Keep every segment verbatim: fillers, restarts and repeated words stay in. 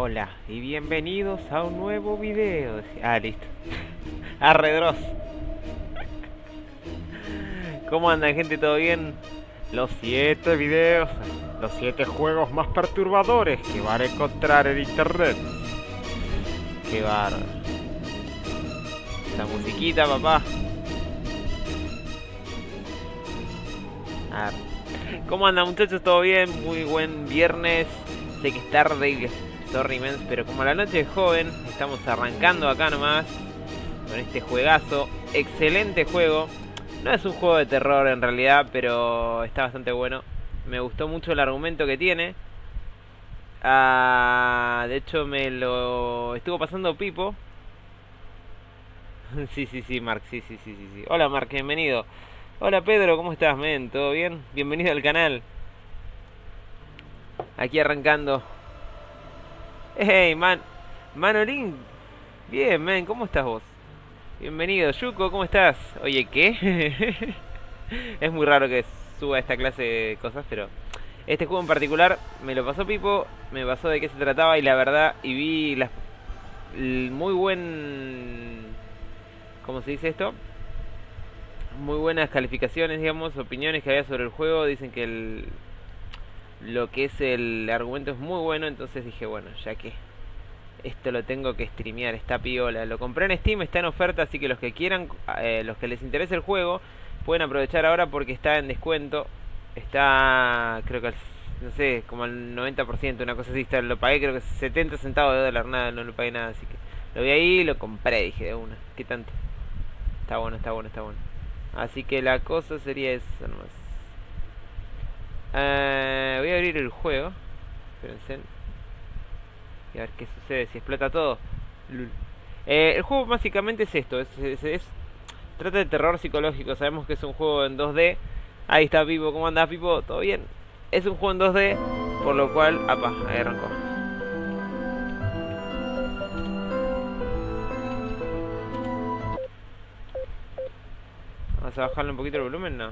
Hola y bienvenidos a un nuevo video. Ah, listo. Arre, Dross. ¿Cómo andan, gente? ¿Todo bien? Los siete videos, los siete juegos más perturbadores que van a encontrar en internet. Qué bárbaro. La musiquita, papá. Arre. ¿Cómo andan, muchachos? ¿Todo bien? Muy buen viernes. Sé que es tarde, sorry mens, pero como la noche es joven, estamos arrancando acá nomás con este juegazo. Excelente juego. No es un juego de terror en realidad, pero está bastante bueno. Me gustó mucho el argumento que tiene. Ah, de hecho me lo estuvo pasando Pipo. Sí, sí, sí, Mark, sí, sí, sí, sí, sí. Hola, Mark, bienvenido. Hola, Pedro, ¿cómo estás, men? ¿Todo bien? Bienvenido al canal. Aquí arrancando. Hey, man. Manolín. Bien, man. ¿Cómo estás vos? Bienvenido. Yuko, ¿cómo estás? Oye, ¿qué? Es muy raro que suba esta clase de cosas, pero... este juego en particular me lo pasó Pipo. Me pasó de qué se trataba y la verdad... y vi las... el muy buen... ¿cómo se dice esto? Muy buenas calificaciones, digamos, opiniones que había sobre el juego. Dicen que el... lo que es el argumento es muy bueno, entonces dije, bueno, ya que esto lo tengo que streamear, está piola. Lo compré en Steam, está en oferta, así que los que quieran, eh, los que les interese el juego, pueden aprovechar ahora porque está en descuento. Está, creo que, al, no sé, como al noventa por ciento, una cosa así, está, lo pagué creo que setenta centavos de dólar, nada, no lo pagué nada, así que lo vi ahí y lo compré, dije, de una, ¿qué tanto? Está bueno, está bueno, está bueno. Así que la cosa sería eso nomás. Uh, voy a abrir el juego. Espérense. Y a ver qué sucede, si explota todo. Eh, el juego básicamente es esto, es, es, es, trata de terror psicológico. Sabemos que es un juego en dos D. Ahí está Pipo, ¿cómo andás, Pipo? ¿Todo bien? Es un juego en dos D, por lo cual... apá, ahí arrancó. Vamos a bajarle un poquito el volumen, ¿no?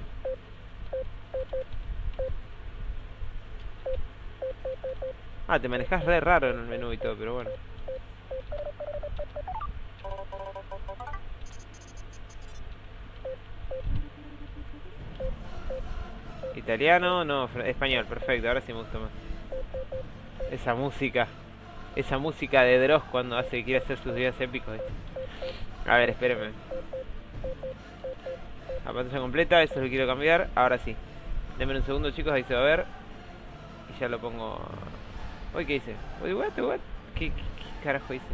Ah, te manejas re raro en el menú y todo, pero bueno. Italiano, no, español, perfecto, ahora sí me gusta más. Esa música, esa música de Dross cuando hace, quiere hacer sus videos épicos. Este. A ver, espérenme. La pantalla completa, eso lo quiero cambiar, ahora sí. Denme un segundo, chicos, ahí se va a ver. Y ya lo pongo... uy, ¿qué hice? Uy, what, what? ¿Qué, qué, qué carajo hice?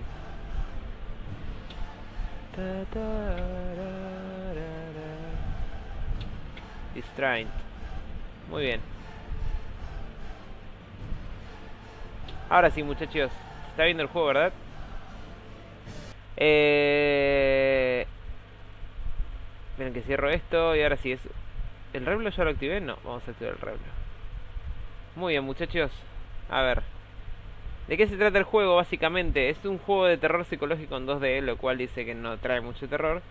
Distraint. Muy bien. Ahora sí, muchachos. Se está viendo el juego, ¿verdad? Eh... Miren que cierro esto y ahora sí es... ¿el Reblo ya lo activé? No, vamos a activar el Reblo. Muy bien, muchachos. A ver, ¿de qué se trata el juego? Básicamente es un juego de terror psicológico en dos D, lo cual dice que no trae mucho terror.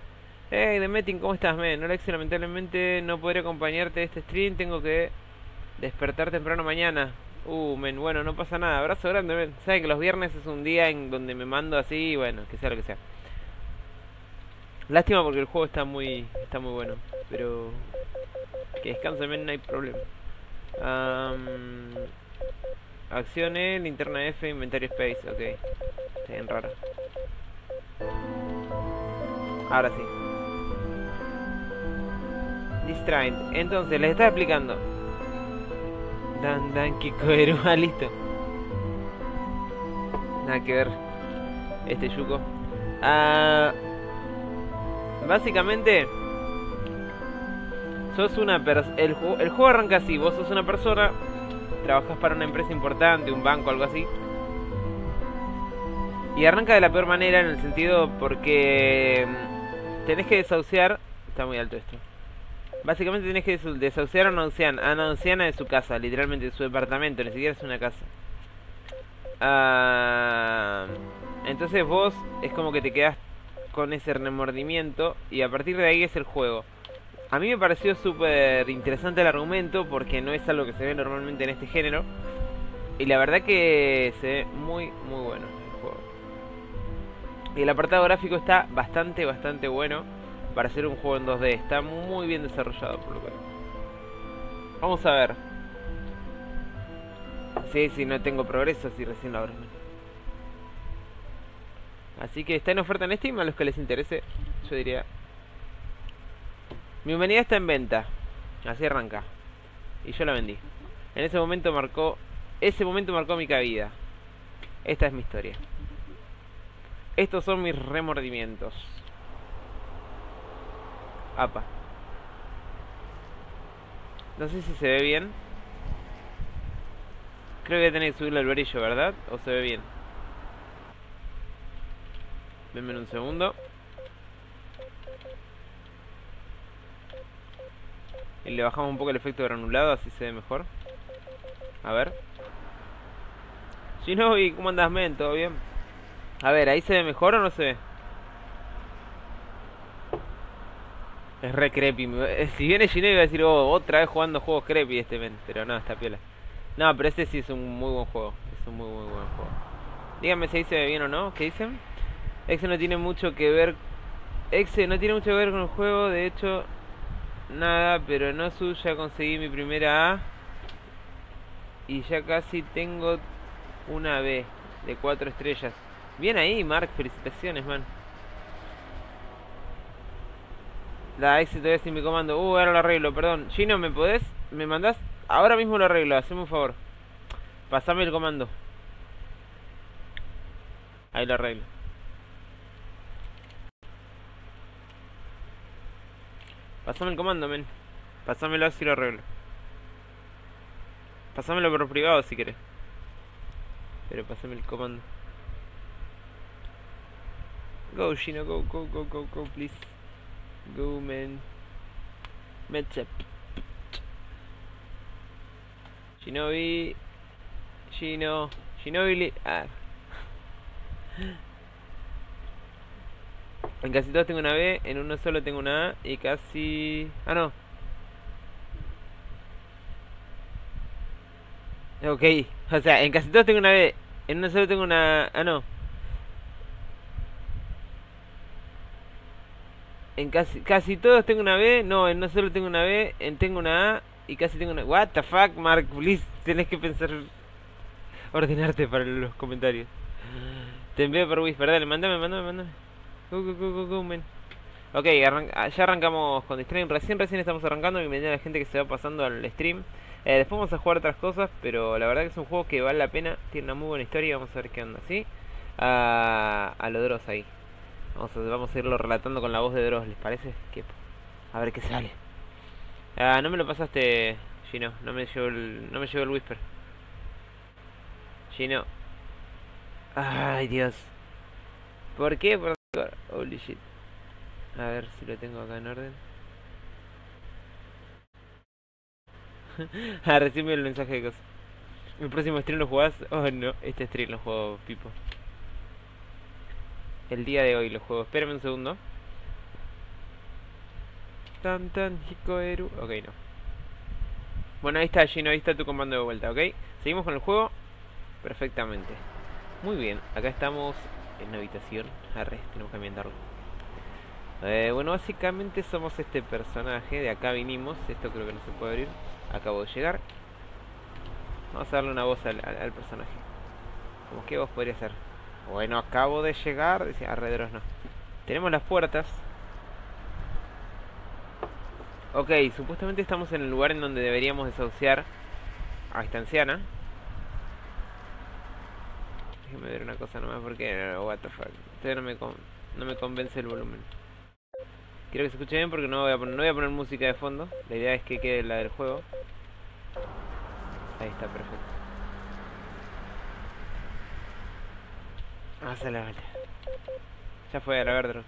Hey, Demetin, ¿cómo estás, men? Hola, Exe, lamentablemente no podré acompañarte de este stream, tengo que despertar temprano mañana. Uh, men, bueno, no pasa nada, abrazo grande, men. Saben que los viernes es un día en donde me mando así, bueno, que sea lo que sea. Lástima porque el juego está muy, está muy bueno, pero que descansen, men, no hay problema. Um... Acciones, linterna F, inventario space, ok. Está bien raro. Ahora sí. Distraint. Entonces, les está explicando. Dan, dan, Kikoeru, ah, listo. Nada que ver. Este Yuko. Ah, básicamente... sos una persona. El, el juego arranca así, vos sos una persona... trabajas para una empresa importante, un banco, algo así. Y arranca de la peor manera en el sentido porque tenés que desahuciar... está muy alto esto. Básicamente tenés que desahuciar a una anciana, a una anciana de su casa, literalmente de su departamento, ni siquiera es una casa. Ah, entonces vos es como que te quedás con ese remordimiento y a partir de ahí es el juego. A mí me pareció súper interesante el argumento porque no es algo que se ve normalmente en este género. Y la verdad que se ve muy, muy bueno el juego. Y el apartado gráfico está bastante, bastante bueno para hacer un juego en dos D. Está muy bien desarrollado, por lo cual. Vamos a ver. Sí, sí, no tengo progreso, si recién lo abro. Así que está en oferta en Steam, a los que les interese, yo diría. Mi humanidad está en venta. Así arranca. Y yo la vendí. En ese momento marcó... Ese momento marcó mi cabida. Esta es mi historia. Estos son mis remordimientos. Apa. No sé si se ve bien. Creo que voy a tener que subirle al brillo, ¿verdad? ¿O se ve bien? Denme un segundo. Y le bajamos un poco el efecto granulado, así se ve mejor. A ver. Shinobi, ¿cómo andas, men? ¿Todo bien? A ver, ¿ahí se ve mejor o no se ve? Es re creepy. Si viene Shinobi va a decir, oh, otra vez jugando juegos creepy este men. Pero no, está piola. No, pero este sí es un muy buen juego. Es un muy, muy buen juego. Díganme si ahí se ve bien o no. ¿Qué dicen? Exe no tiene mucho que ver... Exe no tiene mucho que ver con el juego, de hecho... Nada, pero en Osu ya conseguí mi primera A. Y ya casi tengo una B de cuatro estrellas. Bien ahí, Mark, felicitaciones, man. La Exe todavía sin mi comando. Uh, ahora lo arreglo, perdón. Gino, ¿me podés? ¿Me mandás? Ahora mismo lo arreglo, haceme un favor. Pasame el comando. Ahí lo arreglo. Pasame el comando, men. Pásamelo así lo arreglo. Pásamelo por privado si querés. Pero pasame el comando. Go, Gino, go, go, go, go, go, please. Go, men. Match up. Shinobi. Gino. Shinobi. Ah. En casi todos tengo una B, en uno solo tengo una A y casi... Ah, no. Ok, o sea, en casi todos tengo una B, en uno solo tengo una... Ah, no. En casi casi todos tengo una B, no, en uno solo tengo una B, en tengo una A y casi tengo una... What the fuck, Mark, please, tenés que pensar... Ordenarte para los comentarios. Te envío por Wi-Fi, dale, mandame, mandame, mandame. Go, go, go, go, go, man. Ok, arranca, ya arrancamos con Distraint. Recién, recién estamos arrancando. Bienvenida a la gente que se va pasando al stream. eh, Después vamos a jugar otras cosas, pero la verdad que es un juego que vale la pena. Tiene una muy buena historia y vamos a ver qué onda, ¿sí? A, a lo Dross ahí vamos a, vamos a irlo relatando con la voz de Dross, ¿les parece? Que, a ver qué sale. Ah, no me lo pasaste, Gino. No me llevo el, no me llevo el Whisper, Gino. Ay, Dios. ¿Por qué? ¿Por Holy shit. A ver si lo tengo acá en orden. Ah, recién vi el mensaje de cosas. ¿El próximo stream lo jugás? Oh no, este stream lo juego, Pipo. El día de hoy lo juego, espérame un segundo. Tan tan hikoeru. Ok, no. Bueno, ahí está, Gino, ahí está tu comando de vuelta, ok. Seguimos con el juego. Perfectamente. Muy bien, acá estamos en una habitación. Arre, tenemos que ambientarlo. eh, Bueno, básicamente somos este personaje. De acá vinimos. Esto creo que no se puede abrir. Acabo de llegar. Vamos a darle una voz al, al, al personaje. Como que voz podría ser. Bueno, acabo de llegar. Dice, arre, Dross, no. Tenemos las puertas. Ok, supuestamente estamos en el lugar en donde deberíamos desahuciar a esta anciana. Déjame ver una cosa nomás porque... What the fuck. Todavía no me, con, no me convence el volumen. Quiero que se escuche bien porque no voy, a poner, no voy a poner música de fondo. La idea es que quede la del juego. Ahí está, perfecto. Ah, se la vale. Ya fue, a la verdad.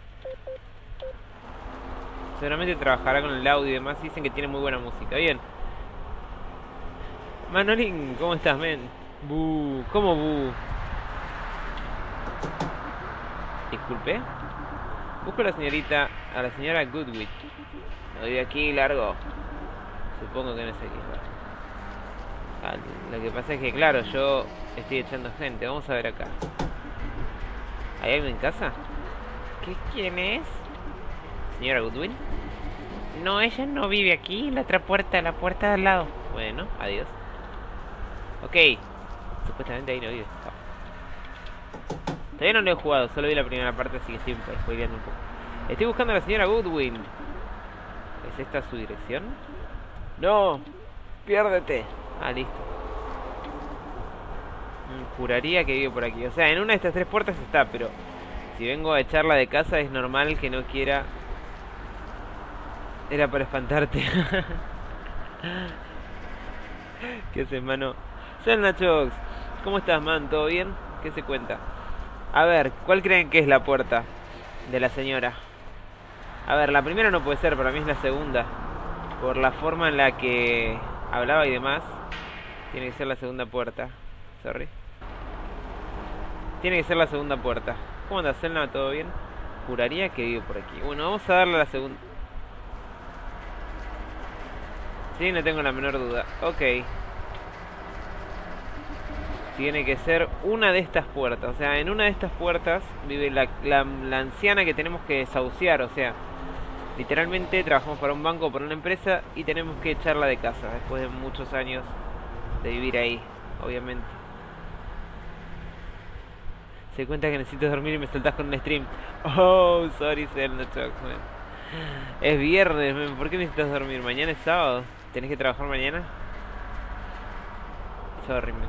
Seguramente trabajará con el audio y demás. Dicen que tiene muy buena música. Bien. Manolín, ¿cómo estás, men? Bu, ¿cómo bu? Disculpe. Busco a la señorita, a la señora Goodwit. Lo doy aquí largo. Supongo que no es aquí. Ah, lo que pasa es que, claro, yo estoy echando gente. Vamos a ver acá. ¿Hay alguien en casa? ¿Qué, ¿Quién es? ¿Señora Goodwin? No, ella no vive aquí. La otra puerta, la puerta de al lado. Bueno, adiós. Ok. Supuestamente ahí no vive. No. Todavía no lo he jugado. Solo vi la primera parte, así que estoy spoileando un poco. Estoy buscando a la señora Goodwin. ¿Es esta su dirección? No. Piérdete. Ah, listo. Juraría que vive por aquí. O sea, en una de estas tres puertas está, pero si vengo a echarla de casa es normal que no quiera. Era para espantarte. ¿Qué haces, mano? Selna Chox, ¿cómo estás, man? ¿Todo bien? ¿Qué se cuenta? A ver, ¿cuál creen que es la puerta de la señora? A ver, la primera no puede ser, para mí es la segunda. Por la forma en la que hablaba y demás, tiene que ser la segunda puerta. Sorry. Tiene que ser la segunda puerta. ¿Cómo andas, Selna? ¿Todo bien? Juraría que vivo por aquí. Bueno, vamos a darle a la segunda. Sí, no tengo la menor duda. Ok. Tiene que ser una de estas puertas. O sea, en una de estas puertas vive la, la, la anciana que tenemos que desahuciar. O sea, literalmente trabajamos para un banco o para una empresa y tenemos que echarla de casa después de muchos años de vivir ahí, obviamente. Se cuenta que necesito dormir y me saltás con un stream. Oh, sorry, Selna Chox, man. Es viernes, man. ¿Por qué necesitas dormir? Mañana es sábado. ¿Tenés que trabajar mañana? Sorry, man.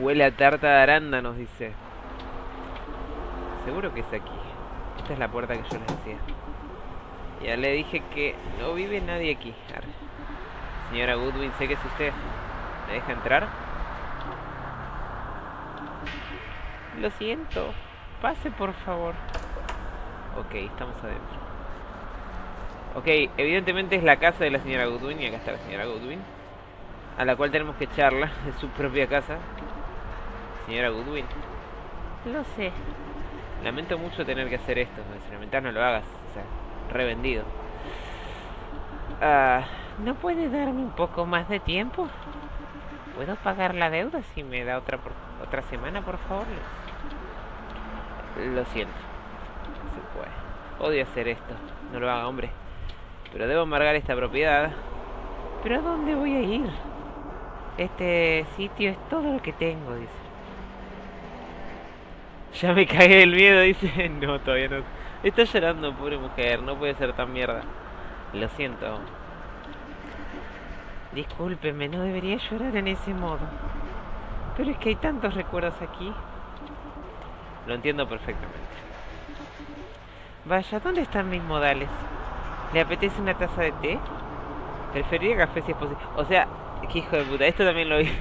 Huele a tarta de arándanos, dice. Seguro que es aquí. Esta es la puerta que yo les decía. Ya le dije que no vive nadie aquí. Arre. Señora Goodwin, sé que es usted. ¿Me deja entrar? Lo siento. Pase, por favor. Ok, estamos adentro. Ok, evidentemente es la casa de la señora Goodwin. Y acá está la señora Goodwin, a la cual tenemos que echarla de su propia casa. Señora Goodwin. Lo sé. Lamento mucho tener que hacer esto. Si lamentas no lo hagas. O sea, revendido. Ah, ¿no puede darme un poco más de tiempo? ¿Puedo pagar la deuda si me da otra por, otra semana, por favor? Lo siento. No se puede. Odio hacer esto. No lo haga, hombre. Pero debo embargar esta propiedad. ¿Pero a dónde voy a ir? Este sitio es todo lo que tengo, dice. Ya me cagué del miedo, dice. No, todavía no. Está llorando, pobre mujer. No puede ser tan mierda. Lo siento. Discúlpeme, no debería llorar en ese modo. Pero es que hay tantos recuerdos aquí. Lo entiendo perfectamente. Vaya, ¿dónde están mis modales? ¿Le apetece una taza de té? Preferiría café si es posible. O sea, qué hijo de puta. Esto también lo vi.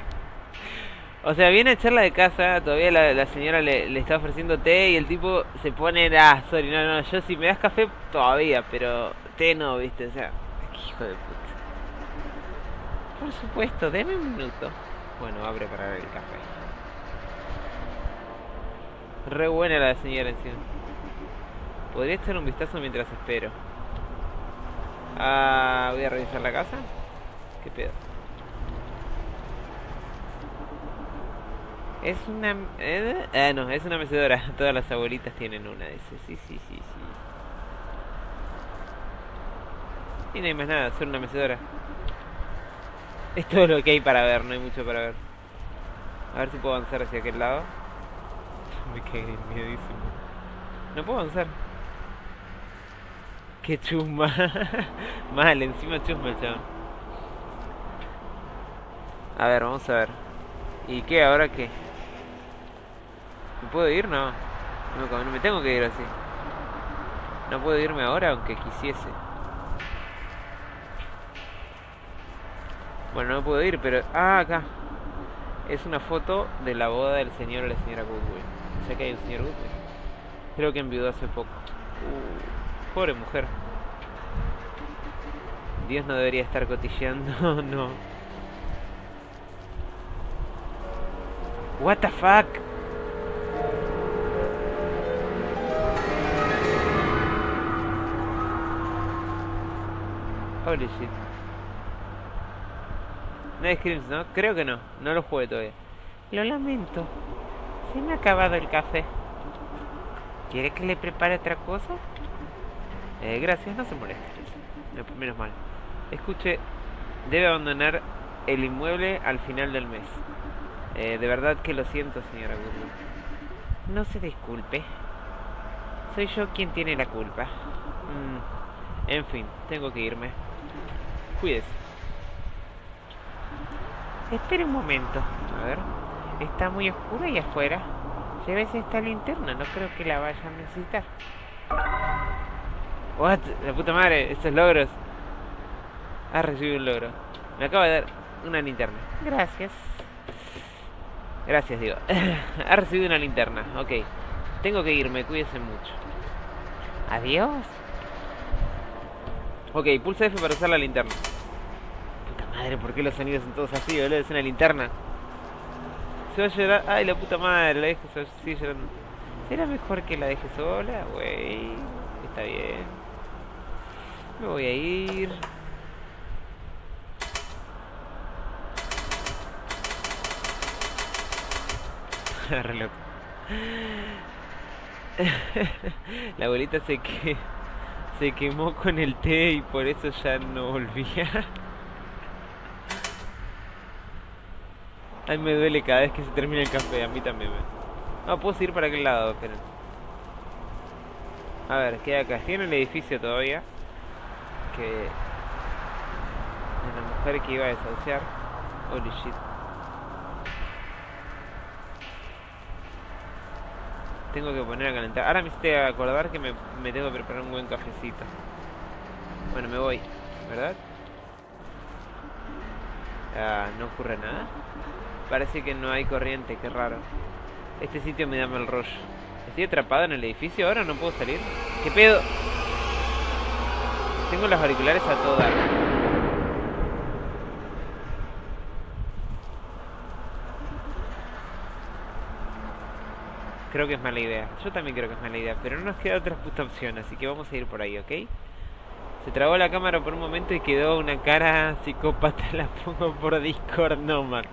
O sea, viene a echarla de casa, todavía la, la señora le, le está ofreciendo té y el tipo se pone, ah, sorry, no, no, yo si me das café todavía, pero té no, viste, o sea, qué hijo de puta. Por supuesto, deme un minuto. Bueno, va a preparar el café. Re buena la señora encima. Podría echar un vistazo mientras espero. Ah, voy a revisar la casa. ¿Qué pedo? Es una... Eh, eh, no, es una mecedora. Todas las abuelitas tienen una, dice. Sí, sí, sí, sí. Y no hay más nada, solo una mecedora. Es todo lo que hay para ver, no hay mucho para ver. A ver si puedo avanzar hacia aquel lado. Me cagué miedísimo. No puedo avanzar. Qué chusma. Mal, encima chusma el chabón. A ver, vamos a ver. ¿Y qué? ¿Ahora qué? ¿Me puedo ir? No. No, no me tengo que ir así. No puedo irme ahora aunque quisiese. Bueno, no me puedo ir, pero... Ah, acá. Es una foto de la boda del señor o la señora Goodwin. O sea que hay un señor Goodwin. Creo que enviudó hace poco. Uh, pobre mujer. Dios no debería estar cotilleando, no. What the fuck? Holy shit. No hay scrims, ¿no? Creo que no. No lo jugué todavía. Lo lamento. Se me ha acabado el café. ¿Quiere que le prepare otra cosa? Eh, gracias, no se moleste. Menos mal. Escuche, debe abandonar el inmueble al final del mes. Eh, de verdad que lo siento, señora Goodman. No se disculpe. Soy yo quien tiene la culpa. Mm. En fin, tengo que irme. Cuídese. Espere un momento. A ver. Está muy oscuro y afuera. Llévese esta linterna, no creo que la vayan a necesitar. What? La puta madre, esos logros. Ha recibido un logro. Me acaba de dar una linterna. Gracias. Gracias, digo. Ha recibido una linterna, ok. Tengo que irme, cuídese mucho. Adiós. Ok, pulsa F para usar la linterna. Puta madre, ¿por qué los sonidos son todos así, boludo? Es una linterna. Se va a llorar. Ay, la puta madre, la dejo así llorando. ¿Será mejor que la deje sola, güey? Está bien. Me voy a ir. Re loco. La abuelita se, que... se quemó con el té y por eso ya no volvía. Ay, me duele cada vez que se termina el café, a mí también me... No, puedo seguir para aquel lado, pero... A ver, queda acá, estoy en el edificio todavía. Que... de la mujer que iba a desahuciar. Holy shit. Tengo que poner a calentar. Ahora me hiciste acordar que me, me tengo que preparar un buen cafecito. Bueno, me voy, ¿verdad? Ah, no ocurre nada. Parece que no hay corriente, qué raro. Este sitio me da mal rollo. Estoy atrapado en el edificio ahora, no puedo salir. ¿Qué pedo? Tengo los auriculares a todo dar. Creo que es mala idea. Yo también creo que es mala idea, pero no nos queda otra puta opción, así que vamos a ir por ahí, ¿ok? Se trabó la cámara por un momento y quedó una cara psicópata. La pongo por Discord, no, Mark.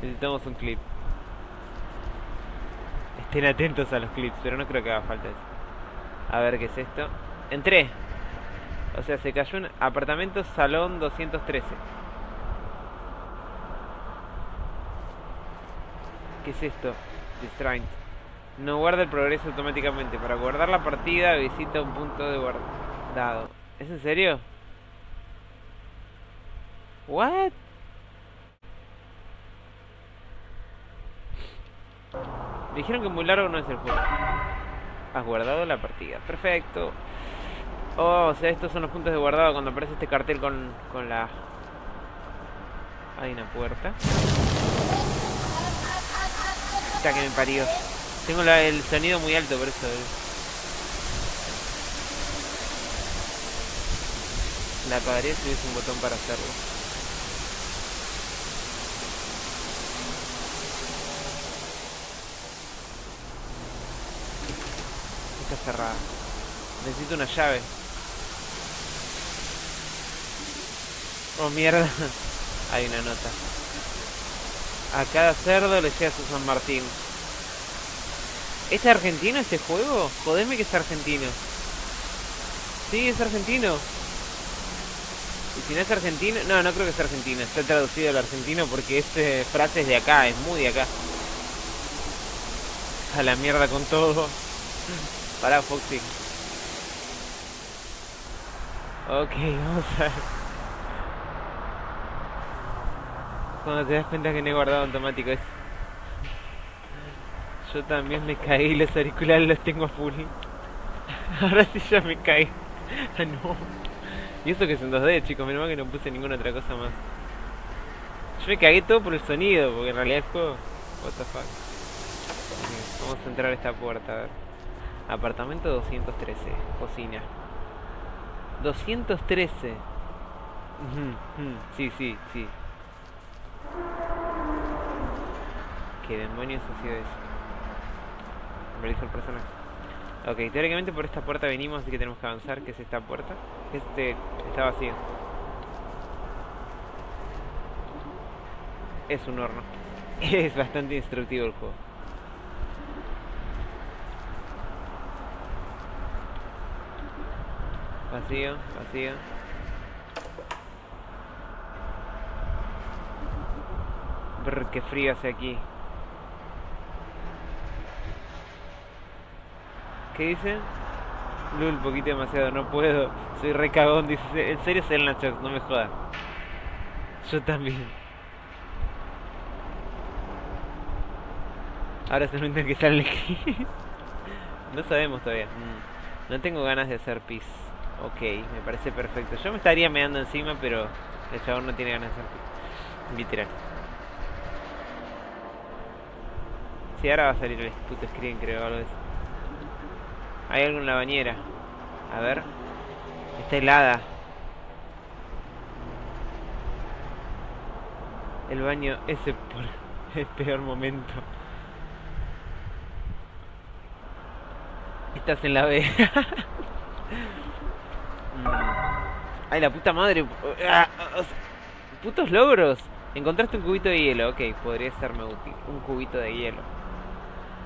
Necesitamos un clip. Estén atentos a los clips, pero no creo que haga falta eso. A ver qué es esto. Entré. O sea, se cayó un apartamento, salón doscientos trece. ¿Qué es esto? Distraint. No guarda el progreso automáticamente. Para guardar la partida, visita un punto de guardado. ¿Es en serio? What? Me dijeron que muy largo no es el juego. Has guardado la partida. Perfecto. Oh, o sea, estos son los puntos de guardado cuando aparece este cartel con, con la... Hay una puerta. Está que me parió. Tengo la, el sonido muy alto por eso. La apagaré si hubiese un botón para hacerlo. Cerrada. Necesito una llave. Oh, mierda. Hay una nota. A cada cerdo le llega su San Martín. ¿Es argentino este juego? Jodeme que es argentino. Sí, es argentino. Y si no es argentino... No, no creo que sea argentino. Está traducido al argentino porque esta frase es de acá. Es muy de acá. A la mierda con todo. Pará, Foxy. Ok, vamos a ver. Cuando te das cuenta que no he guardado automático es... Yo también me caí, los auriculares los tengo a full. Ahora sí ya me caí. Ah, no. Y eso que es en dos D, chicos, menos mal que no puse ninguna otra cosa más. Yo me cagué todo por el sonido, porque en realidad el juego... What the fuck. Okay, vamos a entrar a esta puerta, a ver. Apartamento doscientos trece, cocina doscientos trece. Sí, sí, sí. ¿Qué demonios ha sido eso? Me lo dijo el personaje. Ok, teóricamente por esta puerta venimos, así que tenemos que avanzar. ¿Qué es esta puerta? Este está vacío. es un horno. Es bastante instructivo el juego. Vacío, vacío. Brr, qué frío hace aquí. ¿Qué dice? Lul, poquito demasiado, no puedo. Soy re cagón, dice. En serio, Selna, no me jodas. Yo también. Ahora se notan que sale aquí. No sabemos todavía. No tengo ganas de hacer pis. Ok, me parece perfecto. Yo me estaría meando encima, pero el chabón no tiene ganas de hacer pis. Literal. Sí, ahora va a salir el puto screen, creo, algo de eso. Hay algo en la bañera. A ver. Está helada. El baño ese por el peor momento. Estás en la B. Ay, la puta madre. Putos logros. Encontraste un cubito de hielo. Ok, podría serme útil. Un cubito de hielo.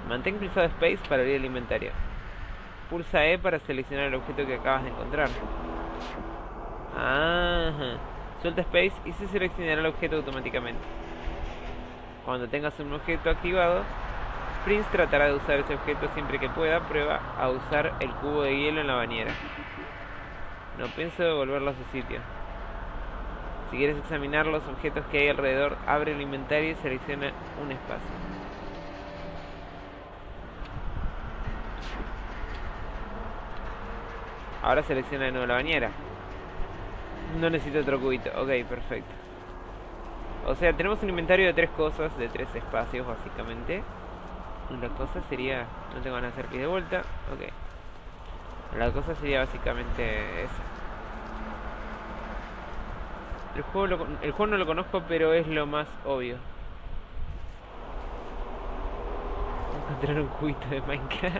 Mantén pulsado Space para abrir el inventario. Pulsa E para seleccionar el objeto que acabas de encontrar. Ah, suelta Space y se seleccionará el objeto automáticamente. Cuando tengas un objeto activado, Prince tratará de usar ese objeto siempre que pueda. Prueba a usar el cubo de hielo en la bañera. No pienso devolverlo a su sitio. Si quieres examinar los objetos que hay alrededor, abre el inventario y selecciona un espacio. Ahora selecciona de nuevo la bañera. No necesito otro cubito. Ok, perfecto. O sea, tenemos un inventario de tres cosas, de tres espacios, básicamente. La cosa sería... No tengo ganas de hacer pie de vuelta. Ok. La cosa sería básicamente esa. El juego, lo, el juego no lo conozco, pero es lo más obvio. Encontrar un cubito de Minecraft.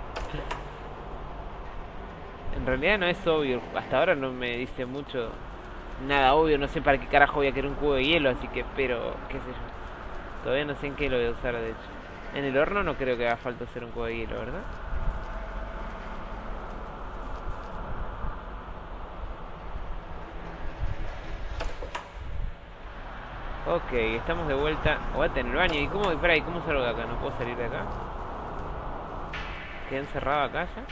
En realidad no es obvio, hasta ahora no me dice mucho nada obvio, no sé para qué carajo voy a querer un cubo de hielo, así que, pero, qué sé yo. Todavía no sé en qué lo voy a usar, de hecho. En el horno no creo que haga falta hacer un cubo de hielo, ¿verdad? Ok, estamos de vuelta. Aguanta, en el baño. ¿Y cómo, espera, ¿y cómo salgo de acá? ¿No puedo salir de acá? ¿Quedé encerrado acá ya?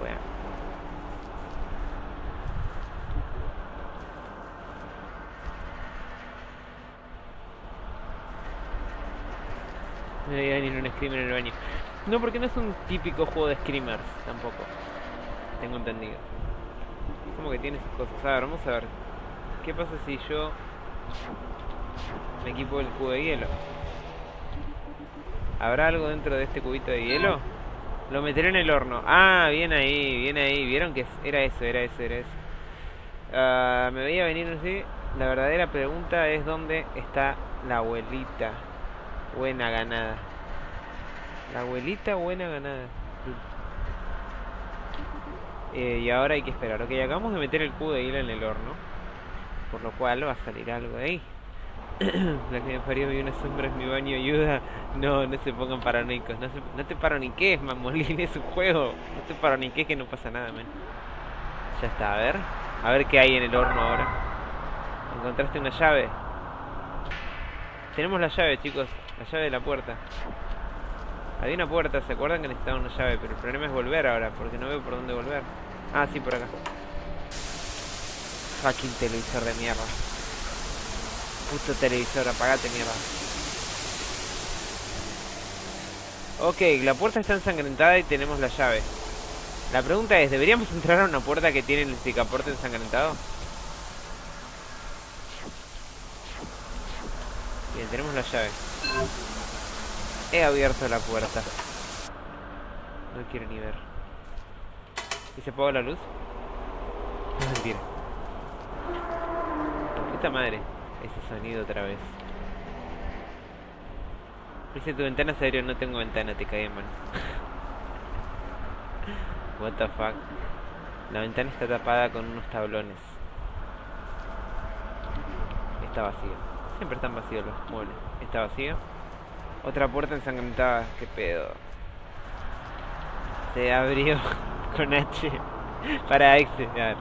Bueno. No voy a venir un screamer en el baño. No, porque no es un típico juego de screamers tampoco. Tengo entendido. Como que tiene sus cosas. A ver, vamos a ver. ¿Qué pasa si yo me equipo el cubo de hielo? ¿Habrá algo dentro de este cubito de hielo? Lo meteré en el horno. Ah, bien ahí, bien ahí. ¿Vieron que era eso, era eso, era eso? Uh, me veía venir así. La verdadera pregunta es dónde está la abuelita. Buena ganada. La abuelita buena ganada. Eh, y ahora hay que esperar. Ok, acabamos de meter el cubo de hielo en el horno. Por lo cual va a salir algo de ahí. La que me parió, vi una sombra en mi baño, ayuda. No, no se pongan paranoicos. No, se, no te paroniques, Manolín, es un juego. No te paroniques que no pasa nada, man. Ya está, a ver. A ver qué hay en el horno ahora. Encontraste una llave. Tenemos la llave, chicos. La llave de la puerta. Había una puerta, ¿se acuerdan que necesitaba una llave? Pero el problema es volver ahora, porque no veo por dónde volver. Ah, sí, por acá. Fucking televisor de mierda. Justo televisor, apagate mierda. Ok, la puerta está ensangrentada y tenemos la llave. La pregunta es, ¿deberíamos entrar a una puerta que tiene el picaporte ensangrentado? Bien, tenemos la llave. He abierto la puerta. No quiero ni ver. ¿Y se apagó la luz? No, mentira. Puta madre. Ese sonido otra vez. Dice tu ventana se abrió, no tengo ventana, te caí en mano. What the fuck. La ventana está tapada con unos tablones. Está vacío. Siempre están vacíos los muebles. Está vacío. Otra puerta ensangrentada. Qué pedo. Se abrió con H para excenar.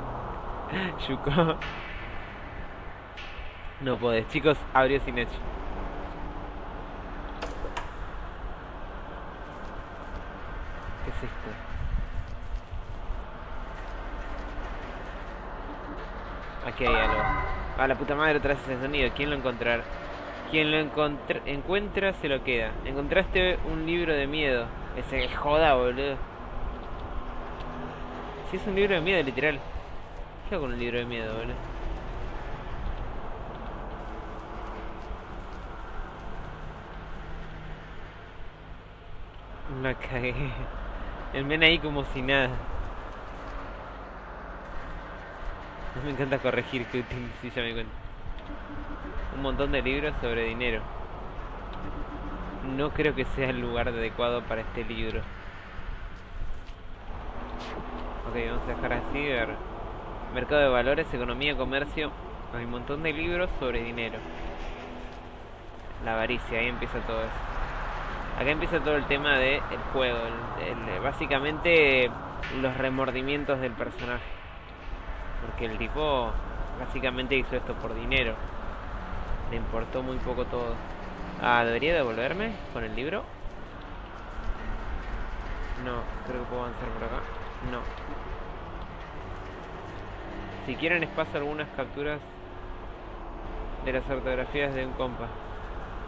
Yuko. No podés, chicos, abrió sin H. ¿Qué es esto? Aquí hay algo. Ah, la puta madre, otra vez ese sonido. ¿Quién lo encontrar? Quien lo encontr encuentra se lo queda. Encontraste un libro de miedo. Ese joda, boludo. Si sí, es un libro de miedo, literal. ¿Qué hago con un libro de miedo, boludo? La cagué. El men ahí como si nada. Me encanta corregir, que útil, si ya me cuento. Un montón de libros sobre dinero. No creo que sea el lugar adecuado para este libro. Ok, vamos a dejar así. Ver. Mercado de valores, economía, comercio. Hay un montón de libros sobre dinero. La avaricia, ahí empieza todo eso. Acá empieza todo el tema del juego, el, el, básicamente los remordimientos del personaje. Porque el tipo básicamente hizo esto por dinero. Le importó muy poco todo. Ah, ¿debería devolverme con el libro? No, creo que puedo avanzar por acá. No. Si quieren les paso algunas capturas de las ortografías de un compa.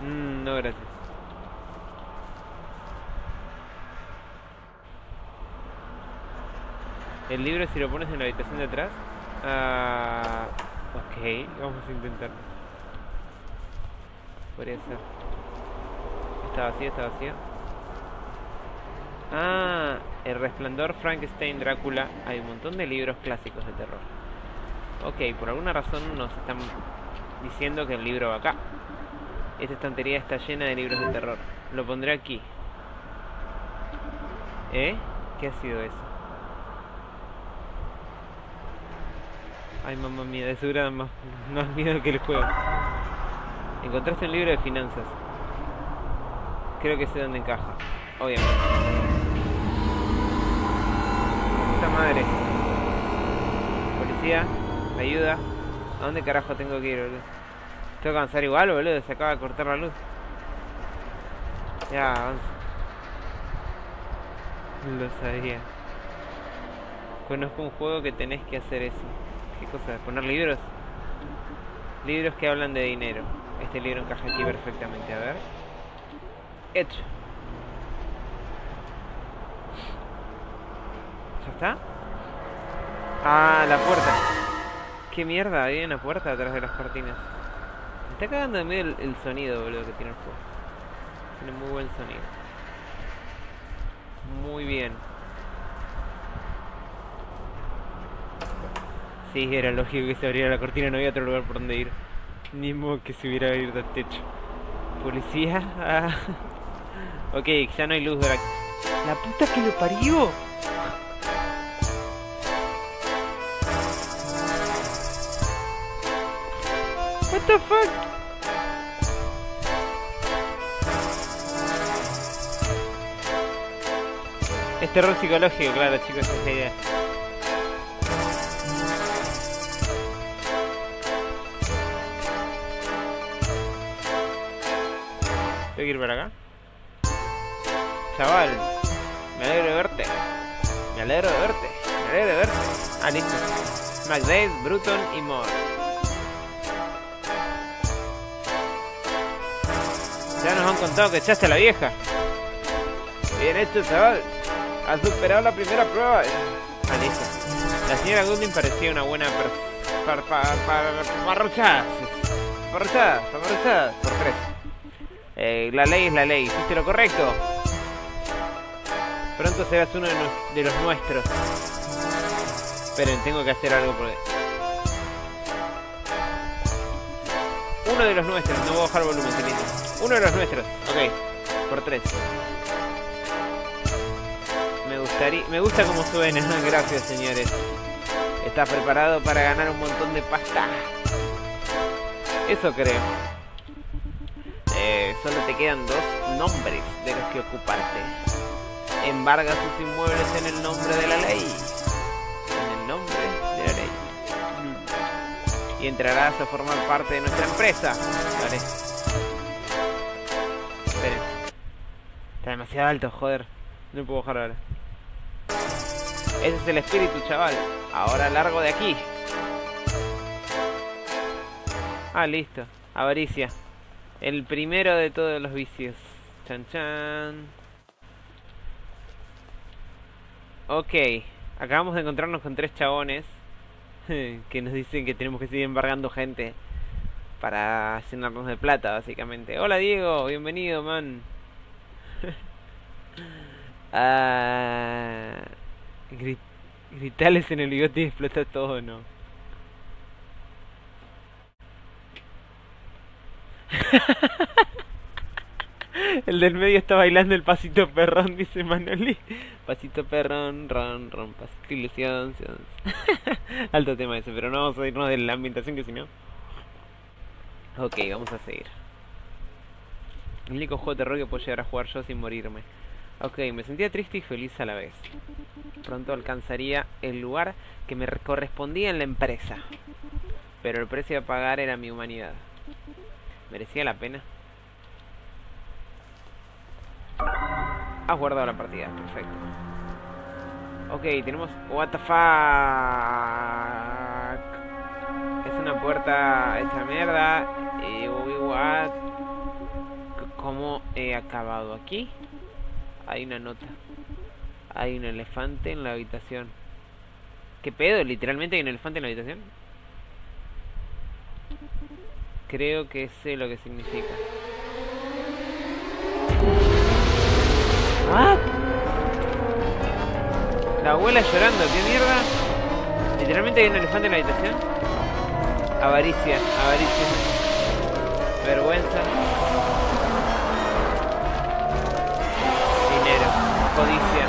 Mm, no, gracias. El libro, si lo pones en la habitación de atrás. Ah, ok, vamos a intentarlo. Podría ser. Está vacío, está vacío. Ah, El Resplandor, Frankenstein, Drácula. Hay un montón de libros clásicos de terror. Ok, por alguna razón nos están diciendo que el libro va acá. Esta estantería está llena de libros de terror. Lo pondré aquí. ¿Eh? ¿Qué ha sido eso? Ay, mamá mía, de seguro más, más miedo que el juego. Encontraste un libro de finanzas. Creo que sé dónde encaja. Obviamente. Puta madre. Policía, ¿me ayuda? ¿A dónde carajo tengo que ir, boludo? Tengo que avanzar igual, boludo. Se acaba de cortar la luz. Ya, avanza. Lo sabía. Conozco un juego que tenés que hacer eso. ¿Qué cosa? ¿Poner libros? Libros que hablan de dinero. Este libro encaja aquí perfectamente. A ver. Hecho. ¿Ya está? Ah, la puerta. ¿Qué mierda? Hay una puerta atrás de las cortinas. Me está cagando de miedo el, el sonido, boludo, que tiene el juego. Tiene muy buen sonido. Muy bien. Sí, era lógico que se abriera la cortina, no había otro lugar por donde ir. Ni modo que se hubiera abierto el techo. Policía. Ah. Ok, ya no hay luz, Drac. ¡La puta que lo parió! What the fuck? Es terror psicológico, claro, chicos, esa es la idea. Tengo que ir para acá. Chaval, me alegro de verte. Me alegro de verte. Me alegro de verte. Ah, listo. MacDade, Bruton y Moore. Ya nos han contado que echaste a la vieja. Bien hecho, chaval. Has superado la primera prueba. Ah, listo. La señora Goodwin parecía una buena parrochada. Parrochada, parrochada. Por tres. Eh, la ley es la ley, hiciste lo correcto. Pronto serás uno de, no, de los nuestros. Esperen, tengo que hacer algo por... Uno de los nuestros, no voy a bajar volumen, teniendo. Uno de los nuestros, ok. Por tres. Me gustaría... Me gusta como suena, gracias señores. ¿Estás preparado para ganar un montón de pasta? Eso creo. eh, solo te quedan dos nombres de los que ocuparte. Embarga sus inmuebles en el nombre de la ley. En el nombre de la ley. Y entrarás a formar parte de nuestra empresa. Vale. Esperen. Está demasiado alto, joder. No puedo bajar ahora. Ese es el espíritu, chaval. Ahora largo de aquí. Ah, listo. Avaricia. El primero de todos los vicios. Chan chan. Ok. Acabamos de encontrarnos con tres chabones que nos dicen que tenemos que seguir embargando gente para llenarnos de plata, básicamente. Hola, Diego. Bienvenido, man. Ah... Grit gritales en el bigote y explota todo, ¿no? El del medio está bailando el pasito perrón, dice Manolín. Pasito perrón, ron, ron, pasito ilusión. Alto tema ese, pero no vamos a irnos de la ambientación que si no... Ok, vamos a seguir. El único juego de terror que puedo llegar a jugar yo sin morirme. Ok, me sentía triste y feliz a la vez. Pronto alcanzaría el lugar que me correspondía en la empresa. Pero el precio a pagar era mi humanidad. ¿Merecía la pena? Has guardado la partida, perfecto. Ok, tenemos... What the fuck? Es una puerta hecha mierda. Y... what? ¿Cómo he acabado aquí? Hay una nota. Hay un elefante en la habitación. ¿Qué pedo? ¿Literalmente hay un elefante en la habitación? Creo que sé lo que significa. ¿What? La abuela llorando, ¿qué mierda? ¿Literalmente hay un elefante en la habitación? Avaricia, avaricia. Vergüenza. Codicia.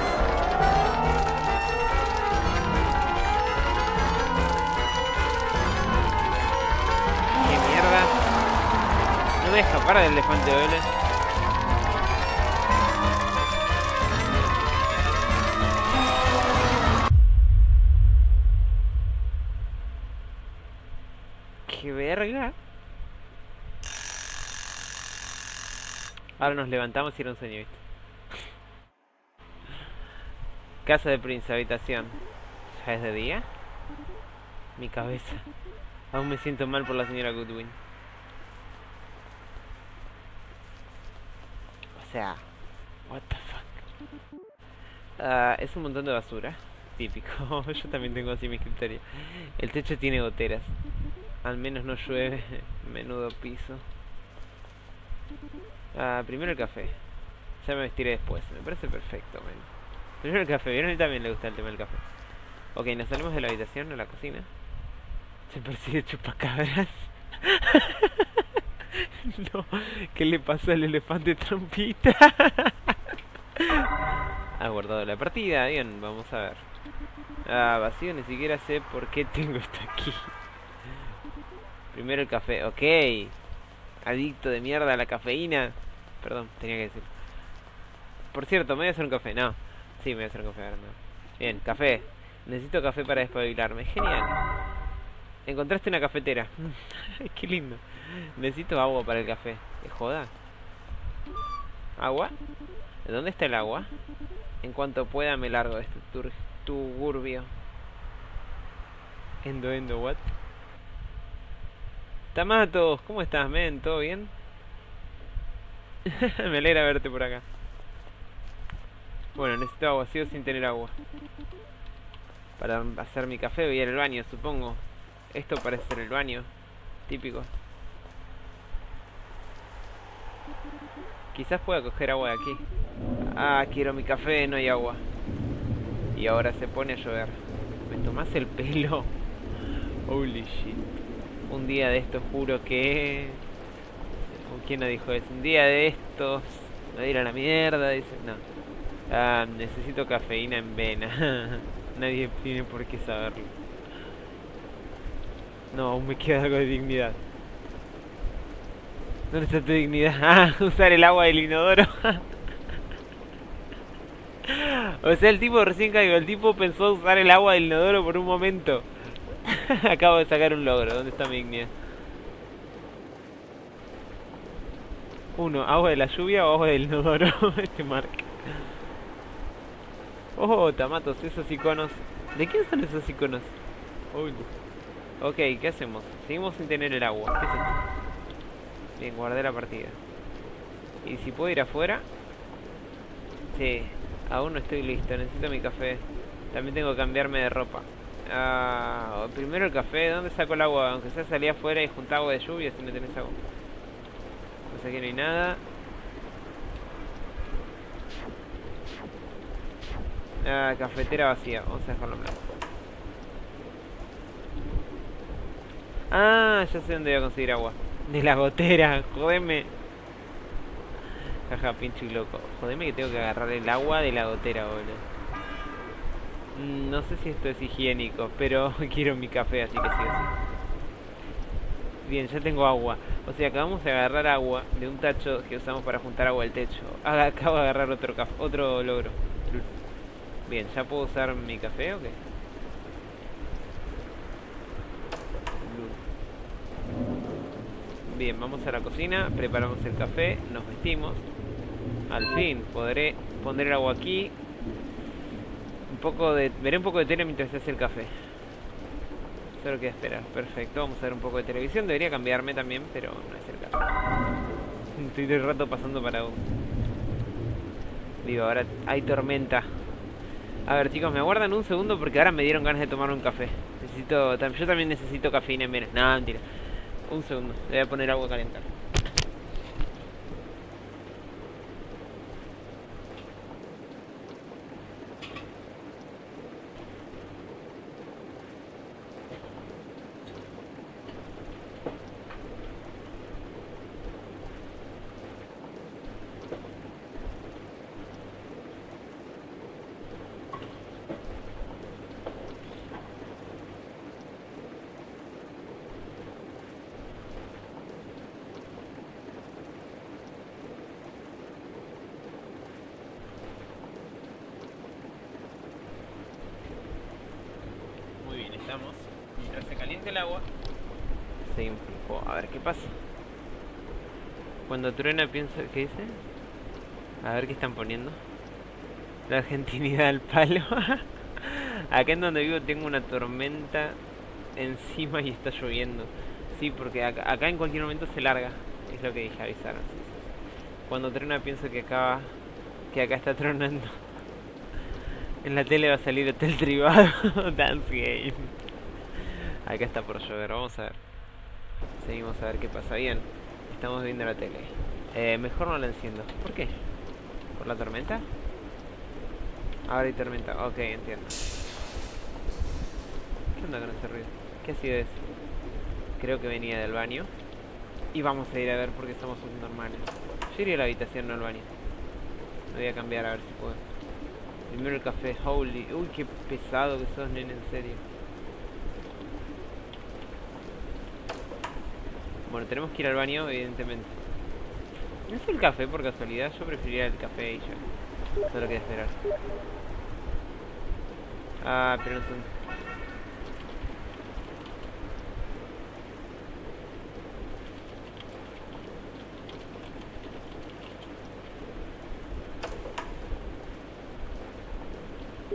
¡Qué mierda! No me escapara del elefante, ¿vale? ¡Qué verga! Ahora nos levantamos y era un sueño, ¿viste? Casa de Prince, habitación. ¿Ya es de día? Mi cabeza. Aún me siento mal por la señora Goodwin. O sea... What the fuck. Uh, es un montón de basura. Típico. Yo también tengo así mi escritorio. El techo tiene goteras. Al menos no llueve. Menudo piso. Uh, primero el café. Ya me vestiré después. Me parece perfecto, man. Primero el café, ¿vieron? A él también le gusta el tema del café. Ok, nos salimos de la habitación a la cocina. Se persigue chupacabras. No, ¿qué le pasó al elefante trompita? Ha guardado la partida, bien, vamos a ver. Ah, vacío, ni siquiera sé por qué tengo esto aquí. Primero el café, ok. Adicto de mierda a la cafeína. Perdón, tenía que decir. Por cierto, me voy a hacer un café, no. Sí, me voy a hacer café ahora, ¿no? Bien, café. Necesito café para despabilarme. Genial. Encontraste una cafetera. Qué lindo. Necesito agua para el café. ¿Te joda? ¿Agua? ¿Dónde está el agua? En cuanto pueda me largo de este tur tuburbio. Endo, endo, what? Tamatos, ¿cómo estás, men? ¿Todo bien? Me alegra verte por acá. Bueno, necesito agua, sigo sin tener agua. Para hacer mi café voy a ir al baño, supongo. Esto parece ser el baño. Típico. Quizás pueda coger agua de aquí. Ah, quiero mi café, no hay agua. Y ahora se pone a llover. ¿Me tomás el pelo? Holy shit. Un día de estos juro que... ¿Quién no dijo eso? Un día de estos... Me voy a ir a la mierda, dice... No. Ah, necesito cafeína en vena. Nadie tiene por qué saberlo. No, aún me queda algo de dignidad. ¿Dónde está tu dignidad? Ah, usar el agua del inodoro. O sea, el tipo recién cayó. El tipo pensó usar el agua del inodoro por un momento. Acabo de sacar un logro. ¿Dónde está mi dignidad? Uno, agua de la lluvia o agua del inodoro. Este Mark. Oh, tamatos, esos iconos. ¿De quién son esos iconos? Uy. Ok, ¿qué hacemos? Seguimos sin tener el agua. ¿Qué es esto? Bien, guardé la partida. ¿Y si puedo ir afuera? Sí, aún no estoy listo. Necesito mi café. También tengo que cambiarme de ropa. Ah, primero el café. ¿Dónde saco el agua? Aunque sea salí afuera y junta agua de lluvia si no tenés agua. O sea que no hay nada. Ah, cafetera vacía. Vamos a dejarlo en blanco. Ah, ya sé dónde voy a conseguir agua. De la gotera, jodeme. Jaja, pinche loco. Jodeme que tengo que agarrar el agua de la gotera, boludo. No sé si esto es higiénico, pero quiero mi café, así que sí, así. Bien, ya tengo agua. O sea, acabamos de agarrar agua de un tacho que usamos para juntar agua al techo. Ah, acabo de agarrar otro café, otro logro. Bien, ¿ya puedo usar mi café o qué? Bien, vamos a la cocina, preparamos el café, nos vestimos. Al fin, podré poner el agua aquí. Un poco de... veré un poco de tele mientras se hace el café. Solo queda esperar, perfecto. Vamos a ver un poco de televisión, debería cambiarme también, pero no es el caso. Estoy todo el rato pasando para... Digo, ahora hay tormenta. A ver chicos, me aguardan un segundo porque ahora me dieron ganas de tomar un café. Necesito, yo también necesito cafeína en venas. No, mentira. Un segundo, le voy a poner agua a calentar. Cuando truena pienso... ¿Qué dice? A ver qué están poniendo. La argentinidad al palo. Acá en donde vivo tengo una tormenta encima y está lloviendo. Sí, porque acá, acá en cualquier momento se larga. Es lo que dije, avisaron. Cuando truena pienso que acá, que acá está tronando. En la tele va a salir Hotel Tribado. Dance Game. Acá está por llover, vamos a ver. Seguimos a ver qué pasa. Bien. Estamos viendo la tele. Eh, mejor no la enciendo. ¿Por qué? ¿Por la tormenta? Ahora hay tormenta. Ok, entiendo. ¿Qué onda con ese ruido? ¿Qué ha sido eso? Creo que venía del baño. Y vamos a ir a ver porque somos subnormales. Yo iría a la habitación, no al baño. Me voy a cambiar a ver si puedo. Primero el café. Holy. Uy, qué pesado que sos, nene, en serio. Bueno, tenemos que ir al baño, evidentemente. ¿No es el café por casualidad? Yo preferiría el café y ya. Solo queda esperar. Ah, pero no son...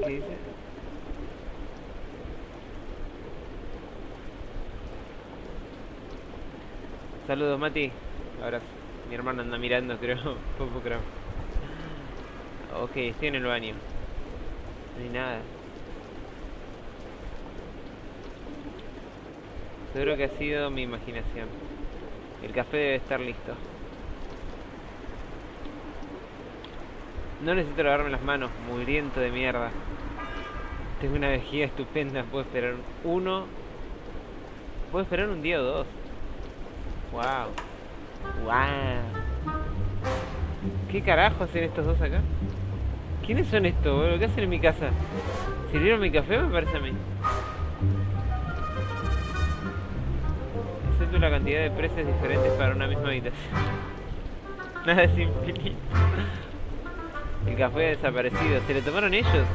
¿Qué dice? Saludos, Mati. Ahora mi hermano anda mirando, creo. Poco creo. Ok, estoy en el baño. No hay nada. Seguro que ha sido mi imaginación. El café debe estar listo. No necesito lavarme las manos, mugriento de mierda. Tengo una vejiga estupenda, puedo esperar uno... Puedo esperar un día o dos. Wow, wow. ¿Qué carajo hacen estos dos acá? ¿Quiénes son estos, boludo? ¿Qué hacen en mi casa? ¿Sirvieron mi café? Me parece a mí. Es infinito la cantidad de presas diferentes para una misma habitación. Nada es infinito. El café ha desaparecido. ¿Se lo tomaron ellos?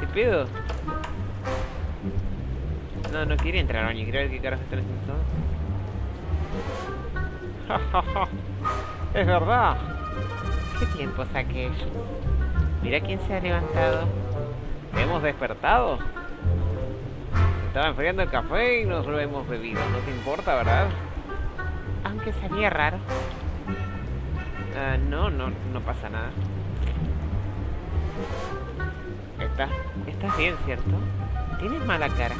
¿Qué pedo? No, no quería entrar al baño. Quería ver qué carajo están haciendo todos. ¡Es verdad! ¿Qué tiempo es aquello? Mirá quién se ha levantado. ¿Hemos despertado? Se estaba enfriando el café y nos lo hemos bebido. No te importa, ¿verdad? Aunque sabía raro. Ah, uh, no, no, no pasa nada. Está, estás bien, ¿cierto? Tienes mala cara.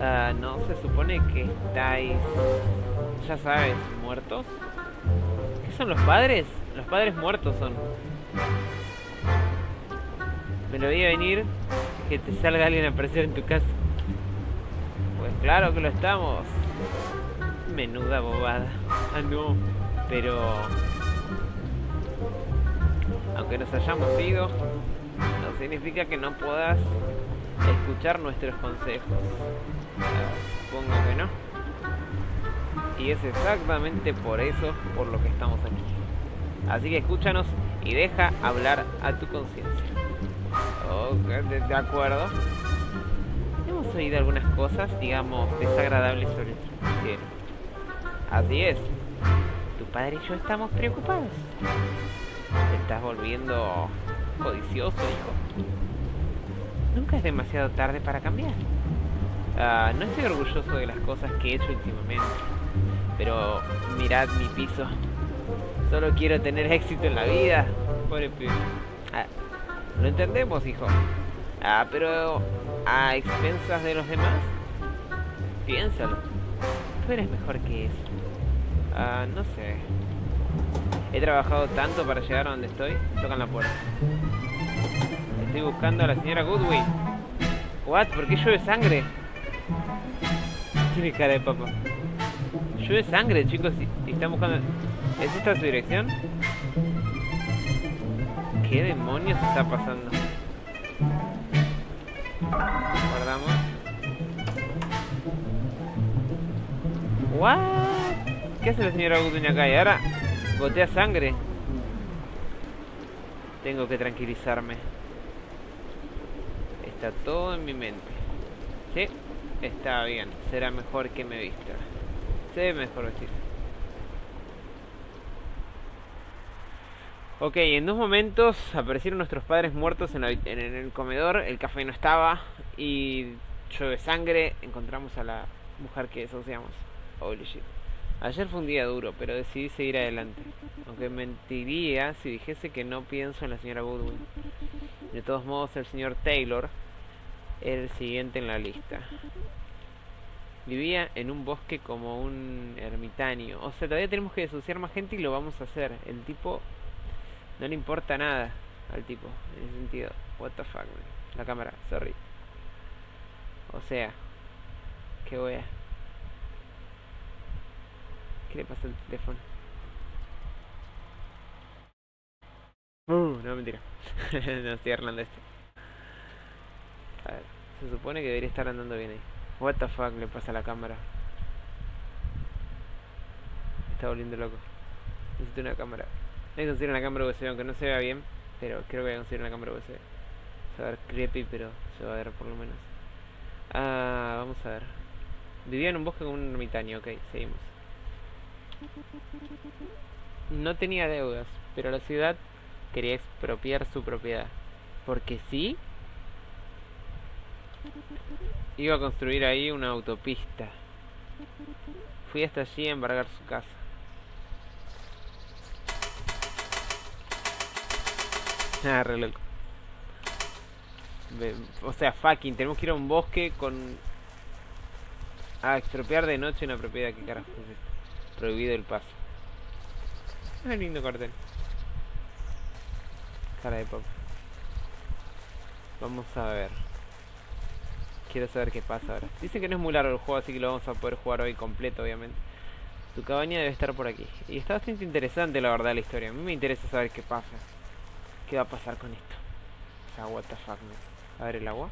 Ah, uh, no, se supone que estáis... ya sabes, muertos. ¿Qué son los padres? Los padres muertos son. Me lo veía venir que te salga alguien a aparecer en tu casa. Pues claro que lo estamos. Menuda bobada. Ah, no. Pero... aunque nos hayamos ido, no significa que no puedas escuchar nuestros consejos. Uh, supongo que no. Y es exactamente por eso por lo que estamos aquí. Así que escúchanos y deja hablar a tu conciencia. Okay, de acuerdo. Hemos oído algunas cosas, digamos, desagradables sobre el cielo. Así es. Tu padre y yo estamos preocupados. Te estás volviendo codicioso, hijo. Nunca es demasiado tarde para cambiar. Uh, no estoy orgulloso de las cosas que he hecho últimamente. Pero mirad mi piso. Solo quiero tener éxito en la vida. Pobre pibe. Ah, lo entendemos, hijo. Ah, pero a expensas de los demás. Piénsalo. Tú eres mejor que eso. Ah, no sé. He trabajado tanto para llegar a donde estoy. Tocan la puerta. Estoy buscando a la señora Goodwin. What? ¿Por qué llueve sangre? Tiene cara de papá. Llueve sangre, chicos, y están buscando... ¿Es esta su dirección? ¿Qué demonios está pasando? Guardamos. What? ¿Qué hace la señora Goodwin acá? Y ahora gotea sangre. Tengo que tranquilizarme. Está todo en mi mente. Sí, está bien. Será mejor que me vista. Se ve mejor vestir. Ok, en dos momentos aparecieron nuestros padres muertos en, la, en, en el comedor. El café no estaba. Y llueve sangre. Encontramos a la mujer que desahuciamos. Holy shit. Ayer fue un día duro, pero decidí seguir adelante. Aunque mentiría si dijese que no pienso en la señora Goodwin. De todos modos, el señor Taylor era el siguiente en la lista. Vivía en un bosque como un ermitaño. O sea, todavía tenemos que desahuciar más gente y lo vamos a hacer. El tipo... no le importa nada al tipo, en ese sentido. What the fuck, man. La cámara, sorry. O sea... qué wea. ¿Qué le pasa al teléfono? Uh, no, mentira. No estoy hablando esto. A ver, se supone que debería estar andando bien ahí. What the fuck le pasa a la cámara. Me está volviendo loco. Necesito una cámara. Voy a conseguir una cámara U S B, aunque no se vea bien. Pero creo que voy a conseguir una cámara U S B. Se va a ver creepy, pero se va a ver por lo menos. Ah, vamos a ver. Vivía en un bosque como un ermitaño. Ok, seguimos. No tenía deudas, pero la ciudad quería expropiar su propiedad. Porque sí... iba a construir ahí una autopista. Fui hasta allí a embargar su casa. Ah, re loco. O sea, fucking, tenemos que ir a un bosque con... a expropiar de noche una propiedad. Que carajo es esto? Prohibido el paso. Ah, lindo cartel. Cara de pop. Vamos a ver. Quiero saber qué pasa ahora. Dicen que no es muy largo el juego, así que lo vamos a poder jugar hoy completo, obviamente. Su cabaña debe estar por aquí. Y está bastante interesante, la verdad, la historia. A mí me interesa saber qué pasa. ¿Qué va a pasar con esto? O sea, what the fuck, man. A ver el agua.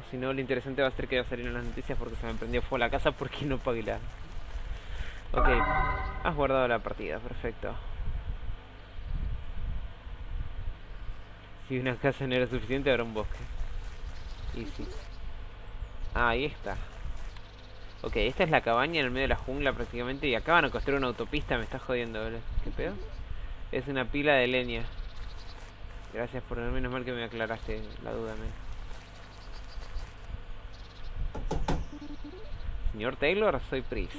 O si no, lo interesante va a ser que va a salir en las noticias porque se me prendió fuego la casa porque no pagué la... Ok, has guardado la partida, perfecto. Si una casa no era suficiente, habrá un bosque. Y sí. Ah, ahí está. Ok, esta es la cabaña en el medio de la jungla prácticamente. Y acaban de construir una autopista, me estás jodiendo, boludo. ¿Qué pedo? Es una pila de leña. Gracias por... menos mal que me aclaraste la duda, men. Señor Taylor, soy Pris.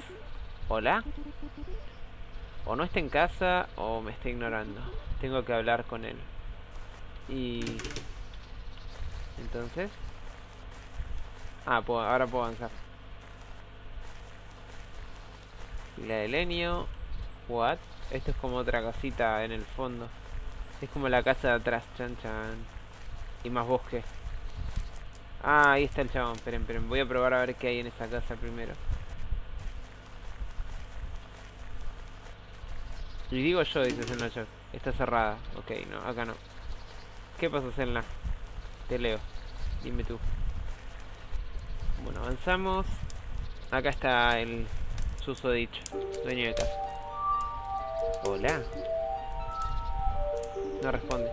¿Hola? O no está en casa o me está ignorando. Tengo que hablar con él. Y... entonces... ah, puedo, ahora puedo avanzar. Y la de leño. What? Esto es como otra casita en el fondo. Es como la casa de atrás, chan chan. Y más bosque. Ah, ahí está el chabón. Esperen, esperen, voy a probar a ver qué hay en esa casa primero. Y digo yo, dice Selna. Está cerrada. Ok, no, acá no. ¿Qué pasa, Selna? Te leo. Dime tú. Bueno, avanzamos. Acá está el susodicho, dueño de casa. Hola. No responde.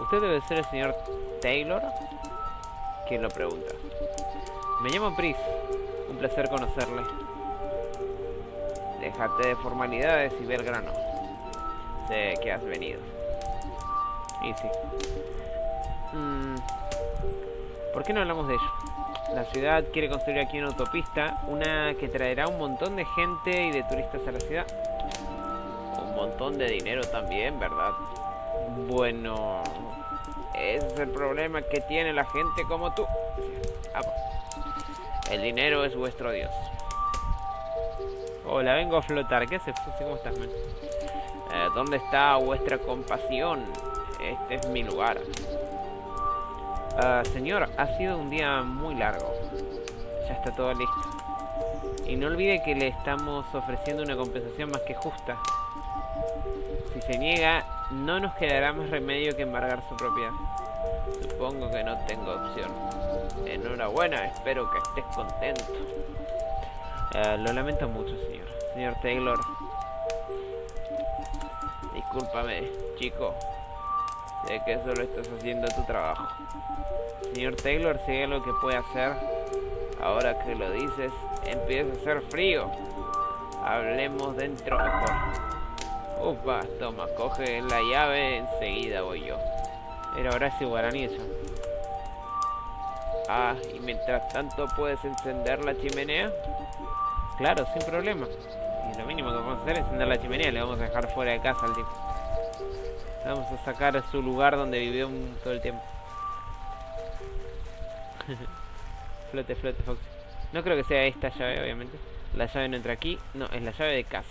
¿Usted debe ser el señor Taylor? ¿Quién lo pregunta? Me llamo Pris. Un placer conocerle. Déjate de formalidades y ve al grano. Sé que has venido. Y sí. mm. ¿Por qué no hablamos de ello? La ciudad quiere construir aquí una autopista. Una que traerá un montón de gente y de turistas a la ciudad. Un montón de dinero también, ¿verdad? Bueno, ese es el problema que tiene la gente como tú. El dinero es vuestro dios. Hola, vengo a flotar. ¿Qué haces? ¿Cómo estás, man? ¿Dónde está vuestra compasión? Este es mi lugar. Uh, señor, ha sido un día muy largo. Ya está todo listo. Y no olvide que le estamos ofreciendo una compensación más que justa. Si se niega, no nos quedará más remedio que embargar su propiedad. Supongo que no tengo opción. Enhorabuena, espero que estés contento. Uh, lo lamento mucho, señor. Señor Taylor. Discúlpame, chico. Sé que solo estás haciendo tu trabajo. Señor Taylor, si hay algo que puede hacer, ahora que lo dices, empieza a hacer frío. Hablemos dentro mejor. Upa, toma, coge la llave, enseguida voy yo. Era Horacio Guaraní eso. Ah, y mientras tanto, ¿puedes encender la chimenea? Claro, sin problema. Y lo mínimo que vamos a hacer es encender la chimenea. Le vamos a dejar fuera de casa al tipo. Vamos a sacar a su lugar donde vivió un, todo el tiempo. Flote, flote, Foxy. No creo que sea esta llave, obviamente. La llave no entra aquí. No, es la llave de casa.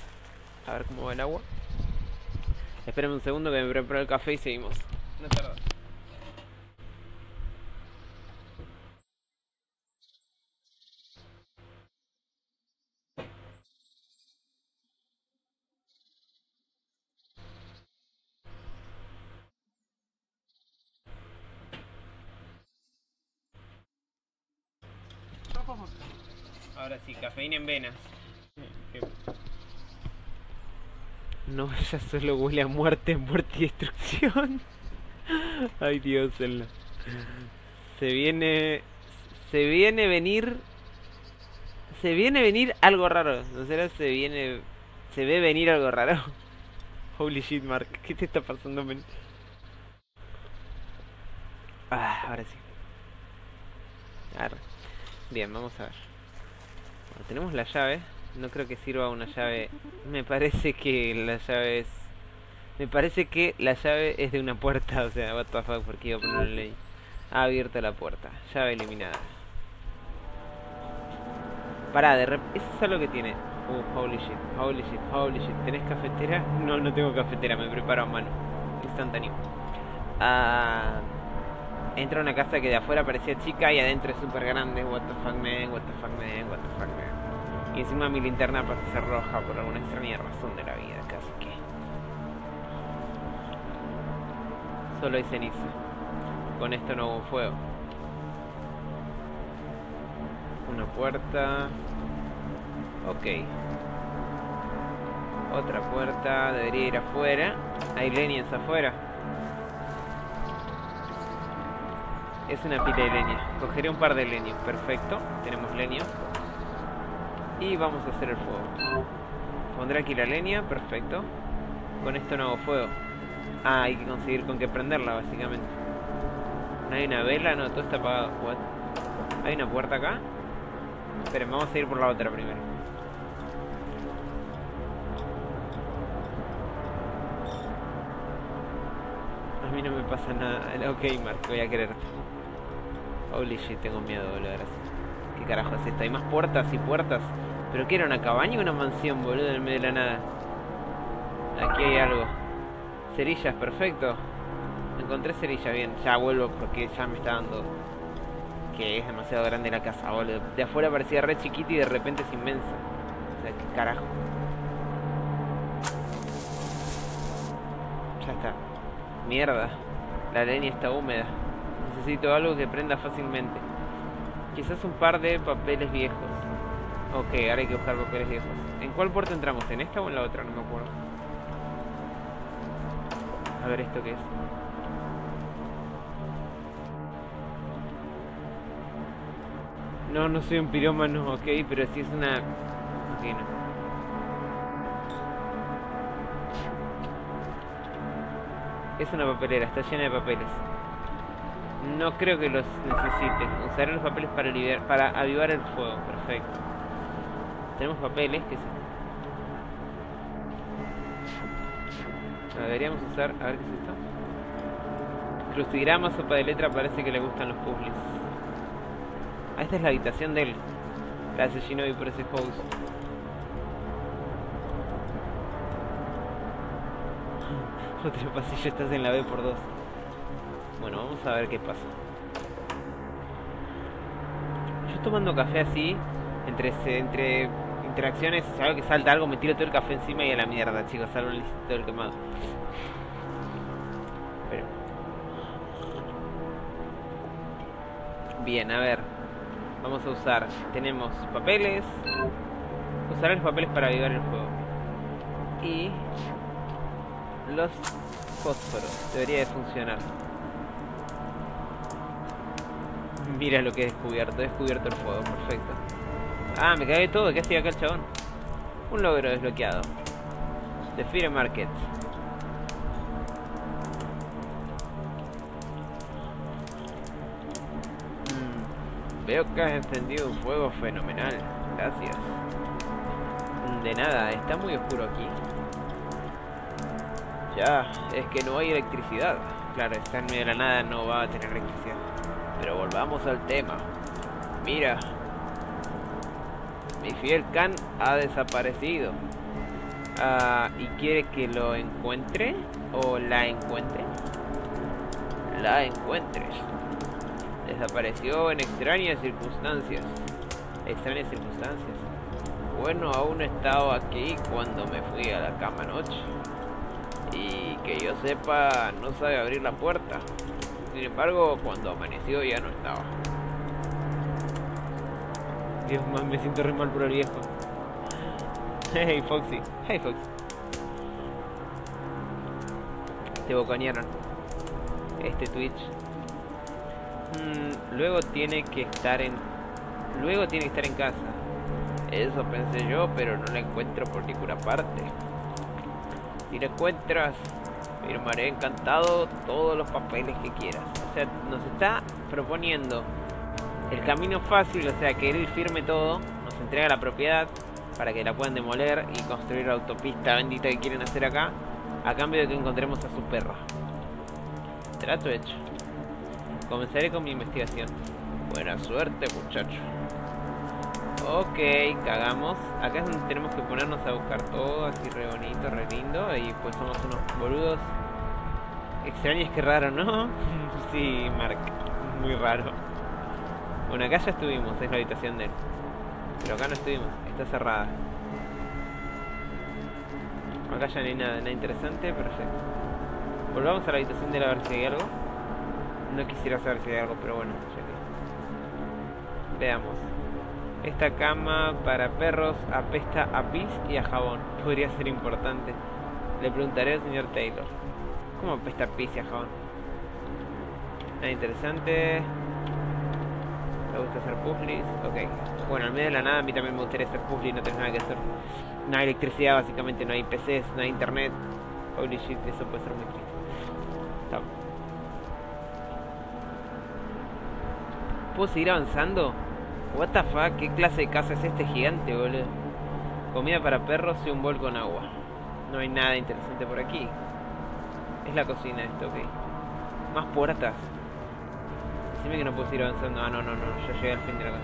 A ver cómo va el agua. Espérenme un segundo que me preparo el café y seguimos. No tarda. Ahora sí, cafeína en venas. No, ya solo huele a muerte, muerte y destrucción. Ay Dios, el... se viene... Se viene venir... Se viene venir algo raro. ¿No será? Se viene... Se ve venir algo raro. Holy shit, Mark. ¿Qué te está pasando, men? Ah, ahora sí. Arre. Bien, vamos a ver. Bueno, tenemos la llave. No creo que sirva una llave. Me parece que la llave es... Me parece que la llave es de una puerta. O sea, what the fuck, porque iba a ponerle ahí. Ha abierto la puerta. Llave eliminada. Pará, de repente... Eso es algo que tiene. Uh, holy shit, holy shit, holy shit. ¿Tenés cafetera? No, no tengo cafetera. Me preparo a mano. Instantáneo. Ah... Entra a una casa que de afuera parecía chica y adentro es súper grande. What the fuck, man, what the fuck, man, what the fuck, man. Y encima mi linterna pasa a ser roja por alguna extraña razón de la vida, casi que. Solo hay ceniza. Con esto no hubo fuego. una puerta. Ok. Otra puerta, debería ir afuera. Hay leñas afuera. Es una pila de leña. Cogeré un par de leños, perfecto. Tenemos leña. Y vamos a hacer el fuego. Pondré aquí la leña, perfecto. Con esto no hago fuego. Ah, hay que conseguir con qué prenderla, básicamente. ¿No hay una vela? No, todo está apagado. What? ¿Hay una puerta acá? Esperen, vamos a ir por la otra primero. A mí no me pasa nada. Ok, Mark, voy a querer. Holy shit, tengo miedo, boludo, gracias. ¿Qué carajo es esto? Hay más puertas y puertas. ¿Pero qué era? ¿Una cabaña o una mansión, boludo, en medio de la nada? Aquí hay algo. Cerillas, perfecto. Encontré cerillas, bien. Ya vuelvo porque ya me está dando... Que es demasiado grande la casa, boludo. De afuera parecía re chiquita y de repente es inmensa. O sea, qué carajo. Ya está. Mierda. La leña está húmeda. Necesito algo que prenda fácilmente. Quizás un par de papeles viejos. Ok, ahora hay que buscar papeles viejos. ¿En cuál puerta entramos? ¿En esta o en la otra? No me acuerdo. A ver, ¿esto qué es? No, no soy un pirómano, ok, pero sí es una... Ok, no. Es una papelera, está llena de papeles. No creo que los necesite. Usaré los papeles para aliviar, para avivar el fuego, perfecto. Tenemos papeles, que se... No, deberíamos usar... A ver, ¿qué es esto? Crucigrama, sopa de letra, parece que le gustan los puzzles. Ah, esta es la habitación de él. Gracias, Shinobi, por ese host. Otro pasillo, estás en la B por dos. Bueno, vamos a ver qué pasa. Yo tomando café así, entre, entre interacciones, algo que salta algo, me tiro todo el café encima y a la mierda, chicos, salgo el todo el quemado. Pero... Bien, a ver. Vamos a usar. Tenemos papeles. Usaré los papeles para avivar el fuego. Y... los fósforos. Debería de funcionar. Mira lo que he descubierto. He descubierto el fuego. Perfecto. Ah, me cagué todo. ¿Qué hacía acá el chabón? Un logro desbloqueado. The Fire Market. Mm, veo que has encendido un fuego fenomenal. Gracias. De nada. Está muy oscuro aquí. Ya, es que no hay electricidad. Claro, está en medio de la nada, no va a tener electricidad. Pero volvamos al tema. Mira, mi fiel Khan ha desaparecido. uh, ¿Y quiere que lo encuentre? ¿O la encuentre? La encuentres. Desapareció en extrañas circunstancias. Extrañas circunstancias. Bueno, aún he estado aquí cuando me fui a la cama anoche. Y que yo sepa, no sabe abrir la puerta. Sin embargo, cuando amaneció ya no estaba. Dios, man, me siento re mal por el viejo. Hey, Foxy. Hey, Foxy. Te bocanearon. Este Twitch. Mm, luego tiene que estar en... Luego tiene que estar en casa. Eso pensé yo, pero no la encuentro por ninguna parte. Si la encuentras, firmaré encantado todos los papeles que quieras. O sea, nos está proponiendo el camino fácil, o sea, que él firme todo, nos entrega la propiedad para que la puedan demoler y construir la autopista bendita que quieren hacer acá, a cambio de que encontremos a su perra. Trato hecho. Comenzaré con mi investigación. Buena suerte, muchacho. Ok, cagamos. Acá es donde tenemos que ponernos a buscar todo, así re bonito, re lindo. Y pues somos unos boludos. Extraños, que raro, ¿no? Sí, Mark, muy raro. Bueno, acá ya estuvimos, es la habitación de él. Pero acá no estuvimos, está cerrada. Acá ya no hay nada, nada interesante, perfecto. Volvamos a la habitación de él a ver si hay algo. No quisiera saber si hay algo, pero bueno, ya que... Veamos. Esta cama para perros apesta a pis y a jabón. Podría ser importante. Le preguntaré al señor Taylor. ¿Cómo apesta a pis y a jabón? Ah, interesante. Me gusta hacer puzzles. Ok. Bueno, al medio de la nada a mí también me gustaría hacer puzzles y no tengo nada que hacer. No hay electricidad, básicamente no hay P Cs, no hay internet. Holy shit, eso puede ser muy triste. Stop. ¿Puedo seguir avanzando? What the fuck, ¿qué clase de casa es este gigante, boludo? Comida para perros y un bol con agua. No hay nada interesante por aquí. Es la cocina esto, ok. Más puertas. Decime que no puedo seguir avanzando. Ah, no, no, no, ya llegué al fin de la casa.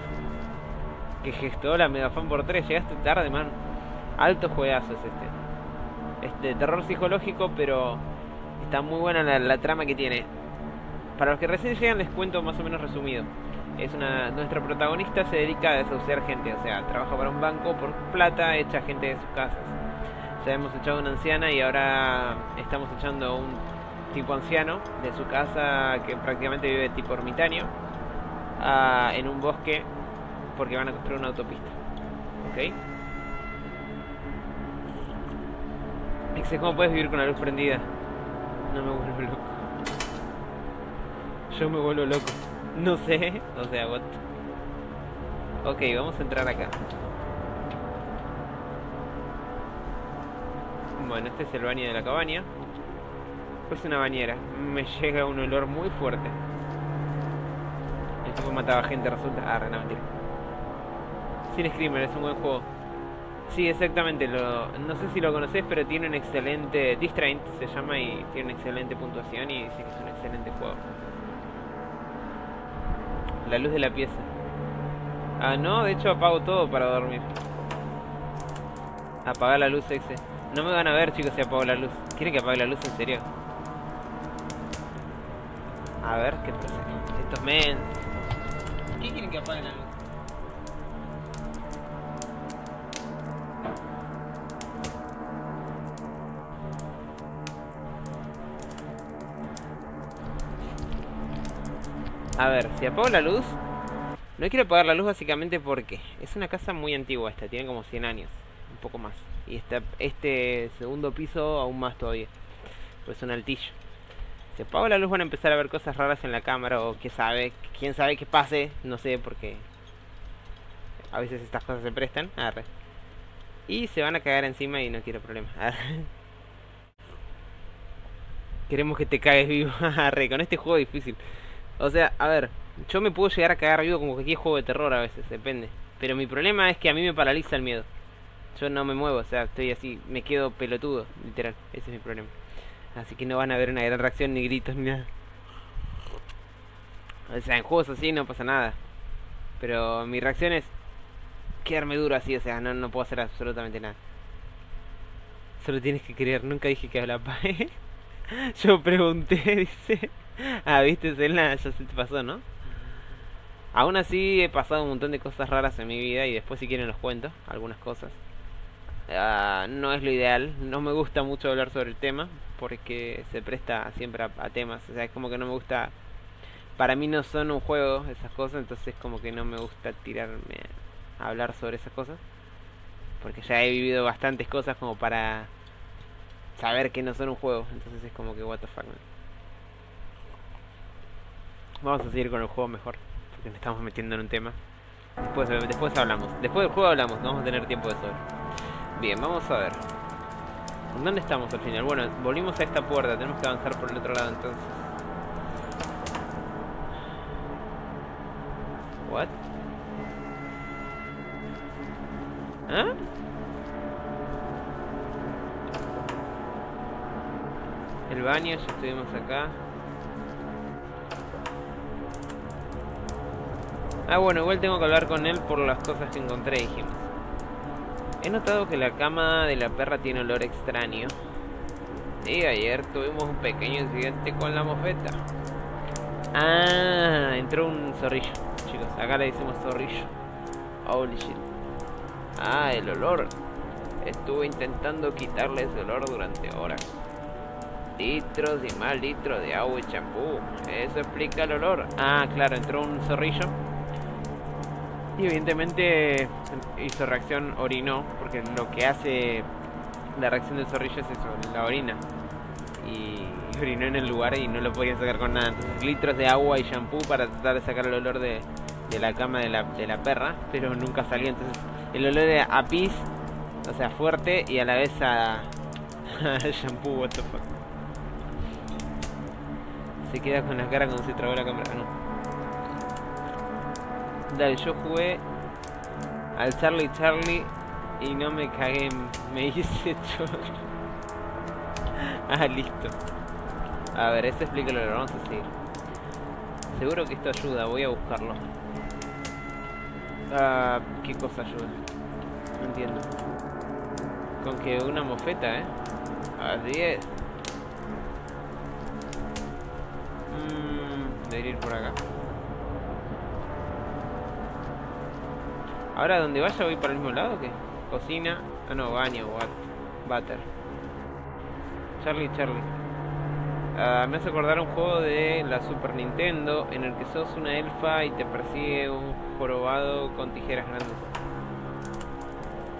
Qué gesto, hola, Megafan por tres. Llegaste tarde, man. Alto juegazo es este. Este, terror psicológico, pero está muy buena la, la trama que tiene. Para los que recién llegan les cuento más o menos resumido. Es una, nuestra protagonista se dedica a desahuciar gente, o sea, trabaja para un banco por plata, echa gente de sus casas. Ya hemos echado a una anciana y ahora estamos echando a un tipo anciano de su casa que prácticamente vive tipo ermitaño uh, en un bosque porque van a construir una autopista. ¿Ok? Exe, ¿cómo puedes vivir con la luz prendida? No me vuelvo loco. Yo me vuelvo loco. No sé, o sea, what. Ok, vamos a entrar acá. Bueno, este es el baño de la cabaña. Pues una bañera. Me llega un olor muy fuerte. El tipo mataba gente, resulta. Ah, no, mentira. Sin Screamer, es un buen juego. Sí, exactamente. Lo... No sé si lo conocés, pero tiene un excelente... Distraint se llama y tiene una excelente puntuación y dice que es un excelente juego. La luz de la pieza. Ah, no, de hecho apago todo para dormir. Apaga la luz, Exe. No me van a ver, chicos, si apago la luz. ¿Quieren que apague la luz en serio? A ver, ¿qué pasa? Estos men. ¿Qué quieren que apague la luz? A ver, si apago la luz. No quiero apagar la luz básicamente porque es una casa muy antigua esta, tiene como cien años, un poco más. Y está, este segundo piso aún más todavía, pues es un altillo. Si apago la luz van a empezar a ver cosas raras en la cámara o qué sabe, quién sabe qué pase, no sé, porque a veces estas cosas se prestan. Arre. Y se van a cagar encima y no quiero problemas. Arre. Queremos que te cagues vivo. Arre, con este juego difícil. O sea, a ver, yo me puedo llegar a cagar vivo como cualquier juego de terror a veces, depende. Pero mi problema es que a mí me paraliza el miedo. Yo no me muevo, o sea, estoy así, me quedo pelotudo, literal, ese es mi problema. Así que no van a ver una gran reacción, ni gritos, ni nada. O sea, en juegos así no pasa nada. Pero mi reacción es quedarme duro así, o sea, no, no puedo hacer absolutamente nada. Solo tienes que creer, nunca dije que habla pa', ¿eh? Yo pregunté, dice... Ah, viste, Selna, ya se te pasó, ¿no? Aún así he pasado un montón de cosas raras en mi vida. Y después si quieren los cuento, algunas cosas. uh, No es lo ideal. No me gusta mucho hablar sobre el tema porque se presta siempre a, a temas. O sea, es como que no me gusta. Para mí no son un juego esas cosas. Entonces como que no me gusta tirarme a hablar sobre esas cosas, porque ya he vivido bastantes cosas como para saber que no son un juego. Entonces es como que what the fuck, man. Vamos a seguir con el juego mejor, porque nos estamos metiendo en un tema. Después, después hablamos. Después del juego hablamos, no vamos a tener tiempo de sobra. Bien, vamos a ver. ¿Dónde estamos al final? Bueno, volvimos a esta puerta, tenemos que avanzar por el otro lado entonces. ¿What? ¿Ah? El baño, ya estuvimos acá. Ah, bueno, igual tengo que hablar con él por las cosas que encontré, dijimos. He notado que la cama de la perra tiene olor extraño. Y ayer tuvimos un pequeño incidente con la mofeta. Ah, entró un zorrillo. Chicos, acá le decimos zorrillo. Holy shit. Ah, el olor. Estuve intentando quitarle ese olor durante horas. Litros y más litros de agua y champú. Eso explica el olor. Ah, claro, entró un zorrillo Y evidentemente hizo reacción orinó, porque lo que hace la reacción del zorrillo es eso, la orina. Y orinó en el lugar y no lo podían sacar con nada. Entonces, litros de agua y shampoo para tratar de sacar el olor de, de la cama de la, de la perra, pero nunca salió. Entonces el olor era a pis, o sea, fuerte, y a la vez a, a shampoo, what the fuck. Se queda con la cara cuando se trabó la cámara, no. Dale, yo jugué al Charlie Charlie y no me cagué, me hice chorro. Ah, listo. A ver, esto explícalo, lo vamos a seguir. Seguro que esto ayuda, voy a buscarlo. Ah, ¿qué cosa ayuda? No entiendo. Con que una mofeta, ¿eh? A diez. Mmm, debería ir por acá. Ahora, donde vaya, voy para el mismo lado, ¿o qué? Cocina. Ah, no, baño, what? Butter. Charlie, Charlie. Uh, me hace acordar un juego de la Super Nintendo en el que sos una elfa y te persigue un jorobado con tijeras grandes.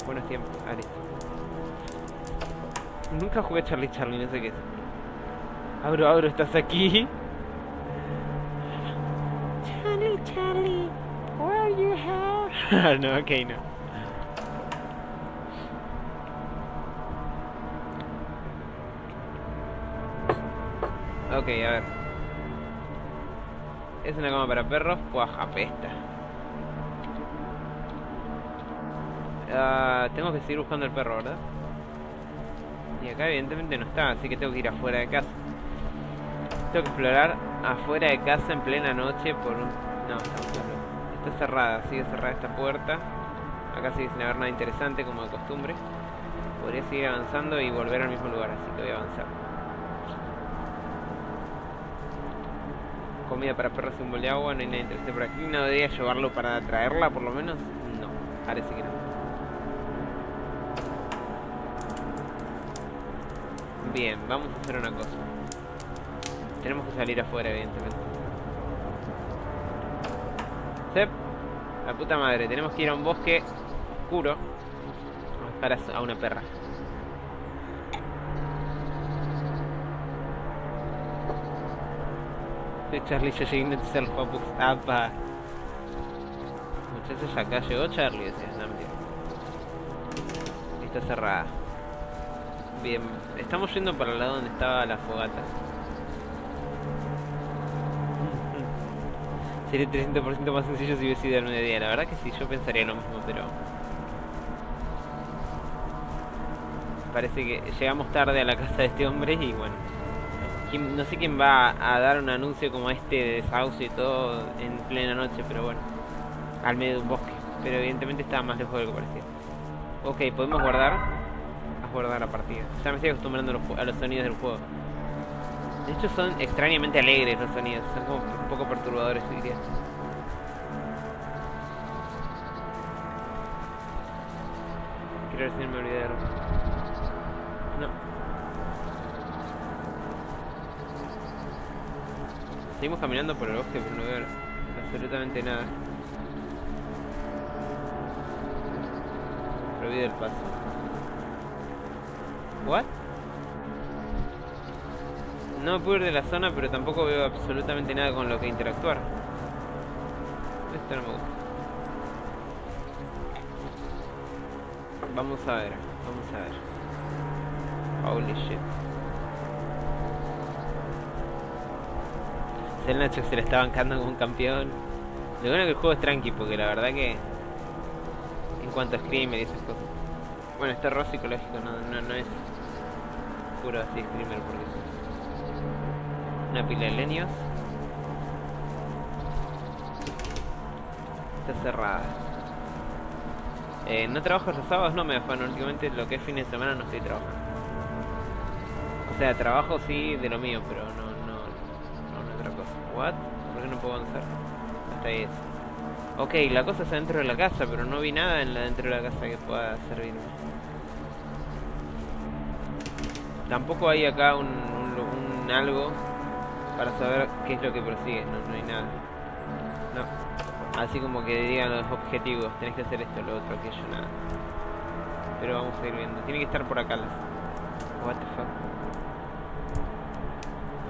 Buenos tiempos. Ah, listo. Nunca jugué Charlie, Charlie, no sé qué es. Abro, abro, ¿estás aquí? Charlie, Charlie. Where are you at? No, ok, no. Ok, a ver. Es una cama para perros, pues apesta. Uh, tengo que seguir buscando el perro, ¿verdad? Y acá evidentemente no está, así que tengo que ir afuera de casa. Tengo que explorar afuera de casa en plena noche por un... No, está muy... Está cerrada, sigue cerrada esta puerta. Acá sigue sin haber nada interesante, como de costumbre. Podría seguir avanzando y volver al mismo lugar, así que voy a avanzar. Comida para perros y un bol de agua, no hay nada interesante por aquí. ¿No debería llevarlo para traerla, por lo menos? No, parece que no. Bien, vamos a hacer una cosa. Tenemos que salir afuera, evidentemente. La puta madre, tenemos que ir a un bosque oscuro para a una perra. Charlie, ya llegué a noticiar los papus. ¡Apa! Muchachos, acá llegó Charlie, decía. No, mentira. Está cerrada. Bien, estamos yendo para el lado donde estaba la fogata. Sería trescientos por ciento más sencillo si hubiese ido al mediodía. La verdad que sí, yo pensaría lo mismo, pero... Parece que llegamos tarde a la casa de este hombre y bueno... No sé quién va a dar un anuncio como este de desahucio y todo en plena noche, pero bueno... Al medio de un bosque. Pero evidentemente estaba más lejos de lo que parecía. Ok, podemos guardar. A guardar la partida. Ya me estoy acostumbrando a los, a los sonidos del juego. De hecho son extrañamente alegres los sonidos, son como un poco perturbadores, diría. Quiero ver si no me olvidé de algo. No. Seguimos caminando por el bosque, pero no veo absolutamente nada. Prohibido el paso. ¿What? No me puedo ir de la zona, pero tampoco veo absolutamente nada con lo que interactuar. Esto no me gusta. Vamos a ver, vamos a ver. Holy shit. Selna se la está bancando como un campeón. Lo bueno que el juego es tranqui, porque la verdad que... En cuanto a screamer y esas cosas. Bueno, este error psicológico no, no, no es... Puro así screamer, porque... Una pila de leños. Está cerrada. Eh, no trabajo los sábados, no me afano. Últimamente lo que es fin de semana no estoy trabajando. O sea, trabajo sí de lo mío, pero no, no, no, no otra cosa. ¿What? ¿Por qué no puedo avanzar? Hasta ahí es. Ok, la cosa está dentro de la casa, pero no vi nada en la dentro de la casa que pueda servirme. Tampoco hay acá un, un, un algo... Para saber qué es lo que prosigue, no, no hay nada. No. Así como que digan los objetivos, tenés que hacer esto, lo otro, aquello, nada. Pero vamos a ir viendo. Tiene que estar por acá las... What the fuck.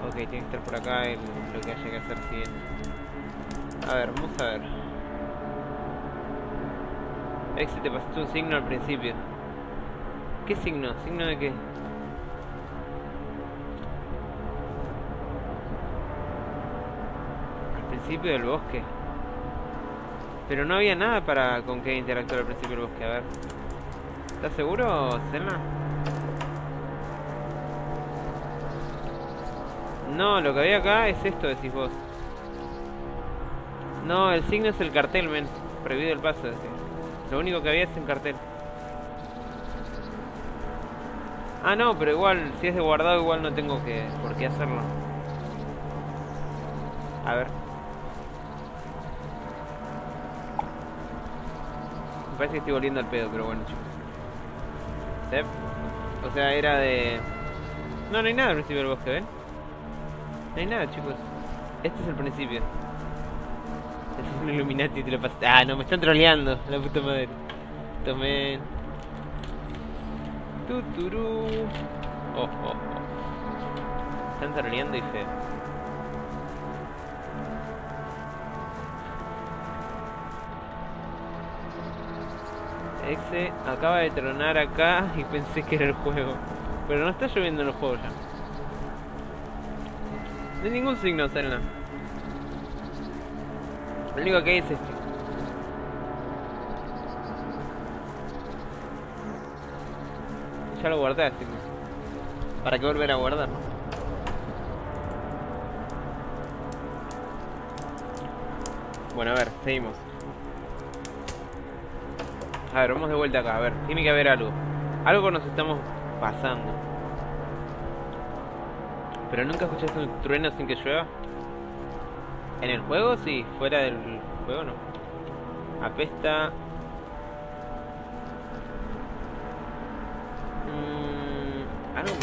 Ok, tiene que estar por acá el... lo que haya que hacer siguiente. A ver, vamos a ver. Exe, te pasaste un signo al principio. ¿Qué signo? ¿Signo de qué? Al principio del bosque. Pero no había nada para con qué interactuar al principio del bosque, a ver. ¿Estás seguro, Selna? No, lo que había acá es esto, decís vos. No, el signo es el cartel, men. Prohibido el paso, decís. Lo único que había es un cartel. Ah, no, pero igual, si es de guardado, igual no tengo que por qué hacerlo. A ver. Me parece que estoy volviendo al pedo, pero bueno, chicos. ¿Sep? O sea, era de... No, no hay nada al principio del bosque, ¿ven? No hay nada, chicos. Este es el principio. Este es un Illuminati y te lo pasé. Ah, no, me están troleando, la puta madre. Tomen. Tuturu. Oh, oh, oh. Están troleando y feo. Exe acaba de tronar acá y pensé que era el juego. Pero no está lloviendo en los juegos ya. No hay ningún signo, Selna. Lo único que hay es este. Ya lo guardé, así que... ¿Para qué volver a guardarlo? Bueno, a ver, seguimos. A ver, vamos de vuelta acá, a ver, tiene que haber algo. Algo nos estamos pasando. ¿Pero nunca escuchaste un trueno sin que llueva? ¿En el juego? Sí, fuera del juego no. Apesta. Mm, algo.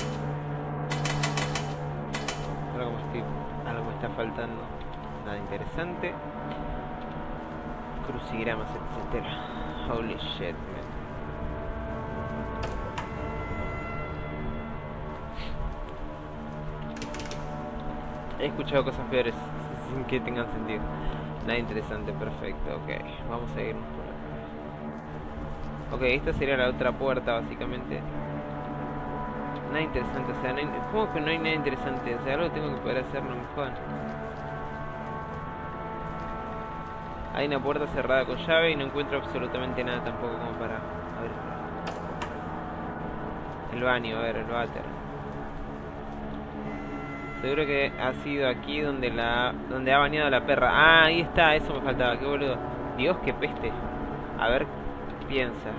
Ahora como estoy. Algo me está faltando. Nada interesante. Crucigramas, etcétera. Holy shit, man. He escuchado cosas peores sin que tengan sentido. Nada interesante, perfecto, ok. Vamos a irnos por acá. Ok, esta sería la otra puerta, básicamente. Nada interesante, o sea, no hay... ¿Cómo que no hay nada interesante? O sea, algo tengo que poder hacer, no me jodan. Hay una puerta cerrada con llave y no encuentro absolutamente nada tampoco como para abrir. El baño, a ver, el váter. Seguro que ha sido aquí donde la donde ha bañado la perra. Ah, ahí está, eso me faltaba, qué boludo. Dios, qué peste. A ver, piensa.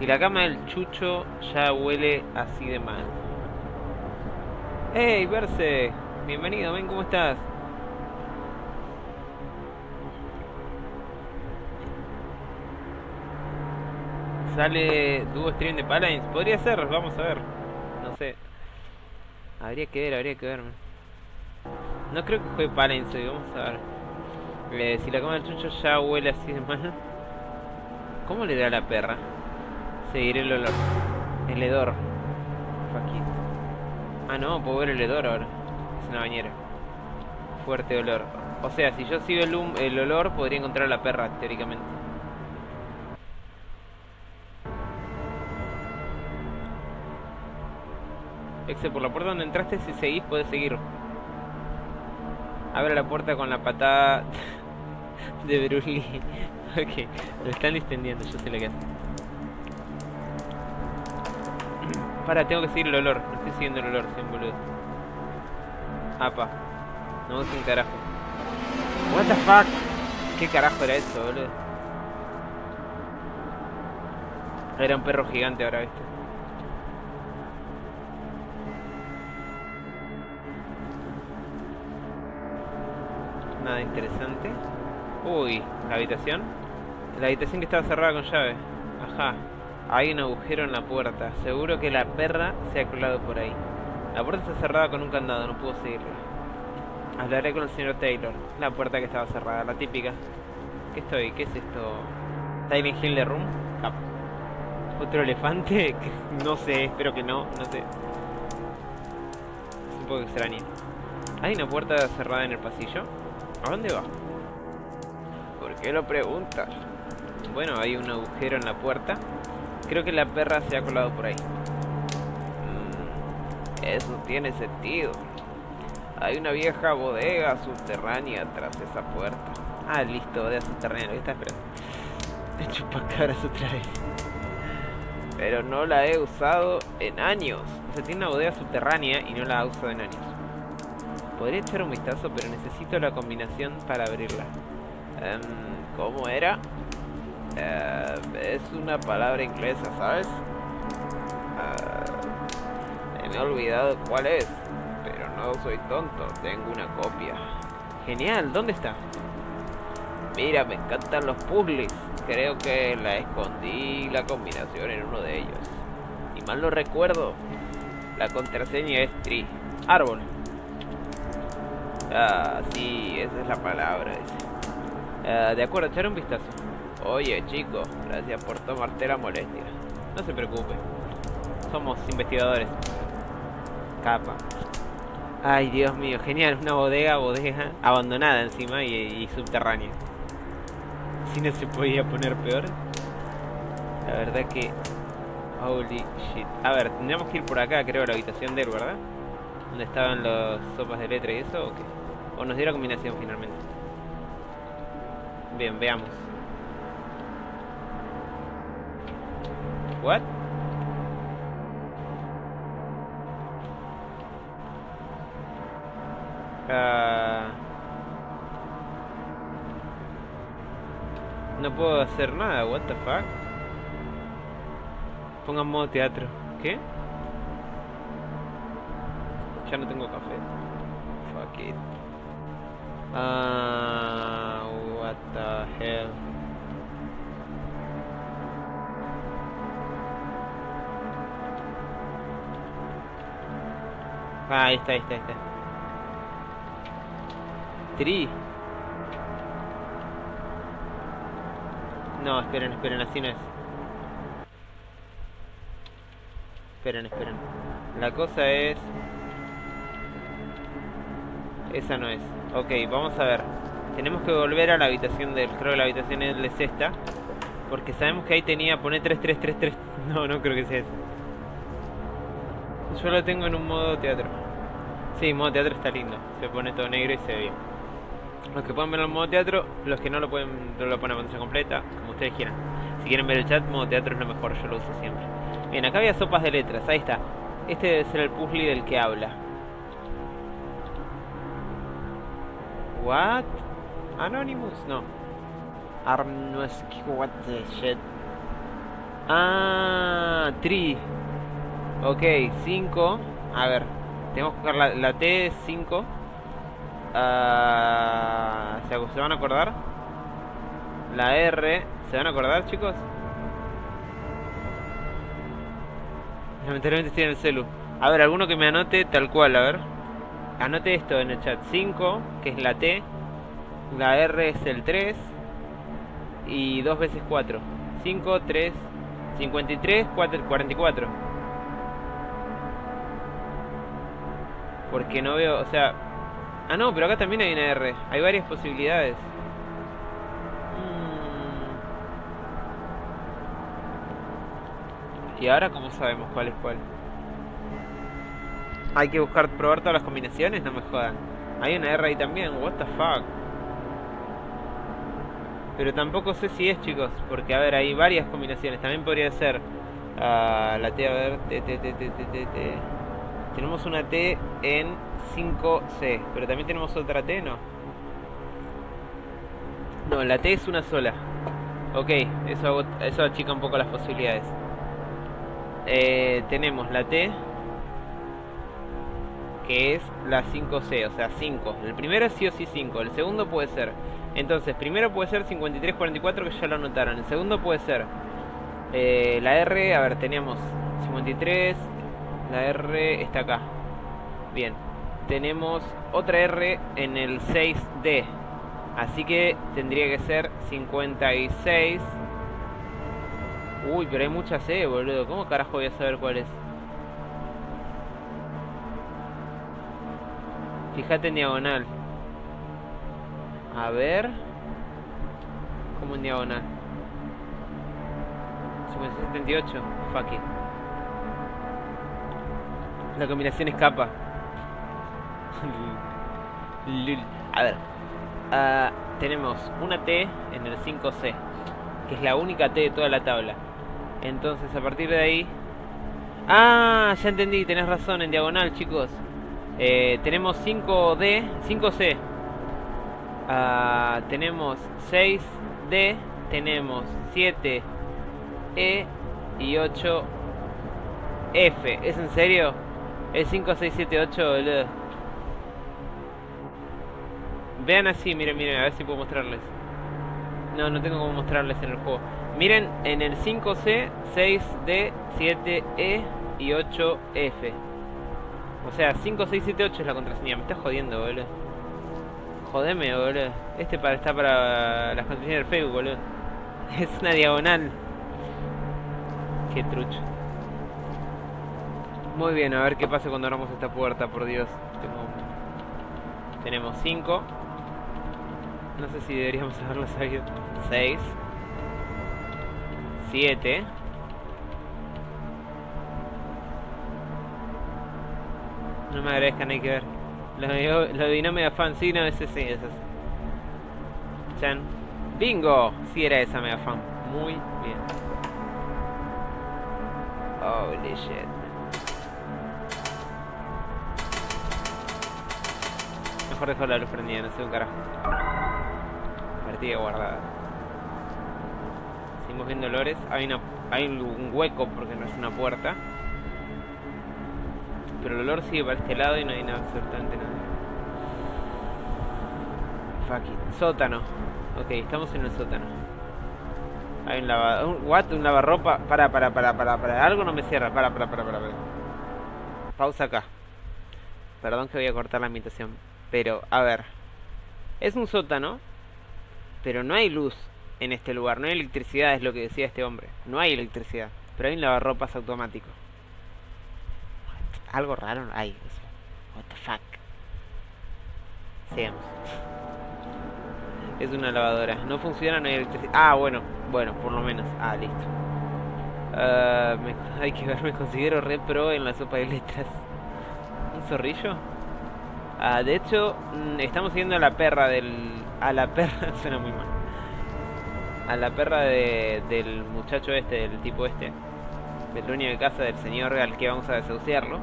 Si la cama del chucho ya huele así de mal. ¡Hey, Verse! Bienvenido, ven, ¿cómo estás? Sale dúo stream de Paladins, podría ser, vamos a ver, no sé, habría que ver, habría que verme. No creo que juegue Paladins hoy, vamos a ver. Eh, si la cama del chucho ya huele así de mal, ¿cómo le da la perra? Seguiré el olor, el hedor. Faquito. Ah no, puedo ver el hedor ahora, es una bañera. Fuerte olor, o sea, si yo sigo el, um el olor podría encontrar a la perra teóricamente. Exe, por la puerta donde entraste, si seguís, podés seguir. Abre la puerta con la patada de Beruli. Ok, lo están distendiendo, yo sé lo que hace. Para, tengo que seguir el olor. No estoy siguiendo el olor, soy un boludo. Apa, no es un carajo. What the fuck? ¿Qué carajo era eso, boludo? Era un perro gigante ahora, ¿viste? Nada interesante. Uy, la habitación. La habitación que estaba cerrada con llave. Ajá. Hay un agujero en la puerta. Seguro que la perra se ha colado por ahí. La puerta está cerrada con un candado, no puedo seguirla. Hablaré con el señor Taylor. La puerta que estaba cerrada, la típica. ¿Qué estoy? ¿Qué es esto? ¿Silent Hill the Room? Cap. ¿Otro elefante? No sé, espero que no, no sé. Es un poco extraño. ¿Hay una puerta cerrada en el pasillo? ¿A dónde va? ¿Por qué lo preguntas? Bueno, hay un agujero en la puerta. Creo que la perra se ha colado por ahí. Mm, eso tiene sentido. Hay una vieja bodega subterránea tras esa puerta. Ah, listo, bodega subterránea, lo que está esperando. Chupacabras otra vez. Pero no la he usado en años. O sea, tiene una bodega subterránea y no la ha usado en años. Podría echar un vistazo, pero necesito la combinación para abrirla. Um, ¿Cómo era? Uh, es una palabra inglesa, ¿sabes? Uh, me he olvidado cuál es. Pero no soy tonto, tengo una copia. Genial, ¿dónde está? Mira, me encantan los puzzles. Creo que la escondí la combinación en uno de ellos. Y mal lo recuerdo. La contraseña es tree. Árbol. Ah, sí, esa es la palabra. Ah, de acuerdo, echar un vistazo. Oye, chico, gracias por tomarte la molestia. No se preocupe. Somos investigadores. Capa. Ay, Dios mío, genial. Una bodega, bodega abandonada encima y, y subterránea. Si no se podía poner peor. La verdad que... Holy shit. A ver, tendríamos que ir por acá, creo, a la habitación de él, ¿verdad? Donde estaban las sopas de letra y eso, ¿o qué? O nos dio la combinación finalmente. Bien, veamos. ¿What? Uh... No puedo hacer nada, what the fuck? Pongan modo teatro. ¿Qué? Ya no tengo café. Fuck it. Ah, uh, what the hell. Ah, ahí está, ahí está, ahí está. Tri. No, esperen, esperen, así no es. Esperen, esperen. La cosa es... Esa no es. Ok, vamos a ver. Tenemos que volver a la habitación del... Creo que la habitación es esta. Porque sabemos que ahí tenía... Poné tres tres tres tres. No, no creo que sea eso. Yo lo tengo en un modo teatro. Sí, modo teatro está lindo. Se pone todo negro y se ve bien. Los que pueden verlo en modo teatro. Los que no lo pueden... No lo ponen a pantalla completa. Como ustedes quieran. Si quieren ver el chat, modo teatro es lo mejor. Yo lo uso siempre. Bien, acá había sopas de letras. Ahí está. Este debe ser el puzzle del que habla. What? Anonymous? No. Arm no es que what the shit. Ah, tri. Ok, cinco. A ver, tenemos que buscar la, la T cinco. Uh, ¿se, ¿Se van a acordar? La R. ¿Se van a acordar, chicos? Lamentablemente estoy en el celu. A ver, alguno que me anote tal cual, a ver. Anote esto en el chat, cinco, que es la T, la R es el tres, y dos veces cuatro, cinco, tres, cincuenta y tres, cuatro, cuarenta y cuatro. Porque no veo, o sea... Ah no, pero acá también hay una R, hay varias posibilidades. ¿Y ahora cómo sabemos cuál es cuál? Hay que buscar, probar todas las combinaciones, no me jodan. Hay una R ahí también, what the fuck. Pero tampoco sé si es, chicos, porque a ver, hay varias combinaciones. También podría ser uh, la T, a ver, T, T, T, T, T, T, T. Tenemos una T en cinco C, pero también tenemos otra T, ¿no? No, la T es una sola. Ok, eso, eso achica un poco las posibilidades. Eh, tenemos la T... que es la cinco C, o sea, cinco. El primero es sí o sí cinco, el segundo puede ser. Entonces, primero puede ser cincuenta y tres cuarenta y cuatro, que ya lo anotaron. El segundo puede ser eh, la R, a ver, teníamos cincuenta y tres, la R está acá. Bien, tenemos otra R en el seis D. Así que tendría que ser cincuenta y seis. Uy, pero hay mucha C, boludo. ¿Cómo carajo voy a saber cuál es? Fíjate en diagonal. A ver. ¿Cómo en diagonal? cincuenta y seis setenta y ocho. Fuck it. La combinación escapa. A ver. Uh, tenemos una T en el cinco C, que es la única T de toda la tabla. Entonces a partir de ahí... Ah, ya entendí, tenés razón, en diagonal, chicos. eh, Tenemos cinco D, cinco C, uh, tenemos seis D, tenemos siete E y ocho F. ¿Es en serio? Es cinco, seis, siete, ocho, boludo. Vean así, miren, miren, a ver si puedo mostrarles. No, no tengo cómo mostrarles en el juego. Miren, en el cinco C, seis D, siete E y ocho F. O sea, cinco, seis, siete, ocho es la contraseña. Me estás jodiendo, boludo. Jodeme, boludo. Este para está para las contraseñas del Facebook, boludo. Es una diagonal. Qué trucho. Muy bien, a ver qué pasa cuando abramos esta puerta, por Dios. Tengo... Tenemos cinco. No sé si deberíamos haberlo sabido. seis. siete. No me agradezcan, hay que ver. Lo de Dinámica Fan, sí, no, ese sí, ese sí. Chan. ¡Bingo! Sí era esa Mega Fan. Muy bien. Holy shit. Mejor dejar la luz prendida, no sé un carajo. Partida guardada. Seguimos viendo olores. Hay, una, hay un hueco porque no es una puerta. Pero el olor sigue para este lado y no hay nada, absolutamente nada. Fuck it. Sótano. Ok, estamos en el sótano. Hay un lavado. Un, ¿What? ¿Un lavarropa? Para, para, para, para, para. Algo no me cierra. Para, para, para, para. para. Pausa acá. Perdón que voy a cortar la invitación. Pero, a ver, es un sótano, pero no hay luz en este lugar, no hay electricidad, es lo que decía este hombre. No hay electricidad, pero hay un lavarropas automático. What? Algo raro hay, o sea, what the fuck. Sigamos. Es una lavadora, no funciona, no hay electricidad. Ah, bueno, bueno, por lo menos, ah, listo. uh, me, Hay que ver, me considero re pro en la sopa de letras. ¿Un zorrillo? Ah, de hecho, estamos siguiendo a la perra del... A la perra... Suena muy mal. A la perra de, del muchacho este, del tipo este. Del dueño de casa, del señor al que vamos a desahuciarlo.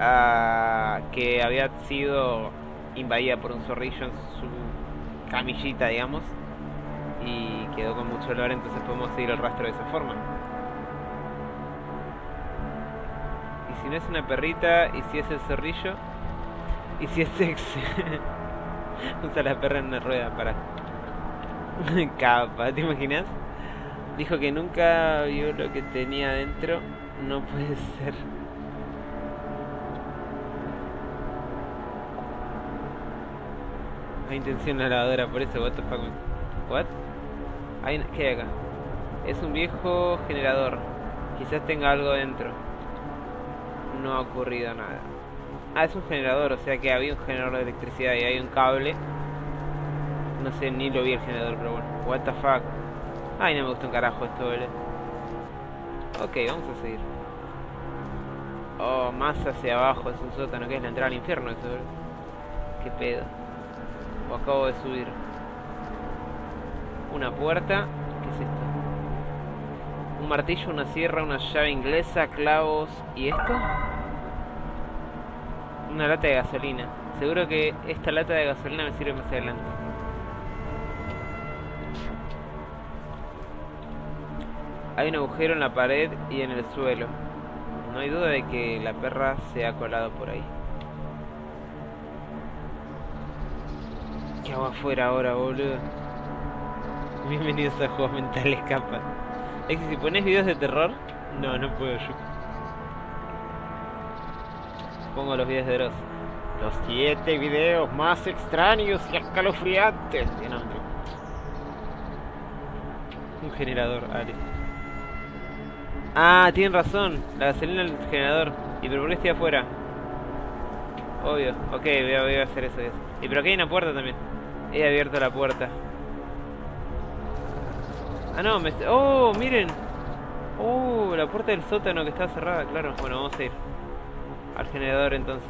Ah, que había sido invadida por un zorrillo en su camillita, digamos. Y quedó con mucho olor, entonces podemos seguir el rastro de esa forma. Y si no es una perrita, y si es el zorrillo... Y si es sexy. Usa la perra en una rueda, para. Capa, ¿te imaginas? Dijo que nunca vio lo que tenía adentro. No puede ser. Hay intención en la lavadora, por eso, what the fuck. What? Hay una... ¿Qué hay acá? Es un viejo generador. Quizás tenga algo dentro. No ha ocurrido nada. Ah, es un generador, o sea que había un generador de electricidad y hay un cable. No sé, ni lo vi el generador, pero bueno. What the fuck. Ay, no me gusta un carajo esto, ¿vale? Ok, vamos a seguir. Oh, más hacia abajo, es un sótano, que es la entrada al infierno esto, ¿vale? Qué pedo. O acabo de subir. Una puerta. ¿Qué es esto? Un martillo, una sierra, una llave inglesa, clavos. ¿Y esto? Una lata de gasolina. Seguro que esta lata de gasolina me sirve más adelante. Hay un agujero en la pared y en el suelo. No hay duda de que la perra se ha colado por ahí. ¿Qué hago afuera ahora, boludo? Bienvenidos a Juegos Mentales, capa. Es que si pones videos de terror... No, no puedo yo. Pongo los videos de Dross. Los siete videos más extraños y escalofriantes. Bien, André. Un generador, vale. Ah, tienen razón. La gasolina del generador. ¿Y pero por qué estoy afuera? Obvio. Ok, voy a, voy a hacer eso, eso. Y pero aquí hay una puerta también. He abierto la puerta. Ah, no, me... ¡Oh, miren! ¡Oh, la puerta del sótano que está cerrada! Claro, bueno, vamos a ir al generador entonces.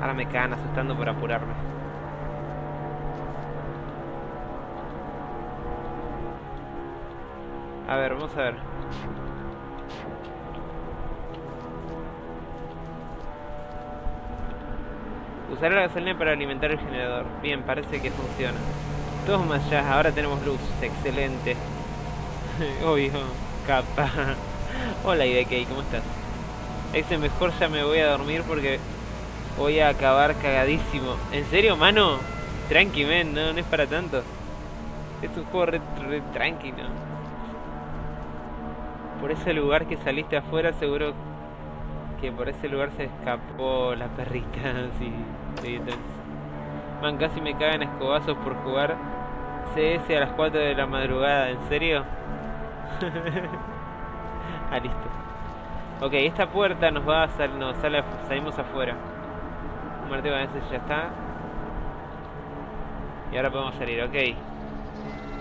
Ahora me cagan asustando por apurarme. A ver, vamos a ver. Usaré la gasolina para alimentar el generador. Bien, parece que funciona. Toma allá, ahora tenemos luz. Excelente. Obvio, capa. Hola I D K, ¿cómo estás? Exe, mejor ya me voy a dormir porque voy a acabar cagadísimo. ¿En serio, mano? Tranqui, men, no, no es para tanto. Es un juego re, re tranquilo. Por ese lugar que saliste afuera, seguro que por ese lugar se escapó la perrita. Sí, sí, man, casi me cagan escobazos por jugar C S a las cuatro de la madrugada. ¿En serio? Ah, listo. Ok, esta puerta nos va a salir. No, sale, salimos afuera. Un martillo de veces ya está. Y ahora podemos salir, ok.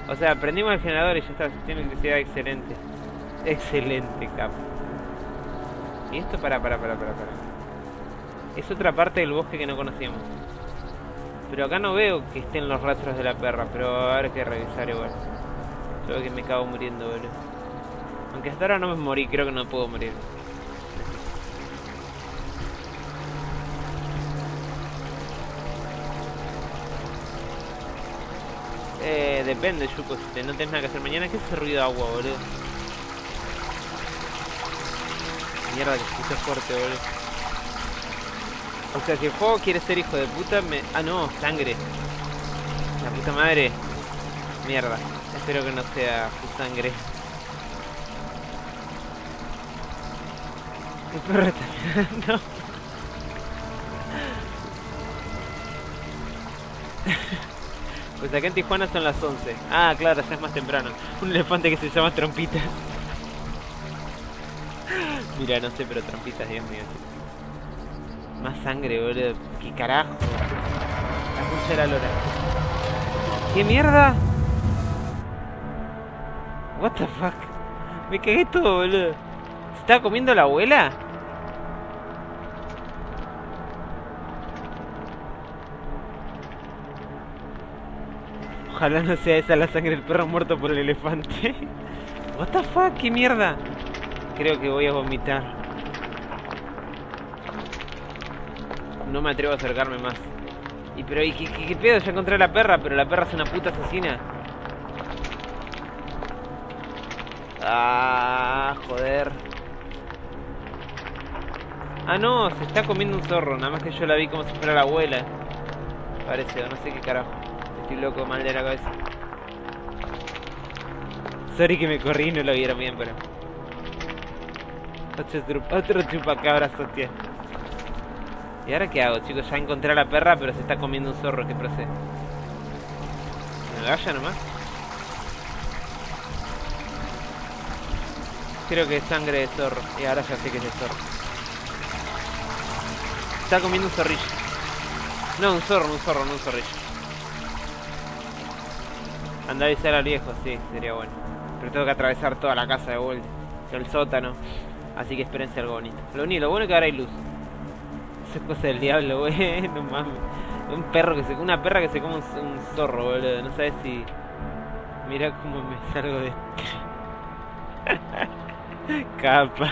O sea, prendimos el generador y ya está. Tiene electricidad, excelente. Excelente, capo. Y esto, para, para, para, para, para. Es otra parte del bosque que no conocíamos. Pero acá no veo que estén los rastros de la perra. Pero va a haber que revisar igual. Yo creo que me acabo muriendo, boludo. Aunque hasta ahora no me morí, creo que no puedo morir. Eh, depende, Yuko. Si no tenés nada que hacer mañana, ¿qué es ese ruido de agua, boludo? Mierda, que escuché fuerte, boludo. O sea, si el juego quiere ser hijo de puta, me... Ah, no, sangre. La puta madre. Mierda. Espero que no sea sangre. El perro está mirando. Pues acá en Tijuana son las once. Ah, claro, ya es más temprano. Un elefante que se llama Trompitas. Mira, no sé, pero Trompitas, Dios mío. Más sangre, boludo. ¿Qué carajo? La de la lora. ¿Qué mierda? What the fuck? Me cagué todo, boludo. ¿Se estaba comiendo la abuela? Ojalá no sea esa la sangre del perro muerto por el elefante. What the fuck? ¿Qué mierda? Creo que voy a vomitar. No me atrevo a acercarme más. Y pero, ¿y qué, qué, qué pedo? Ya encontré a la perra, pero la perra es una puta asesina. Ah, joder. Ah, no, se está comiendo un zorro. Nada más que yo la vi como si fuera la abuela. Parece, no sé qué carajo. Estoy loco, mal de la cabeza. Sorry que me corrí y no lo vieron bien, pero... Otro chupacabras, hostia. ¿Y ahora qué hago, chicos? Ya encontré a la perra, pero se está comiendo un zorro. ¿Qué procede? ¿Me vaya nomás? Creo que es sangre de zorro. Y ahora ya sé que es de zorro. Está comiendo un zorrillo. No, un zorro, un zorro, no un zorrillo. Anda a avisar al viejo, sí, sería bueno. Pero tengo que atravesar toda la casa de vuelta. El sótano. Así que espérense algo bonito. Lo único, lo bueno es que ahora hay luz. Eso es cosa del diablo, wey, no mames. Un perro que se, una perra que se come un, un zorro, boludo. No sabes si... Mirá cómo me salgo de... Capa.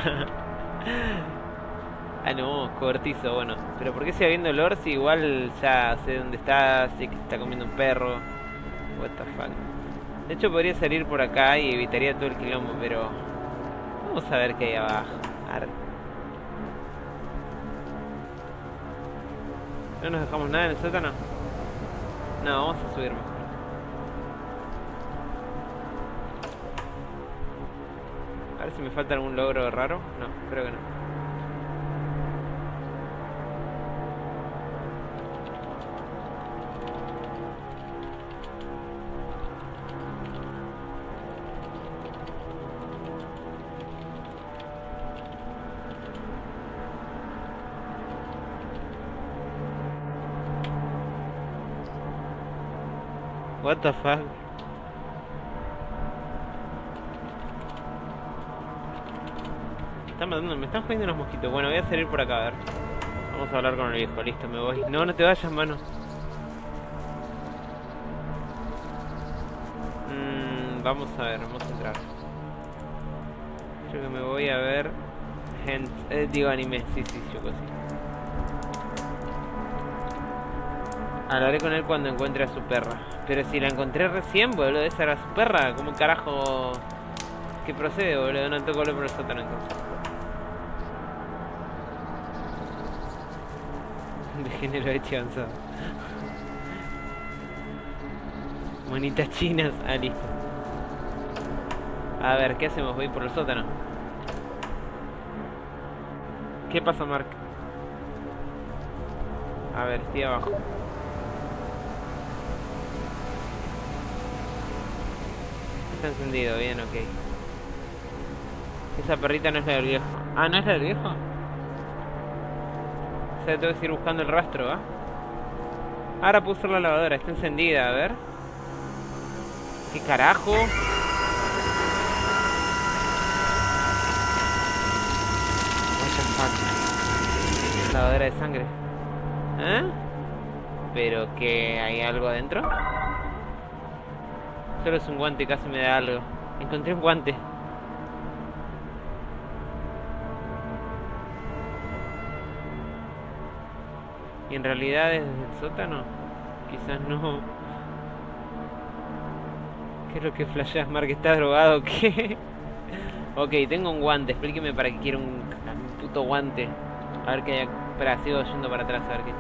Ah, no, cobertizo, bueno. Pero ¿por qué sigue habiendo olor si igual ya sé dónde está, sé que está comiendo un perro? What the fuck. De hecho podría salir por acá y evitaría todo el quilombo, pero... Vamos a ver qué hay abajo. Ar... ¿No nos dejamos nada en el sótano? No, vamos a subir mejor. A ver si me falta algún logro raro. No, creo que no. What the fuck. Me están matando, me están jodiendo los mosquitos. Bueno, voy a salir por acá, a ver. Vamos a hablar con el viejo, listo, me voy. No, no te vayas, mano. Mm, vamos a ver, vamos a entrar. Creo que me voy a ver... Gente, eh, digo anime, sí, sí, Yuko, sí. Hablaré con él cuando encuentre a su perra. Pero si la encontré recién, boludo, esa era su perra. ¿Cómo carajo que procede, boludo? No toco lo por el sótano entonces. De género hecho avanzado. Monitas chinas, ah, listo. A ver, ¿qué hacemos? Voy por el sótano. ¿Qué pasa, Mark? A ver, estoy abajo. Está encendido, bien, ok. Esa perrita no es la del viejo. Ah, ¿no es la del viejo? O sea, tengo que ir buscando el rastro, ¿va? ¿eh? Ahora puedo usar la lavadora, está encendida, a ver. ¿Qué carajo? Lavadora de sangre. ¿Eh? ¿Pero que hay algo adentro? Solo es un guante, casi me da algo. Encontré un guante. ¿Y en realidad es desde el sótano? Quizás no. ¿Qué es lo que flasheas, Mark? ¿Estás drogado o qué? Ok, tengo un guante. Explíqueme para qué quiero un puto guante. A ver qué hay. Espera, sigo yendo para atrás a ver qué.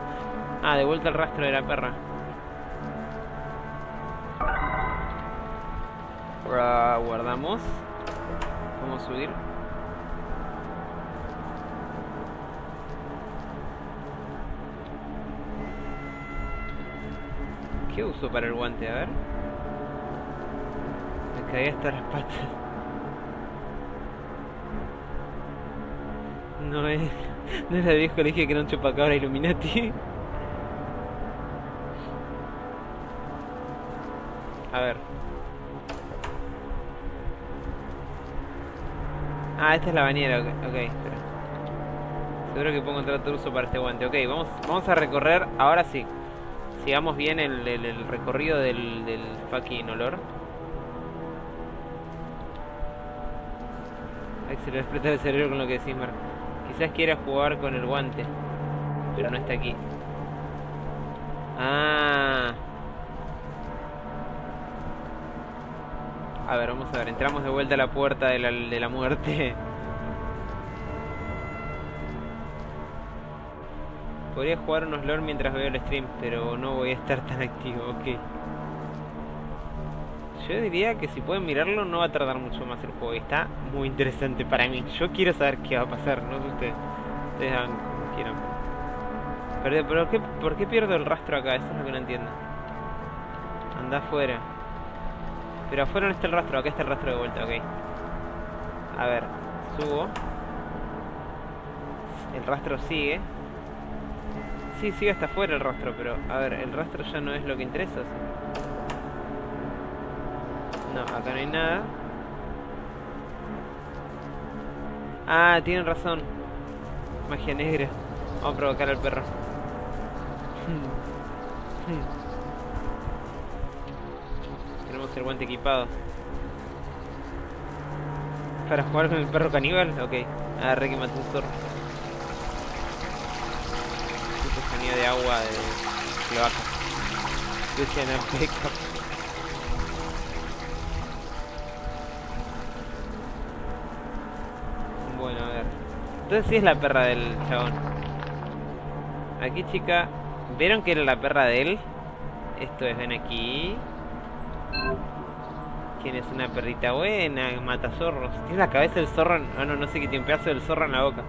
Ah, de vuelta al rastro de la perra. Ahora guardamos. Vamos a subir. ¿Qué uso para el guante? A ver. Me caí hasta las patas. No es... No era viejo, le dije que era un chupacabra Illuminati. A ver. Ah, esta es la bañera, ok, okay, espera. Seguro que puedo encontrar otro uso para este guante. Ok, vamos, vamos a recorrer, ahora sí. Sigamos bien el, el, el recorrido del, del fucking olor. Ahí se le explota el cerebro con lo que decís, Mark. Quizás quiera jugar con el guante, pero no está aquí. Ah. A ver, vamos a ver. Entramos de vuelta a la puerta de la, de la muerte. Podría jugar unos lore mientras veo el stream, pero no voy a estar tan activo, ok. Yo diría que si pueden mirarlo no va a tardar mucho más el juego. Está muy interesante para mí. Yo quiero saber qué va a pasar, no sé ustedes. Ustedes hagan como quieran. Pero, pero ¿qué, ¿por qué pierdo el rastro acá? Eso es lo que no entiendo. Anda afuera. Pero afuera no está el rastro, acá está el rastro de vuelta, ok. A ver, subo. El rastro sigue. Sí, sigue hasta afuera el rastro, pero... A ver, el rastro ya no es lo que interesa, ¿sí? No, acá no hay nada. Ah, tienen razón. Magia negra. Vamos a provocar al perro. Tenemos el guante equipado. ¿Para jugar con el perro caníbal? Ok. Agarré que mató un zorro. De agua de cloaca. Luciana Peca. Bueno, a ver. Entonces sí es la perra del chabón. Aquí, chica. ¿Vieron que era la perra de él? Esto es, ven aquí. ¿Quién es una perrita buena? Mata zorros. Tiene la cabeza del zorro. Ah, oh, no, no sé qué tiene un pedazo del zorro en la boca.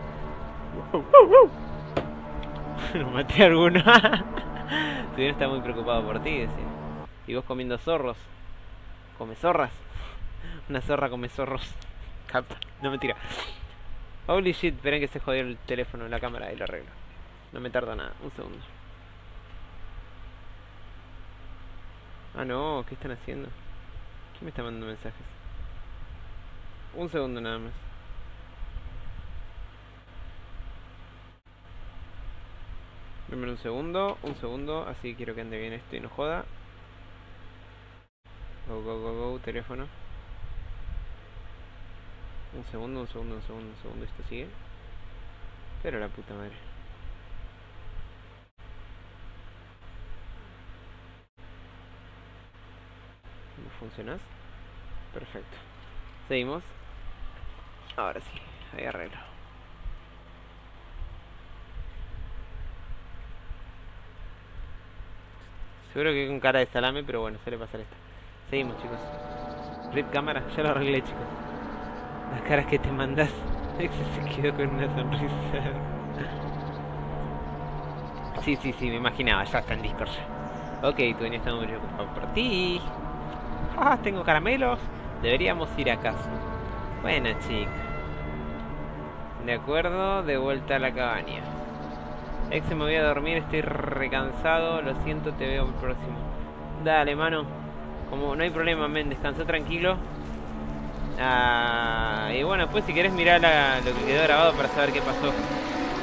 No maté a alguno. Tu bien está muy preocupado por ti, decía. Y vos comiendo zorros. Come zorras. Una zorra come zorros. Capa. No, mentira. Holy shit, esperen que se jodió el teléfono, la cámara, y lo arreglo. No me tarda nada, un segundo. Ah, no, ¿qué están haciendo? ¿Quién me está mandando mensajes? Un segundo nada más. Dame un segundo, un segundo, así quiero que ande bien esto y no joda. Go, go, go, go, teléfono. Un segundo, un segundo, un segundo, un segundo, esto sigue. Pero la puta madre. ¿No funcionas? Perfecto. Seguimos. Ahora sí, ahí arreglo. Seguro que con cara de salame, pero bueno, suele pasar esto. Seguimos, chicos. Rip cámara, ya lo arreglé, chicos. Las caras que te mandas. Exe se quedó con una sonrisa. Sí, sí, sí, me imaginaba, ya está en Discord ya. Ok, tú venías tan muy preocupado por ti. Ah, tengo caramelos. Deberíamos ir a casa. Buena, chica. De acuerdo, de vuelta a la cabaña. Exe, me voy a dormir, estoy recansado. Lo siento, te veo el próximo. Dale, mano. Como no hay problema, men, descansó tranquilo. Ah, y bueno, pues si querés mirar la, lo que quedó grabado para saber qué pasó.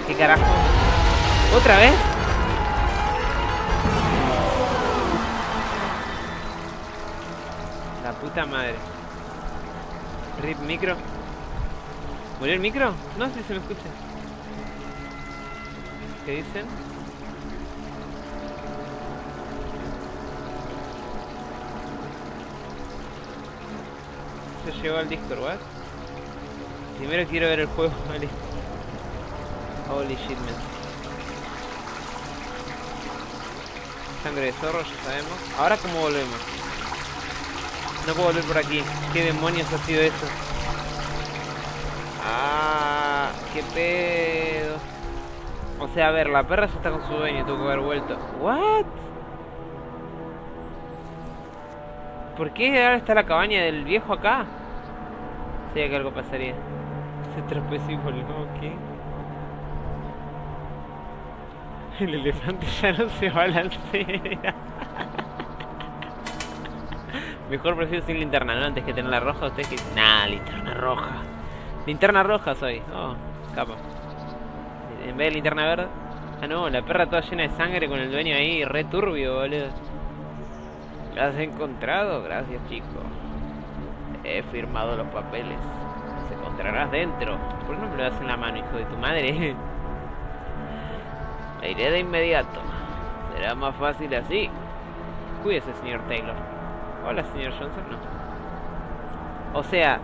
¿Qué carajo? ¿Otra vez? La puta madre. Rip micro. ¿Murió el micro? No sé si se me escucha. ¿Qué dicen? Se llegó al Discord, ¿what? Primero quiero ver el juego, vale. Holy shit, man. Sangre de zorro, ya sabemos. Ahora, ¿cómo volvemos? No puedo volver por aquí. ¿Qué demonios ha sido eso? Ah, qué pedo. O sea, a ver, la perra ya está con su dueño, tuvo que haber vuelto. ¿What? ¿Por qué ahora está la cabaña del viejo acá? Sabía que algo pasaría. Se tropezó y voló, ¿qué? El elefante ya no se balancea. Mejor prefiero sin linterna, ¿no? Antes que tener la roja, ustedes que... Nah, linterna roja. Linterna roja soy. Oh, capa. En vez de linterna verde... Ah, no, la perra toda llena de sangre con el dueño ahí, re turbio, boludo. ¿La has encontrado? Gracias, chico. He firmado los papeles. Las encontrarás dentro. ¿Por qué no me lo das en la mano, hijo de tu madre? Me iré de inmediato. Será más fácil así. Cuídese, señor Taylor. Hola, señor Johnson. No. O sea,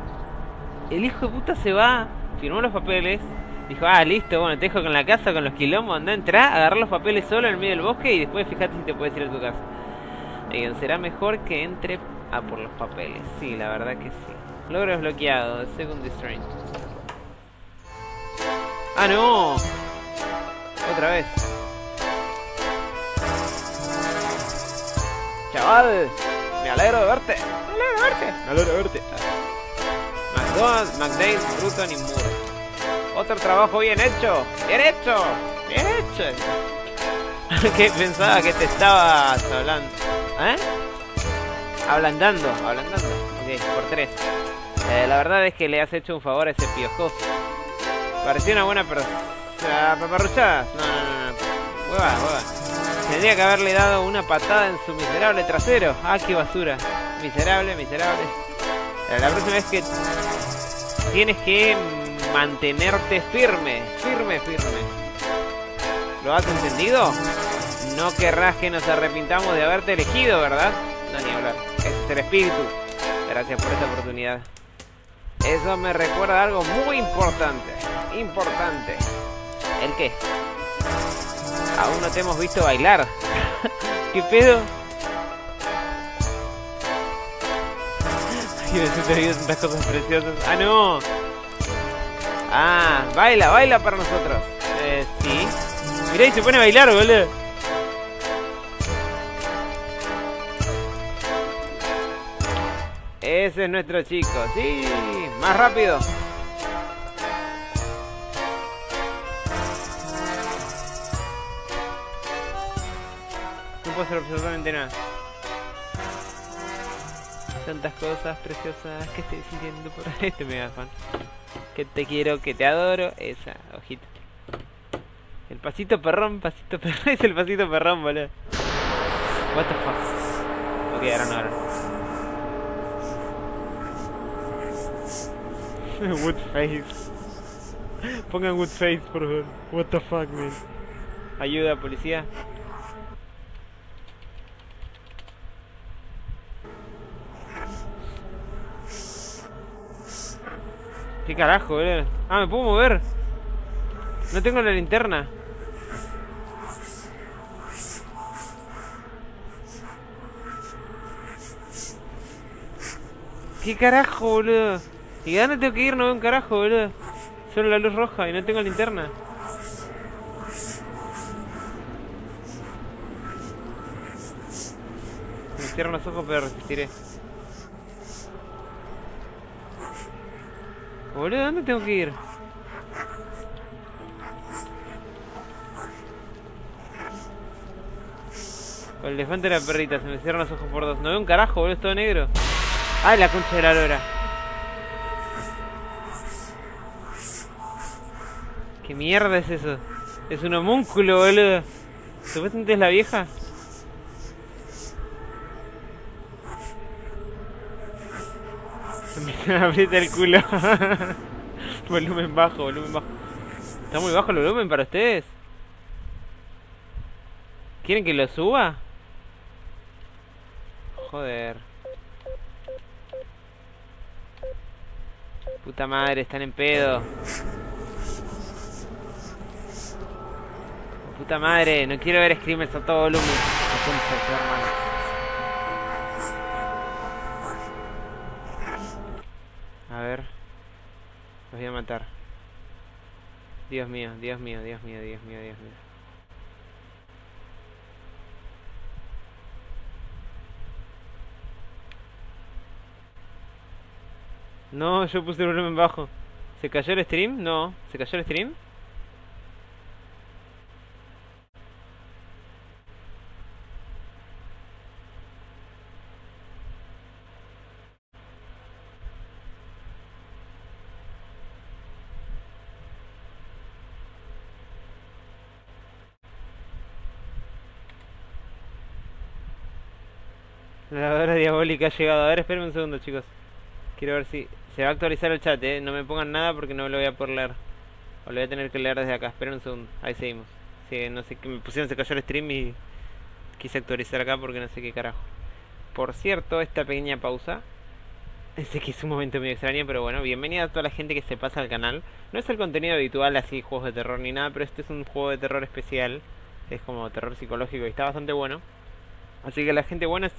el hijo de puta se va, firmó los papeles. Dijo, ah, listo, bueno, te dejo con la casa, con los quilombos. Andá, entrá, agarrá los papeles solo en el medio del bosque y después fijate si te puedes ir a tu casa. Oigan, será mejor que entre a por los papeles. Sí, la verdad que sí. Logro desbloqueado, según Distraint. ¡Ah, no! Otra vez. Chaval, me alegro de verte. Me alegro de verte. Me alegro de verte. McDonald's, McDade, Bruton y Moore. Otro trabajo bien hecho. Bien hecho. Bien hecho. ¿Qué pensaba que te estabas hablando? ¿Eh? Ablandando, ablandando. Ok, por tres. Eh, la verdad es que le has hecho un favor a ese piojoso. Parecía una buena persona. Paparruchadas. No, no, no, no. Hueva, hueva. Tendría que haberle dado una patada en su miserable trasero. Ah, qué basura. Miserable, miserable. Pero la próxima vez que tienes que mantenerte firme. Firme, firme. ¿Lo has entendido? No querrás que nos arrepintamos de haberte elegido, ¿verdad? No, ni hablar. Ese es el espíritu. Gracias por esta oportunidad. Eso me recuerda a algo muy importante. Importante. ¿El qué? Aún no te hemos visto bailar. ¿Qué pedo? Ay, me he visto tantas cosas preciosas. ¡Ah, no! Ah, baila, baila para nosotros. Eh, sí. Mirá, y se pone a bailar, boludo. Ese es nuestro chico, sí, más rápido. No puedo hacer absolutamente nada. tantas cosas preciosas que estoy sintiendo por este megafón. Que te quiero, que te adoro, esa, ojito. El pasito perrón, pasito perrón, es el pasito perrón, boludo. What the fuck. Ok, ahora no, ahora no. Wood face. Pongan wood face, por favor. What the fuck, man. Ayuda, policía. ¿Qué carajo, boludo? Ah, ¿me puedo mover? No tengo la linterna. ¿Qué carajo, boludo? ¿Y a dónde tengo que ir? No veo un carajo, boludo. Solo la luz roja y no tengo linterna. Me cierro los ojos pero resistiré. Boludo, ¿dónde tengo que ir? Con el elefante y la perrita, se me cierran los ojos por dos. No veo un carajo, boludo, es todo negro. ¡Ay, la concha de la lora! ¿Qué mierda es eso? Es un homúnculo, boludo. ¿Supuestamente es la vieja? Me aprieta el culo. Volumen bajo, volumen bajo. ¿Está muy bajo el volumen para ustedes? ¿Quieren que lo suba? Joder. Puta madre, están en pedo. Puta madre, no quiero ver screamers a todo volumen. A ver. Los voy a matar. Dios mío, Dios mío, Dios mío, Dios mío, Dios mío. No, yo puse el volumen bajo. ¿Se cayó el stream? No. ¿Se cayó el stream? La lavadora diabólica ha llegado. A ver, espérenme un segundo, chicos. Quiero ver si... Se va a actualizar el chat, eh. No me pongan nada porque no lo voy a poder leer. O lo voy a tener que leer desde acá. Esperen un segundo. Ahí seguimos. Sí, no sé qué... Me pusieron, se cayó el stream y... Quise actualizar acá porque no sé qué carajo. Por cierto, esta pequeña pausa... Sé que es un momento medio extraño, pero bueno. Bienvenida a toda la gente que se pasa al canal. No es el contenido habitual, así, juegos de terror ni nada. Pero este es un juego de terror especial. Es como terror psicológico y está bastante bueno. Así que la gente buena,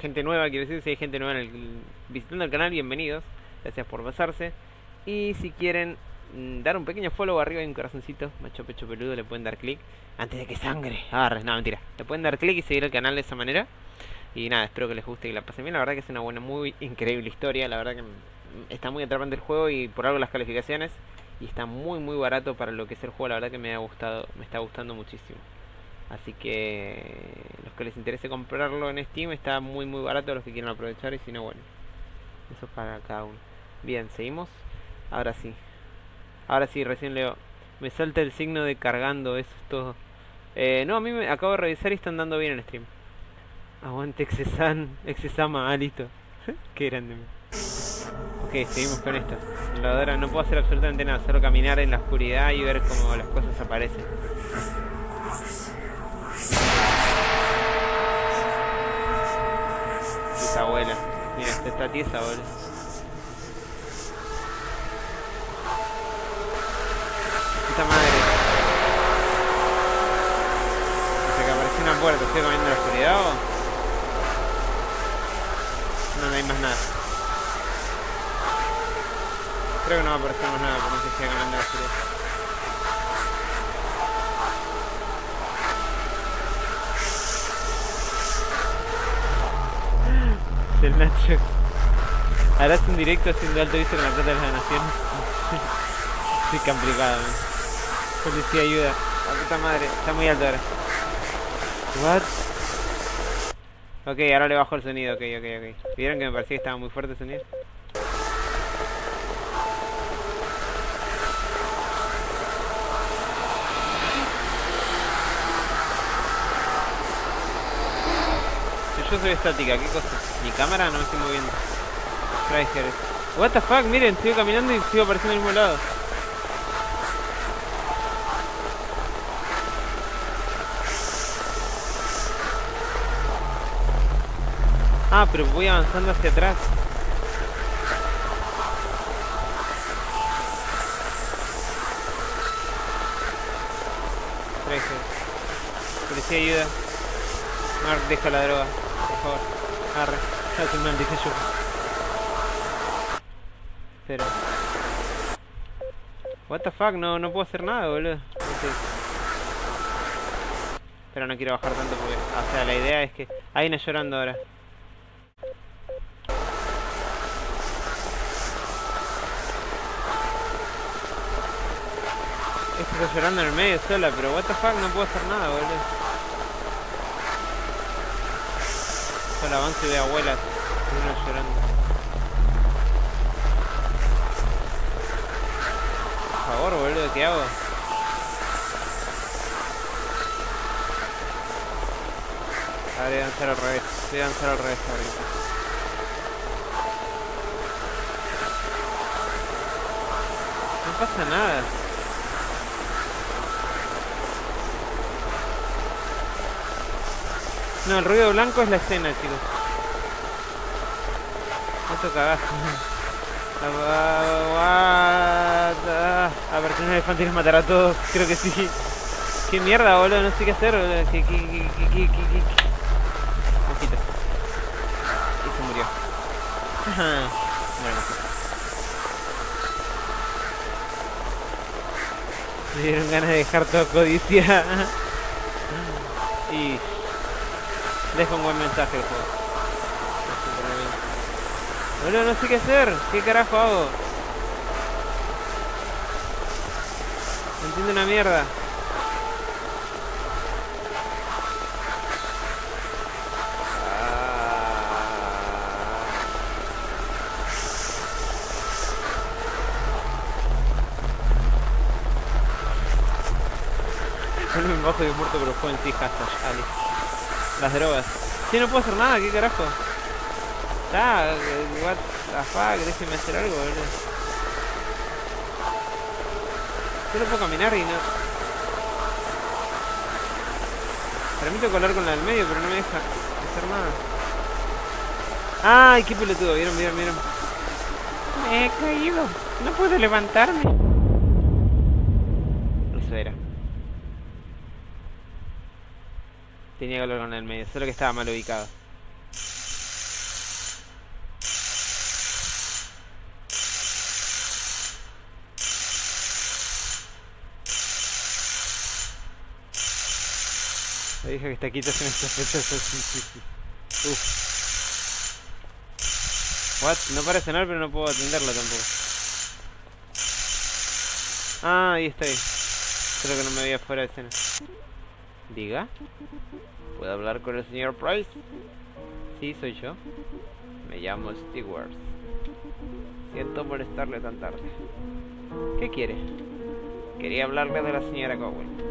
gente nueva, quiero decir, si hay gente nueva en el, visitando el canal, bienvenidos. Gracias por pasarse. Y si quieren mm, dar un pequeño follow arriba, hay un corazoncito, macho pecho peludo, le pueden dar clic. Antes de que sangre. Ah, no, mentira. Le pueden dar clic y seguir el canal de esa manera. Y nada, espero que les guste y la pasen bien. La verdad que es una buena, muy increíble historia. La verdad que está muy atrapante el juego y por algo las calificaciones. Y está muy, muy barato para lo que es el juego. La verdad que me ha gustado, me está gustando muchísimo. Así que los que les interese comprarlo en Steam está muy muy barato, los que quieran aprovechar, y si no, bueno, eso es para cada uno. Bien, seguimos. Ahora sí. Ahora sí, recién leo. Me salta el signo de cargando, eso es todo. Eh, no, a mí me acabo de revisar y están dando bien el stream. Aguante Exe san, Exe sama, ah, listo. Qué grande. Ok, seguimos con esto. La verdad, no puedo hacer absolutamente nada, solo caminar en la oscuridad y ver cómo las cosas aparecen. Esa abuela, mira, esta está tiesa, boludo. Puta madre. Hasta que apareció una puerta, ¿estoy comiendo la oscuridad o...? No, no hay más nada. Creo que no va a aparecer más nada por más que siga comiendo la oscuridad. El Nacho. Harás un directo haciendo alto visto con la plata de las donaciones. Estoy complicado, man. Policía, ayuda. La puta madre, está muy alto ahora. What? Ok, ahora le bajo el sonido, ok, ok, ok. ¿Vieron que me parecía que estaba muy fuerte el sonido? Yo soy estática, ¿qué cosa? Mi cámara no me estoy moviendo. Traigers. What the fuck, miren, sigo caminando y sigo apareciendo al mismo lado. Ah, pero voy avanzando hacia atrás. Traigers. Policía, ayuda. Mark, deja la droga. Por favor, arre, hazte un mal, dije yo. Pero... what the fuck, no, no puedo hacer nada, boludo. No sé. Pero no quiero bajar tanto porque... o sea, la idea es que... hay una llorando ahora. Esta está llorando en el medio sola, pero what the fuck, no puedo hacer nada, boludo. Solo avance de abuelas, uno llorando. Por favor, boludo, ¿qué hago? Ahora voy a danzar al revés, voy a danzar al revés ahorita. No pasa nada. No, el ruido blanco es la escena, chicos. Esto cagazo. Aparecer un elefante y los matará a todos, creo que sí. Qué mierda, boludo, no sé qué hacer, boludo. Qué, qué, qué, qué, qué, qué, qué. Mosquito. Y se murió. Bueno, me dieron ganas de dejar todo codicia. Y... deja un buen mensaje el juego. Boludo, no sé qué hacer. ¿Qué carajo hago? No entiendo una mierda. Vuelve en bajo y muerto, pero fue en sí, hashtag Ali. Las drogas. Sí, no puedo hacer nada, ¿qué carajo? Ah, what the fuck, déjenme hacer algo, boludo. Solo puedo caminar y no... permito colar con la del medio, pero no me deja hacer nada. ¡Ay, qué pelotudo! ¿Vieron, vieron, vieron? Me he caído. No puedo levantarme. No sé, era. Tenía calor con el medio, solo que estaba mal ubicado. La vieja que está quieta en estas fechas. Uff. What? No para cenar, pero no puedo atenderla tampoco. Ah, ahí estoy. Solo que no me veía fuera de escena. Diga. ¿Puedo hablar con el señor Price? Sí, soy yo. Me llamo Stewart. Siento molestarle tan tarde. ¿Qué quiere? Quería hablarle de la señora Cowen.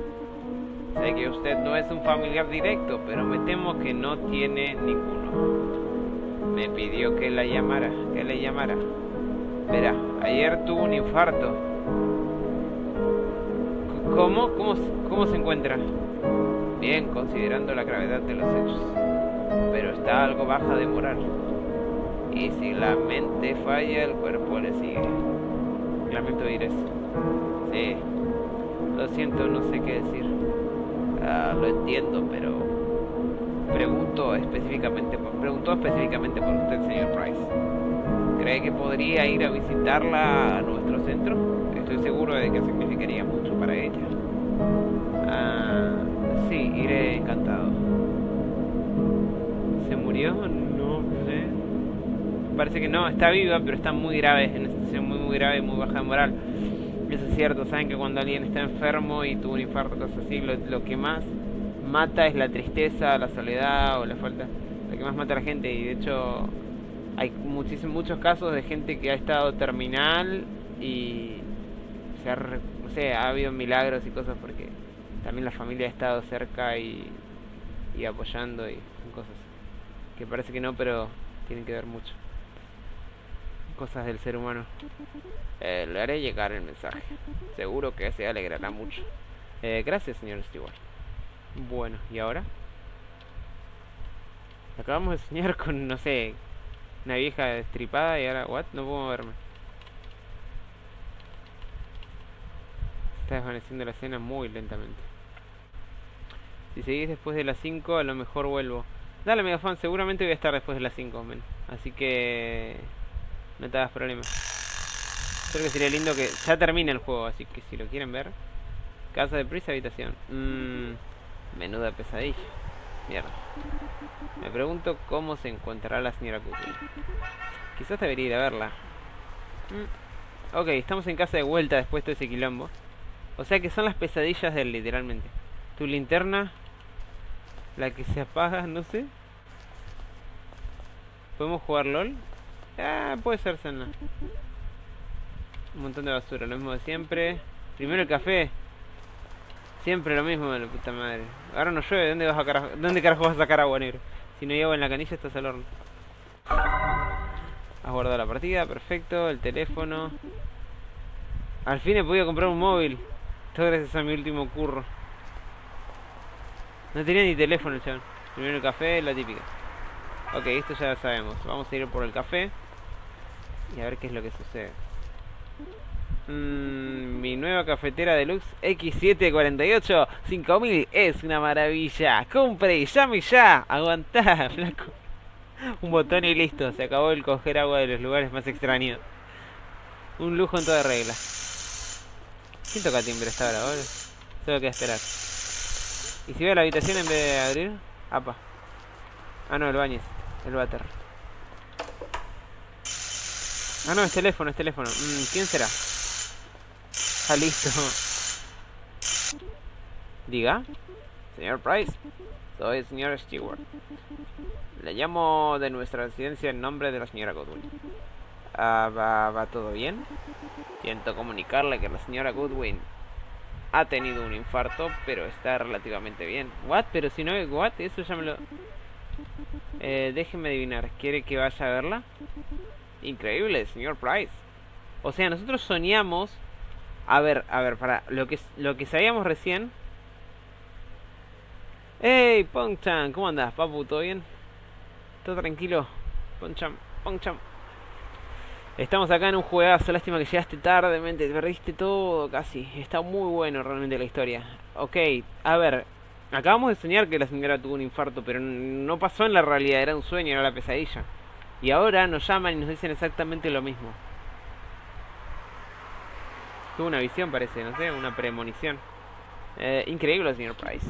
Sé que usted no es un familiar directo, pero me temo que no tiene ninguno. Me pidió que la llamara, que le llamara. Verá, ayer tuvo un infarto. ¿Cómo? ¿Cómo, cómo se encuentra? Bien, considerando la gravedad de los hechos, pero está algo baja de moral. Y si la mente falla, el cuerpo le sigue. Lamento oír eso. Sí, lo siento, no sé qué decir. Ah, lo entiendo, pero pregunto específicamente por... preguntó específicamente por usted, señor Price. ¿Cree que podría ir a visitarla a nuestro centro? Estoy seguro de que significaría mucho para ella. Ah... sí, iré encantado. ¿Se murió? No sé. Parece que no, está viva, pero está muy grave. En una situación muy, muy grave, muy baja de moral. Eso es cierto, saben que cuando alguien está enfermo y tuvo un infarto, cosas así, lo, lo que más mata es la tristeza, la soledad o la falta, lo el que más mata a la gente. Y de hecho hay muchísimos, muchos casos de gente que ha estado terminal y se ha, no sé, ha habido milagros y cosas porque también la familia ha estado cerca y, y apoyando, y son cosas que parece que no, pero tienen que ver mucho. Cosas del ser humano. Eh, le haré llegar el mensaje. Seguro que se alegrará mucho. Eh, gracias, señor Stewart. Bueno, ¿y ahora? Acabamos de soñar con, no sé, una vieja destripada y ahora, ¿what? No puedo moverme. Se está desvaneciendo la escena muy lentamente. Si seguís después de las cinco, a lo mejor vuelvo. Dale, megafan, seguramente voy a estar después de las cinco, men. Así que no te hagas problemas. Creo que sería lindo que ya termine el juego, así que si lo quieren ver. Casa de prisa, habitación. Mmm, menuda pesadilla. Mierda. Me pregunto cómo se encontrará la señora Cookie. Quizás debería ir a verla. Mm. Ok, estamos en casa de vuelta después de ese quilombo. O sea que son las pesadillas del literalmente. Tu linterna, la que se apaga, no sé. ¿Podemos jugar LOL? Ah, puede ser, Selna. Un montón de basura, lo mismo de siempre. Primero el café. Siempre lo mismo, de la puta madre. Ahora no llueve, ¿dónde vas a carajo, ¿dónde carajo vas a sacar agua, negro? Si no hay agua en la canilla, estás al horno. Has guardado la partida, perfecto. El teléfono. Al fin he podido comprar un móvil. Todo gracias a mi último curro. No tenía ni teléfono el chabón. Primero el café, la típica. Ok, esto ya lo sabemos. Vamos a ir por el café y a ver qué es lo que sucede. Mm, mi nueva cafetera deluxe equis setecientos cuarenta y ocho cinco mil es una maravilla. Compre, llame ya. Aguantá, flaco. Un botón y listo. Se acabó el coger agua de los lugares más extraños. Un lujo en toda regla. ¿Quién toca timbre hasta ahora, boludo? Solo queda esperar. ¿Y si veo la habitación en vez de abrir? Apa. Ah, no, el baño es el váter. Ah, no, es teléfono, es teléfono. Mm, ¿quién será? Ah, listo. Diga. Señor Price, soy el señor Stewart. Le llamo de nuestra residencia en nombre de la señora Goodwin. Ah, ¿va, va todo bien? Siento comunicarle que la señora Goodwin ha tenido un infarto, pero está relativamente bien. ¿What? Pero si no, ¿what? Eso ya me lo... Eh, déjeme adivinar. ¿Quiere que vaya a verla? Increíble, señor Price. O sea, nosotros soñamos... A ver, a ver, para lo que lo que sabíamos recién. ¡Hey, Pongchan! ¿Cómo andás, papu? ¿Todo bien? ¿Todo tranquilo? Pongchan, Pongchan. Estamos acá en un juegazo. Lástima que llegaste tarde, mente. Perdiste todo casi. Está muy bueno realmente la historia. Ok, a ver. Acabamos de soñar que la señora tuvo un infarto, pero no pasó en la realidad. Era un sueño, era la pesadilla. Y ahora nos llaman y nos dicen exactamente lo mismo. Tuvo una visión, parece, no sé, una premonición. Eh, increíble, señor Price.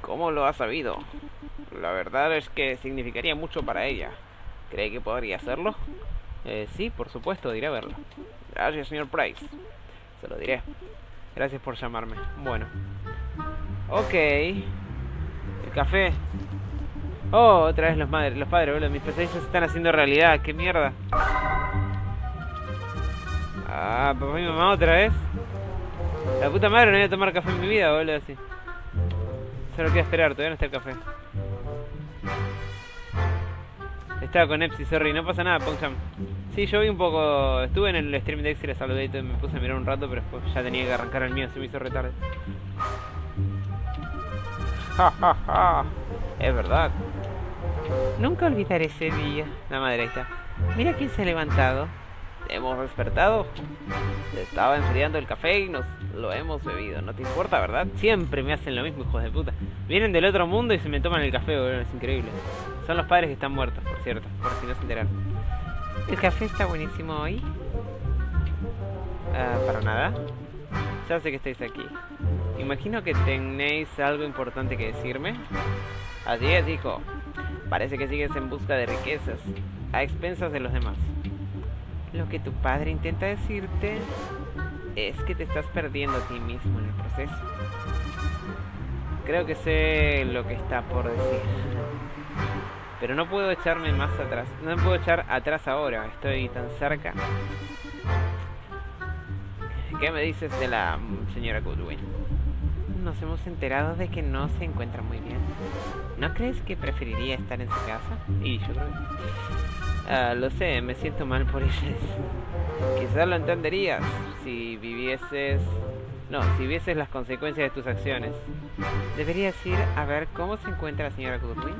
¿Cómo lo ha sabido? La verdad es que significaría mucho para ella. ¿Cree que podría hacerlo? Eh, sí, por supuesto, diré a verlo. Gracias, señor Price. Se lo diré. Gracias por llamarme. Bueno. Ok. El café. Oh, otra vez los madres, los padres, boludo. Mis pesadillas se están haciendo realidad. ¡Qué mierda! Ah, papá y mamá otra vez. La puta madre, no voy a tomar café en mi vida, boludo, así. Solo queda esperar, todavía no está el café. Estaba con Epsi, sorry, no pasa nada, Pongcham. Sí, yo vi un poco, estuve en el stream de Exe, la saludé y todo, me puse a mirar un rato, pero después ya tenía que arrancar el mío, se me hizo retarde. Ja, ja, ja. Es verdad. Nunca olvidaré ese día. La madre, ahí está. Mira quién se ha levantado. Hemos despertado. Se estaba enfriando el café y nos lo hemos bebido. No te importa, ¿verdad? Siempre me hacen lo mismo, hijos de puta. Vienen del otro mundo y se me toman el café, boludo. Es increíble. Son los padres que están muertos, por cierto. Por si no se enteraron. ¿El café está buenísimo hoy? Ah, para nada. Ya sé que estáis aquí. Imagino que tenéis algo importante que decirme. Así es, hijo. Parece que sigues en busca de riquezas a expensas de los demás. Lo que tu padre intenta decirte es que te estás perdiendo a ti mismo en el proceso. Creo que sé lo que está por decir. Pero no puedo echarme más atrás. No me puedo echar atrás ahora. Estoy tan cerca. ¿Qué me dices de la señora Goodwin? Nos hemos enterado de que no se encuentra muy bien. ¿No crees que preferiría estar en su casa? Y yo creo... Uh, lo sé, me siento mal por ellas. Quizás lo entenderías si vivieses... No, si vieses las consecuencias de tus acciones. ¿Deberías ir a ver cómo se encuentra la señora Goodwin?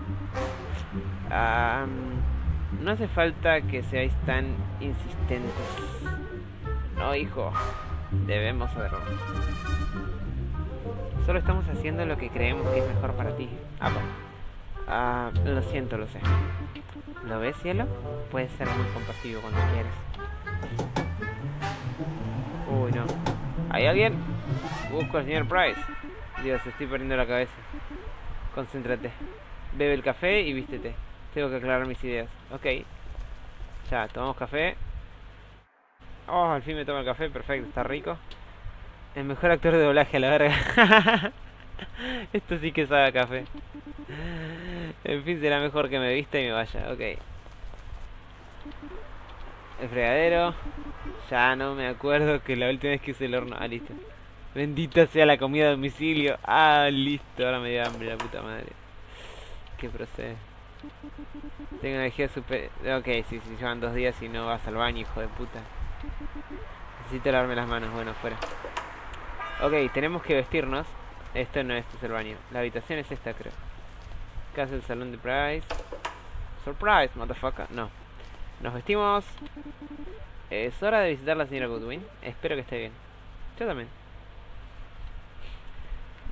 Um, no hace falta que seáis tan insistentes. No, hijo. Debemos hacerlo. Solo estamos haciendo lo que creemos que es mejor para ti. Ah, uh, lo siento, lo sé. ¿Lo ves, cielo? Puedes ser muy compasivo cuando quieres. Uy, no. ¿Hay alguien? Busco al señor Price. Dios, estoy perdiendo la cabeza. Concéntrate. Bebe el café y vístete. Tengo que aclarar mis ideas. Ok. Ya, tomamos café. Oh, al fin me tomo el café. Perfecto, está rico. El mejor actor de doblaje a la verga. Esto sí que sabe a café. En fin, será mejor que me vista y me vaya. Ok. El fregadero. Ya no me acuerdo que la última vez que hice el horno. Ah, listo. Bendita sea la comida a domicilio. Ah, listo. Ahora me dio hambre la puta madre. ¿Qué procede? Tengo energía super... Ok, sí, sí, llevan dos días y no vas al baño, hijo de puta. Necesito lavarme las manos. Bueno, fuera. Ok, tenemos que vestirnos. Esto no, esto es el baño. La habitación es esta, creo. Casa del salón de Price. Surprise, motherfucker. No. Nos vestimos. Es hora de visitar a la señora Goodwin. Espero que esté bien. Yo también.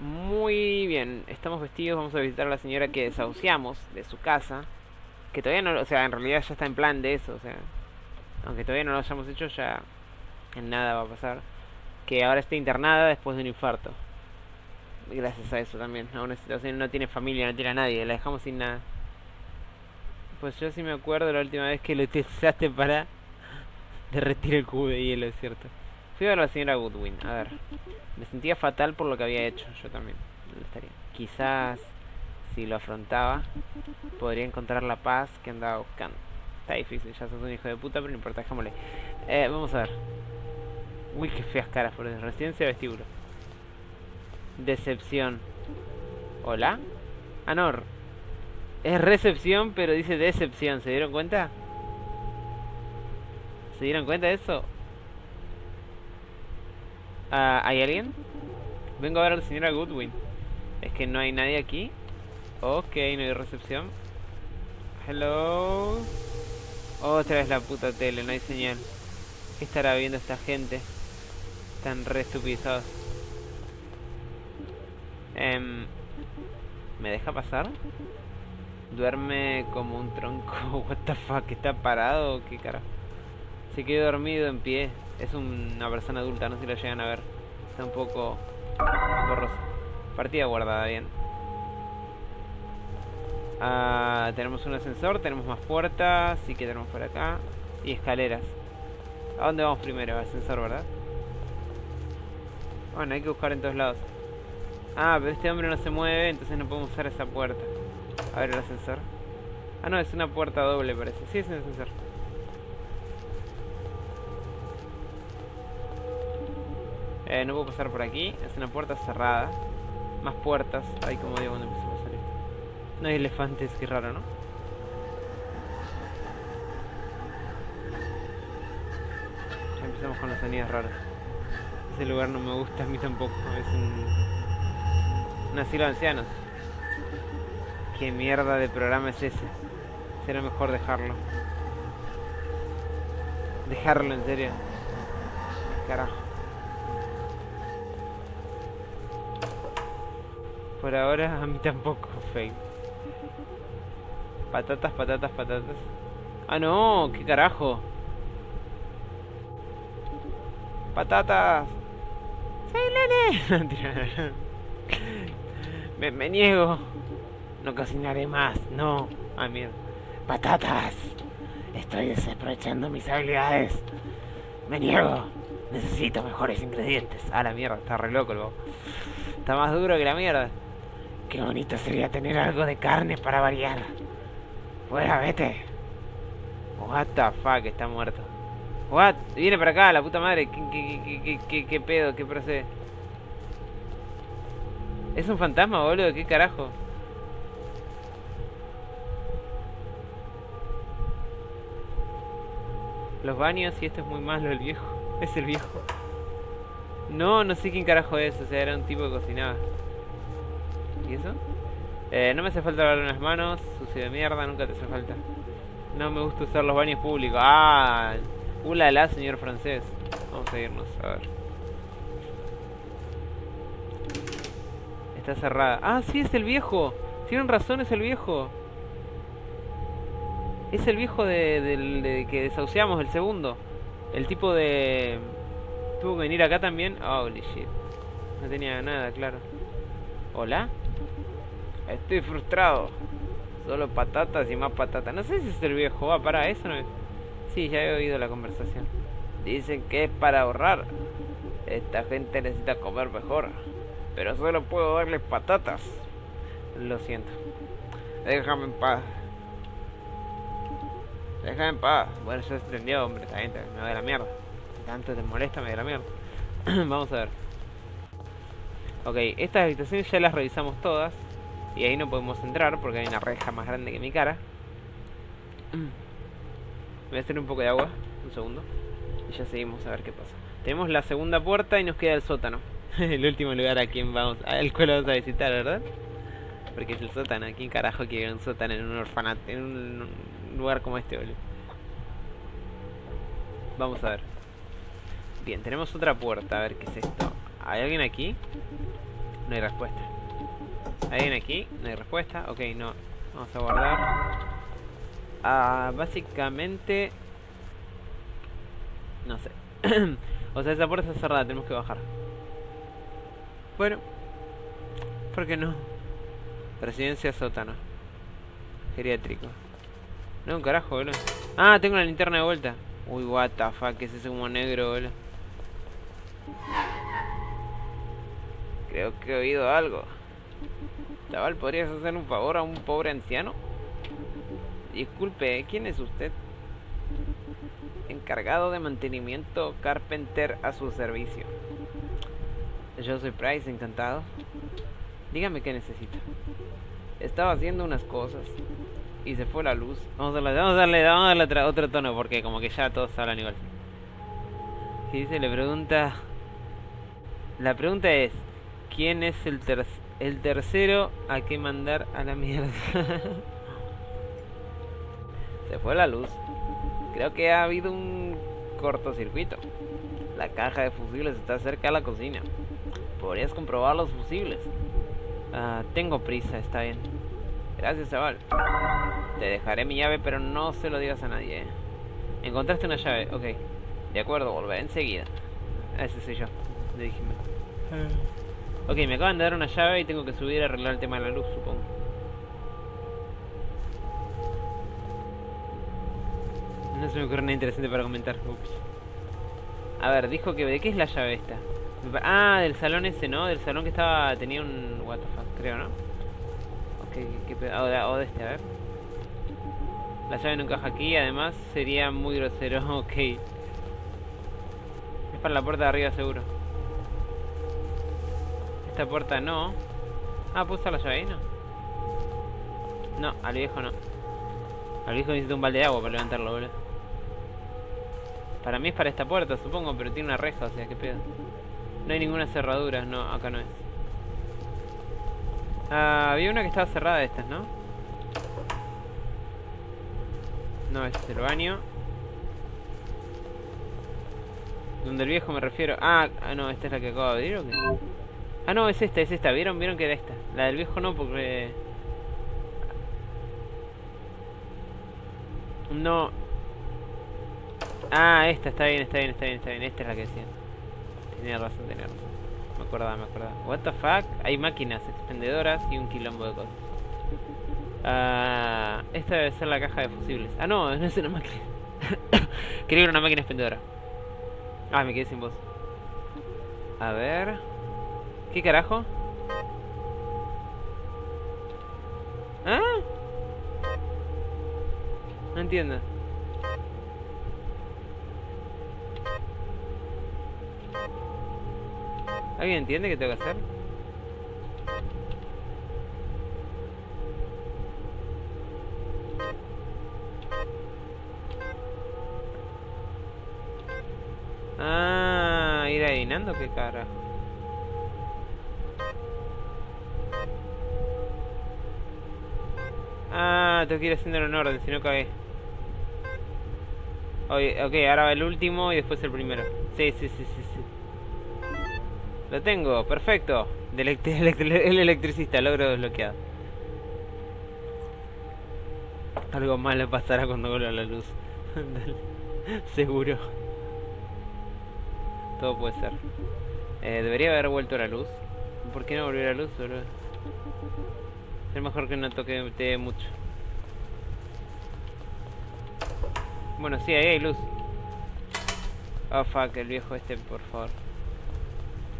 Muy bien. Estamos vestidos. Vamos a visitar a la señora que desahuciamos de su casa. Que todavía no... O sea, en realidad ya está en plan de eso. O sea... Aunque todavía no lo hayamos hecho, ya... En nada va a pasar. Que ahora está internada después de un infarto. Gracias a eso también. A una situación, no tiene familia, no tiene a nadie. La dejamos sin nada. Pues yo sí me acuerdo la última vez que lo utilizaste para derretir el cubo de hielo, es cierto. Fui a ver a la señora Goodwin. A ver. Me sentía fatal por lo que había hecho. Yo también. No estaría. Quizás si lo afrontaba, podría encontrar la paz que andaba buscando. Está difícil, ya sos un hijo de puta, pero no importa, dejémosle. Eh, vamos a ver. Uy, qué feas caras, por eso. Residencia de vestíbulo. Decepción. ¿Hola? Ah, no. Es recepción, pero dice decepción. ¿Se dieron cuenta? ¿Se dieron cuenta de eso? Ah, ¿hay alguien? Vengo a ver a la señora Goodwin. Es que no hay nadie aquí. Ok, no hay recepción. Hello. Otra vez la puta tele, no hay señal. ¿Qué estará viendo esta gente? Están re estupidizados. Um, ¿Me deja pasar? Duerme como un tronco. What the fuck, ¿está parado o qué carajo? Se quedó dormido en pie. Es un, una persona adulta, no sé si lo llegan a ver. Está un poco borroso. Partida guardada, bien. uh, Tenemos un ascensor, tenemos más puertas. Sí que tenemos por acá. Y escaleras. ¿A dónde vamos primero? Ascensor, ¿verdad? Bueno, hay que buscar en todos lados. Ah, pero este hombre no se mueve, entonces no podemos usar esa puerta. A ver el ascensor. Ah, no, es una puerta doble, parece. Sí, es un ascensor. Eh, no puedo pasar por aquí. Es una puerta cerrada. Más puertas. Ay, como digo, cuando empiezo a pasar esto. No hay elefantes, qué raro, ¿no? Ya empezamos con los sonidos raros. Ese lugar no me gusta, a mí tampoco. Es un... Un asilo de ancianos. ¿Qué mierda de programa es ese? Será mejor dejarlo. Dejarlo, en serio. Carajo. Por ahora a mí tampoco, fake. Patatas, patatas, patatas. Ah, no, qué carajo. Patatas. ¡Soy nene! Me, me niego. No cocinaré más, no. Ah, mierda. Patatas. Estoy desaprovechando mis habilidades. Me niego. Necesito mejores ingredientes. Ah, la mierda, está re loco el bobo. Está más duro que la mierda. Qué bonito sería tener algo de carne para variar. Fuera, vete. What the fuck, está muerto. What? Viene para acá, la puta madre. ¿Qué, qué, qué, qué, qué, qué pedo? ¿Qué procede? Es un fantasma, boludo. ¿Qué carajo? Los baños y esto es muy malo, el viejo. Es el viejo. No, no sé quién carajo es. O sea, era un tipo que cocinaba. ¿Y eso? Eh, no me hace falta lavarme las manos. Sucio de mierda, nunca te hace falta. No me gusta usar los baños públicos. Ah, ulala, señor francés. Vamos a irnos, a ver. Está cerrada. Ah, sí, es el viejo. Tienen razón, es el viejo. Es el viejo de, de, de, de que desahuciamos, el segundo. El tipo de... Tuvo que venir acá también. Holy shit. No tenía nada, claro. ¿Hola? Estoy frustrado. Solo patatas y más patatas. No sé si es el viejo. Ah, pará, eso no es. Sí, ya he oído la conversación. Dicen que es para ahorrar. Esta gente necesita comer mejor. Pero solo puedo darles patatas. Lo siento. Déjame en paz. Déjame en paz. Bueno, ya se entendió, hombre. También te, me voy a la mierda. Tanto te molesta, me voy a la mierda. Vamos a ver. Ok, estas habitaciones ya las revisamos todas. Y ahí no podemos entrar porque hay una reja más grande que mi cara. Voy a hacer un poco de agua. Un segundo. Y ya seguimos a ver qué pasa. Tenemos la segunda puerta y nos queda el sótano. El último lugar a quien vamos, al cual vamos a visitar, ¿verdad? Porque es el sótano. ¿Quién carajo quiere un sótano en un orfanato? En un lugar como este, boludo. Vamos a ver. Bien, tenemos otra puerta. A ver qué es esto. ¿Hay alguien aquí? No hay respuesta. ¿Hay alguien aquí? No hay respuesta. Ok, no. Vamos a guardar. Ah, básicamente... No sé. O sea, esa puerta está cerrada. Tenemos que bajar. Bueno. ¿Por qué no? Residencia sótano. Geriátrico. No, un carajo, boludo. Ah, tengo la linterna de vuelta. Uy, what the fuck. ¿Qué es ese humo negro, boludo? Creo que he oído algo. Chaval, ¿podrías hacer un favor a un pobre anciano? Disculpe, ¿quién es usted? Encargado de mantenimiento, Carpenter a su servicio. Yo soy Price, encantado. Dígame qué necesita. Estaba haciendo unas cosas y se fue la luz. Vamos a darle, vamos a darle, vamos a darle otra, otro tono porque como que ya todos hablan igual. ¿Qué dice? Le pregunta... La pregunta es... ¿Quién es el tercer... El tercero a que mandar a la mierda? Se fue la luz. Creo que ha habido un cortocircuito. La caja de fusibles está cerca de la cocina. ¿Podrías comprobar los fusibles? Ah, tengo prisa, está bien. Gracias, chaval. Te dejaré mi llave, pero no se lo digas a nadie, ¿eh? Encontraste una llave, ok. De acuerdo, volveré enseguida. Ese soy yo, dígame. Ok, me acaban de dar una llave y tengo que subir a arreglar el tema de la luz, supongo. No se me ocurre nada interesante para comentar. Ups. A ver, dijo que... ¿De qué es la llave esta? Ah, del salón ese, ¿no? Del salón que estaba... Tenía un... What the fuck, creo, ¿no? Ok, qué pedo... O de este, a ver. La llave no encaja aquí, además sería muy grosero, ok. Es para la puerta de arriba, seguro. Esta puerta no. Ah, ¿puedo usar la llave ahí? No. No, al viejo no. Al viejo necesita un balde de agua para levantarlo, boludo. Para mí es para esta puerta, supongo, pero tiene una reja, o sea, qué pedo. No hay ninguna cerradura, no, acá no es. Ah, había una que estaba cerrada de estas, ¿no? No, este es el baño. Donde el viejo me refiero. Ah, no, esta es la que acabo de abrir, ¿o qué? Ah, no, es esta, es esta. ¿Vieron? ¿Vieron que era esta? La del viejo no, porque... No. Ah, esta, está bien, está bien, está bien, está bien. Esta es la que decían. Tenía razón, tenía razón. Me acordaba, me acordaba. What the fuck? Hay máquinas expendedoras y un quilombo de cosas. Ah, esta debe ser la caja de fusibles. Ah, no, no es una máquina. Creo que era una máquina expendedora. Ah, me quedé sin voz. A ver... ¿Qué carajo? ¿Ah? No entiendo. ¿Alguien entiende qué tengo que hacer? Ah, ir adivinando qué cara. Ah, tengo que ir haciéndolo en orden, si no cagué. Oye, ok, ahora va el último y después el primero. Sí, sí, sí, sí, sí. Lo tengo, perfecto. El, electri el, el electricista, logro desbloqueado. Algo malo pasará cuando vuelva la luz. Seguro. Todo puede ser. Eh, debería haber vuelto a la luz. ¿Por qué no volvió a la luz? Bro? Es mejor que no toque te mucho. Bueno, sí, ahí hay luz. Oh, fuck, el viejo este, por favor.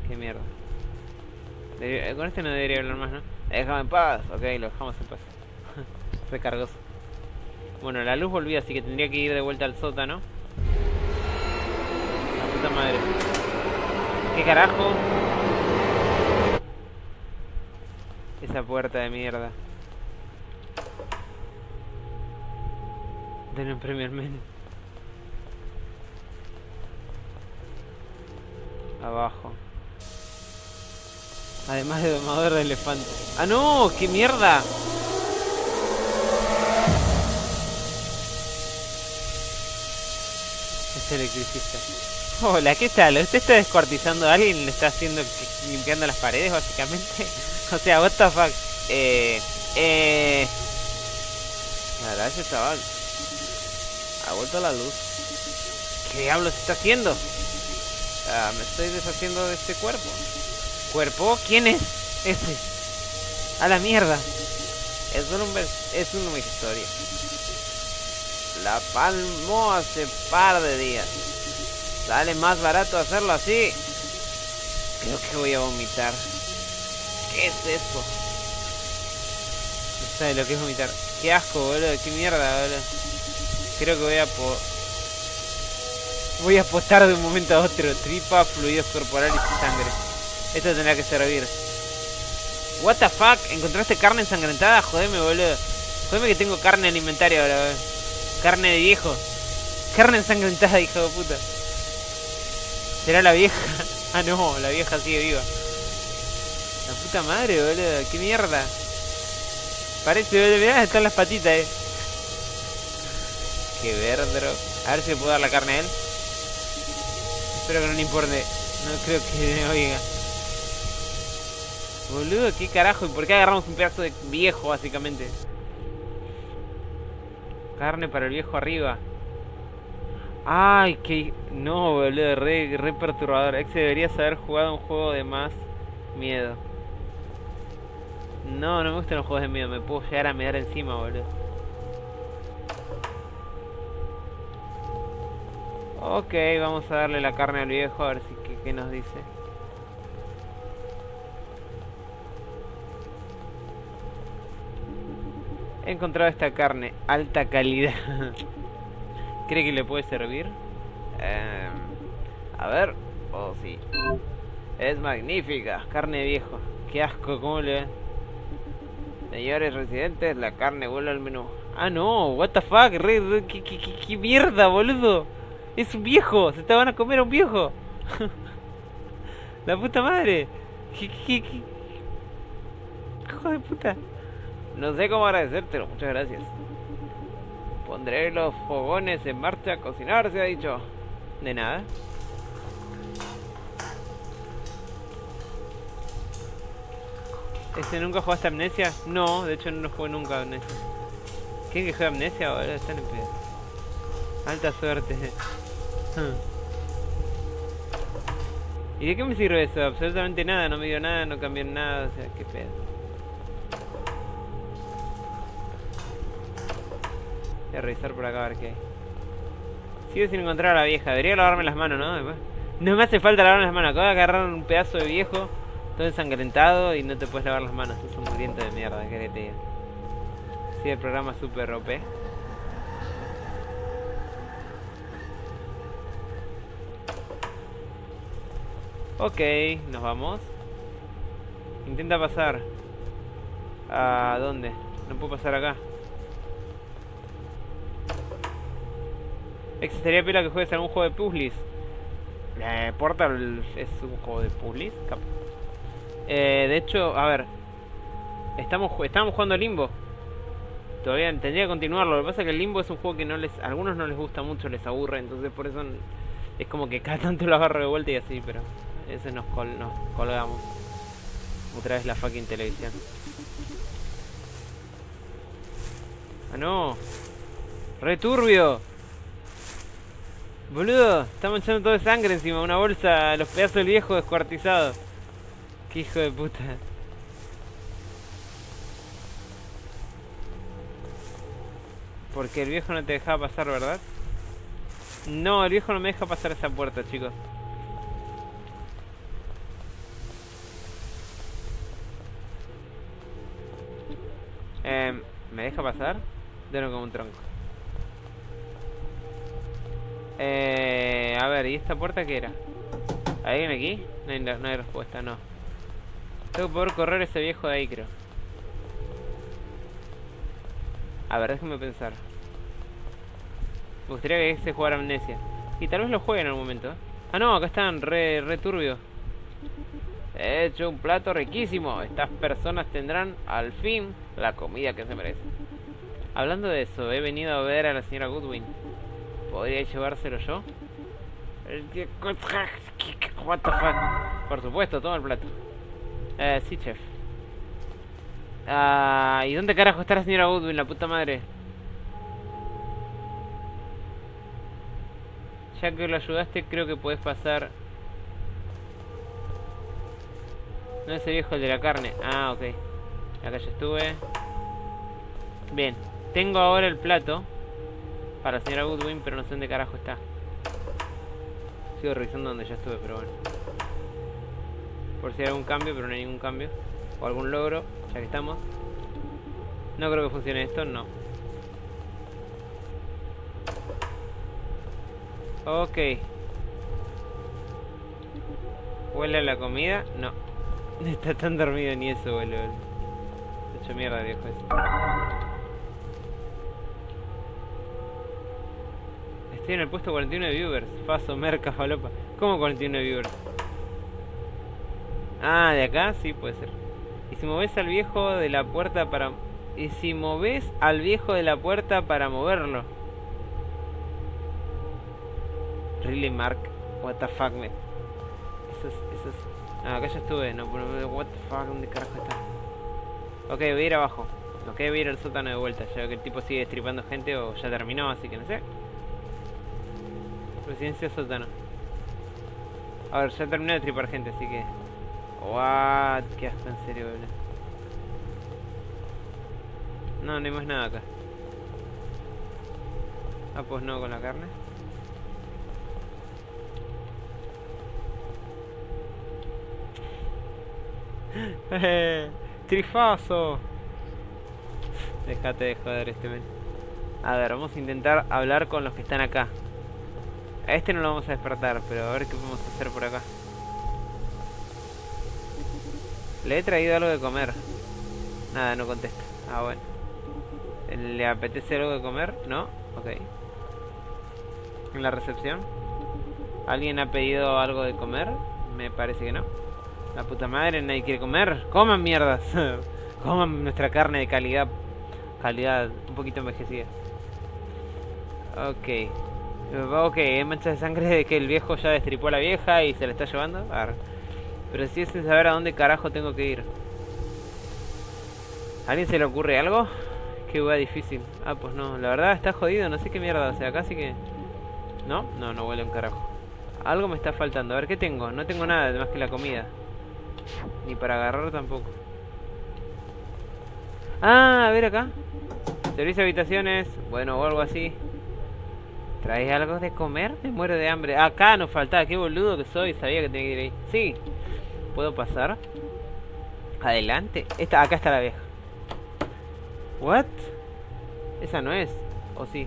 Qué mierda. Debería, con este no debería hablar más, ¿no? Déjame en paz. Ok, lo dejamos en paz. Recargos. Bueno, la luz volvió, así que tendría que ir de vuelta al sótano. La puta madre. ¿Qué carajo? Esa puerta de mierda. Denle un premio al menos. Abajo. Además de domador de elefantes. ¡Ah, no! ¡Qué mierda! Este electricista. Hola, ¿qué tal? ¿Usted está descuartizando a alguien? ¿Le está haciendo limpiando las paredes, básicamente? O sea, what the fuck. Eh... Eh... La verdad, ese chaval. Ha vuelto la luz. ¿Qué diablos está haciendo? Ah, me estoy deshaciendo de este cuerpo. ¿Cuerpo? ¿Quién es? Ese. A la mierda. Es solo un es una historia. La palmó hace par de días. Sale más barato hacerlo así. Creo que voy a vomitar. ¿Qué es eso? No sabe lo que es vomitar. Qué asco, boludo. Qué mierda, boludo. Creo que voy a po voy a apostar de un momento a otro. Tripa, fluidos corporales y sangre. Esto tendrá que servir. What the fuck, ¿encontraste carne ensangrentada? Jodeme, boludo. Jodeme que tengo carne en el inventario ahora, boludo. Carne de viejo. Carne ensangrentada, hijo de puta. ¿Será la vieja? Ah no, la vieja sigue viva. La puta madre, boludo, qué mierda. Parece, boludo, mirá, están las patitas, eh. Qué verdro. A ver si le puedo dar la carne a él. Espero que no le importe. No creo que me oiga. Boludo, qué carajo, ¿y por qué agarramos un pedazo de viejo, básicamente? Carne para el viejo arriba. Ay, que... No, boludo, re, re perturbador. Exe deberías haber jugado un juego de más miedo. No, no me gustan los juegos de miedo. Me puedo llegar a mear encima, boludo. Ok, vamos a darle la carne al viejo. A ver si, qué, qué nos dice. He encontrado esta carne, alta calidad. ¿Cree que le puede servir? Eh, a ver, oh sí. Es magnífica, carne de viejo. Qué asco, ¿cómo le ven? Señores residentes, la carne vuelve al menú. Ah no, what the fuck, re, re, qué, qué, qué, qué mierda, boludo. Es un viejo, se te van a comer a un viejo. La puta madre. ¿Qué, qué, qué? Hijo de puta. No sé cómo agradecértelo, muchas gracias. Pondré los fogones en marcha a cocinar, se ha dicho. De nada. ¿Este nunca jugaste a Amnesia? No, de hecho no lo jugué nunca a Amnesia. ¿Quién que juega Amnesia? Ahora están en pie. Alta suerte. ¿Y de qué me sirve eso? Absolutamente nada, no me dio nada, no cambió nada, o sea, qué pedo. Voy a revisar por acá a ver qué hay. Sigo sin encontrar a la vieja. Debería lavarme las manos, ¿no? Además, no me hace falta lavarme las manos. Acabo de agarrar un pedazo de viejo todo ensangrentado y no te puedes lavar las manos. Es un mugriento de mierda, que te diga. Sí, el programa super O P. Ok, nos vamos. Intenta pasar. ¿A dónde? No puedo pasar acá. ¿Existiría pila que juegues algún juego de puzzles? Eh, Portal es un juego de puzzles. Eh, de hecho, a ver. Estamos, estamos jugando Limbo. Todavía tendría que continuarlo. Lo que pasa es que el Limbo es un juego que no les, a algunos no les gusta mucho, les aburre. Entonces por eso es como que cada tanto lo agarro de vuelta y así, pero... Ese nos, col, nos colgamos. Otra vez la fucking televisión. ¡Ah, no! ¡Returbio! Boludo, está manchando todo de sangre encima, una bolsa, los pedazos del viejo descuartizado. Qué hijo de puta. Porque el viejo no te dejaba pasar, ¿verdad? No, el viejo no me deja pasar esa puerta, chicos. Eh, ¿me deja pasar? Deno como un tronco. Eh, a ver, ¿y esta puerta qué era? ¿Hay alguien aquí? No hay, no hay respuesta, no. Tengo que poder correr ese viejo de ahí, creo. A ver, déjame pensar. Me gustaría que ese jugara Amnesia. Y tal vez lo juegue en algún momento. Ah, no, acá están, re, re turbio. He hecho un plato riquísimo. Estas personas tendrán, al fin, la comida que se merecen. Hablando de eso, he venido a ver a la señora Goodwin. ¿Podría llevárselo yo? What the fuck. Por supuesto, toma el plato. Eh, sí, chef. Ah, ¿y dónde carajo está la señora Goodwin, la puta madre? Ya que lo ayudaste, creo que podés pasar. No, ese viejo, el de la carne. Ah, ok. Acá ya estuve. Bien. Tengo ahora el plato para la señora Goodwin, pero no sé dónde carajo está. Sigo revisando donde ya estuve, pero bueno. Por si hay algún cambio, pero no hay ningún cambio. O algún logro, ya que estamos. No creo que funcione esto, no. Ok. ¿Huele a la comida? No. No está tan dormido ni eso, boludo. He hecho mierda, viejo eso. Tiene el puesto cuarenta y uno de viewers. Paso, merca, falopa. ¿Cómo cuarenta y uno de viewers? Ah, de acá, sí, puede ser. Y si moves al viejo de la puerta para... Y si moves al viejo de la puerta para moverlo. Really, Mark. What the fuck, man. Eso es... Eso es... Ah, acá ya estuve. No, pero... What the fuck, ¿dónde carajo está? Ok, voy a ir abajo. Ok, voy a ir al sótano de vuelta. Ya veo que el tipo sigue destripando gente o ya terminó, así que no sé. Residencia sótano. A ver, ya terminé de tripar gente, así que... What? Qué asco, en serio, boludo. No, no hay más nada acá. Ah, pues no, con la carne. ¡Trifazo! Dejate de joder este men. A ver, vamos a intentar hablar con los que están acá. A este no lo vamos a despertar, pero a ver qué podemos hacer por acá. Le he traído algo de comer. Nada, no contesta. Ah, bueno. ¿Le apetece algo de comer? No. Ok. ¿En la recepción? ¿Alguien ha pedido algo de comer? Me parece que no. La puta madre, nadie quiere comer. ¡Coman mierdas! Coman nuestra carne de calidad. Calidad un poquito envejecida. Ok. Ok, hay manchas de sangre de que el viejo ya destripó a la vieja y se la está llevando. Arr. Pero sí es sin saber a dónde carajo tengo que ir. ¿A alguien se le ocurre algo? Qué hueá difícil. Ah, pues no, la verdad está jodido, no sé qué mierda. O sea, casi que... No, no, no huele un carajo. Algo me está faltando, a ver, ¿qué tengo? No tengo nada más que la comida. Ni para agarrar tampoco. Ah, a ver acá. Servicio de habitaciones, bueno, o algo así. ¿Traes algo de comer? Me muero de hambre. Acá nos faltaba, qué boludo que soy. Sabía que tenía que ir ahí. Sí. ¿Puedo pasar? Adelante. Esta, acá está la vieja. ¿What? Esa no es. ¿O sí?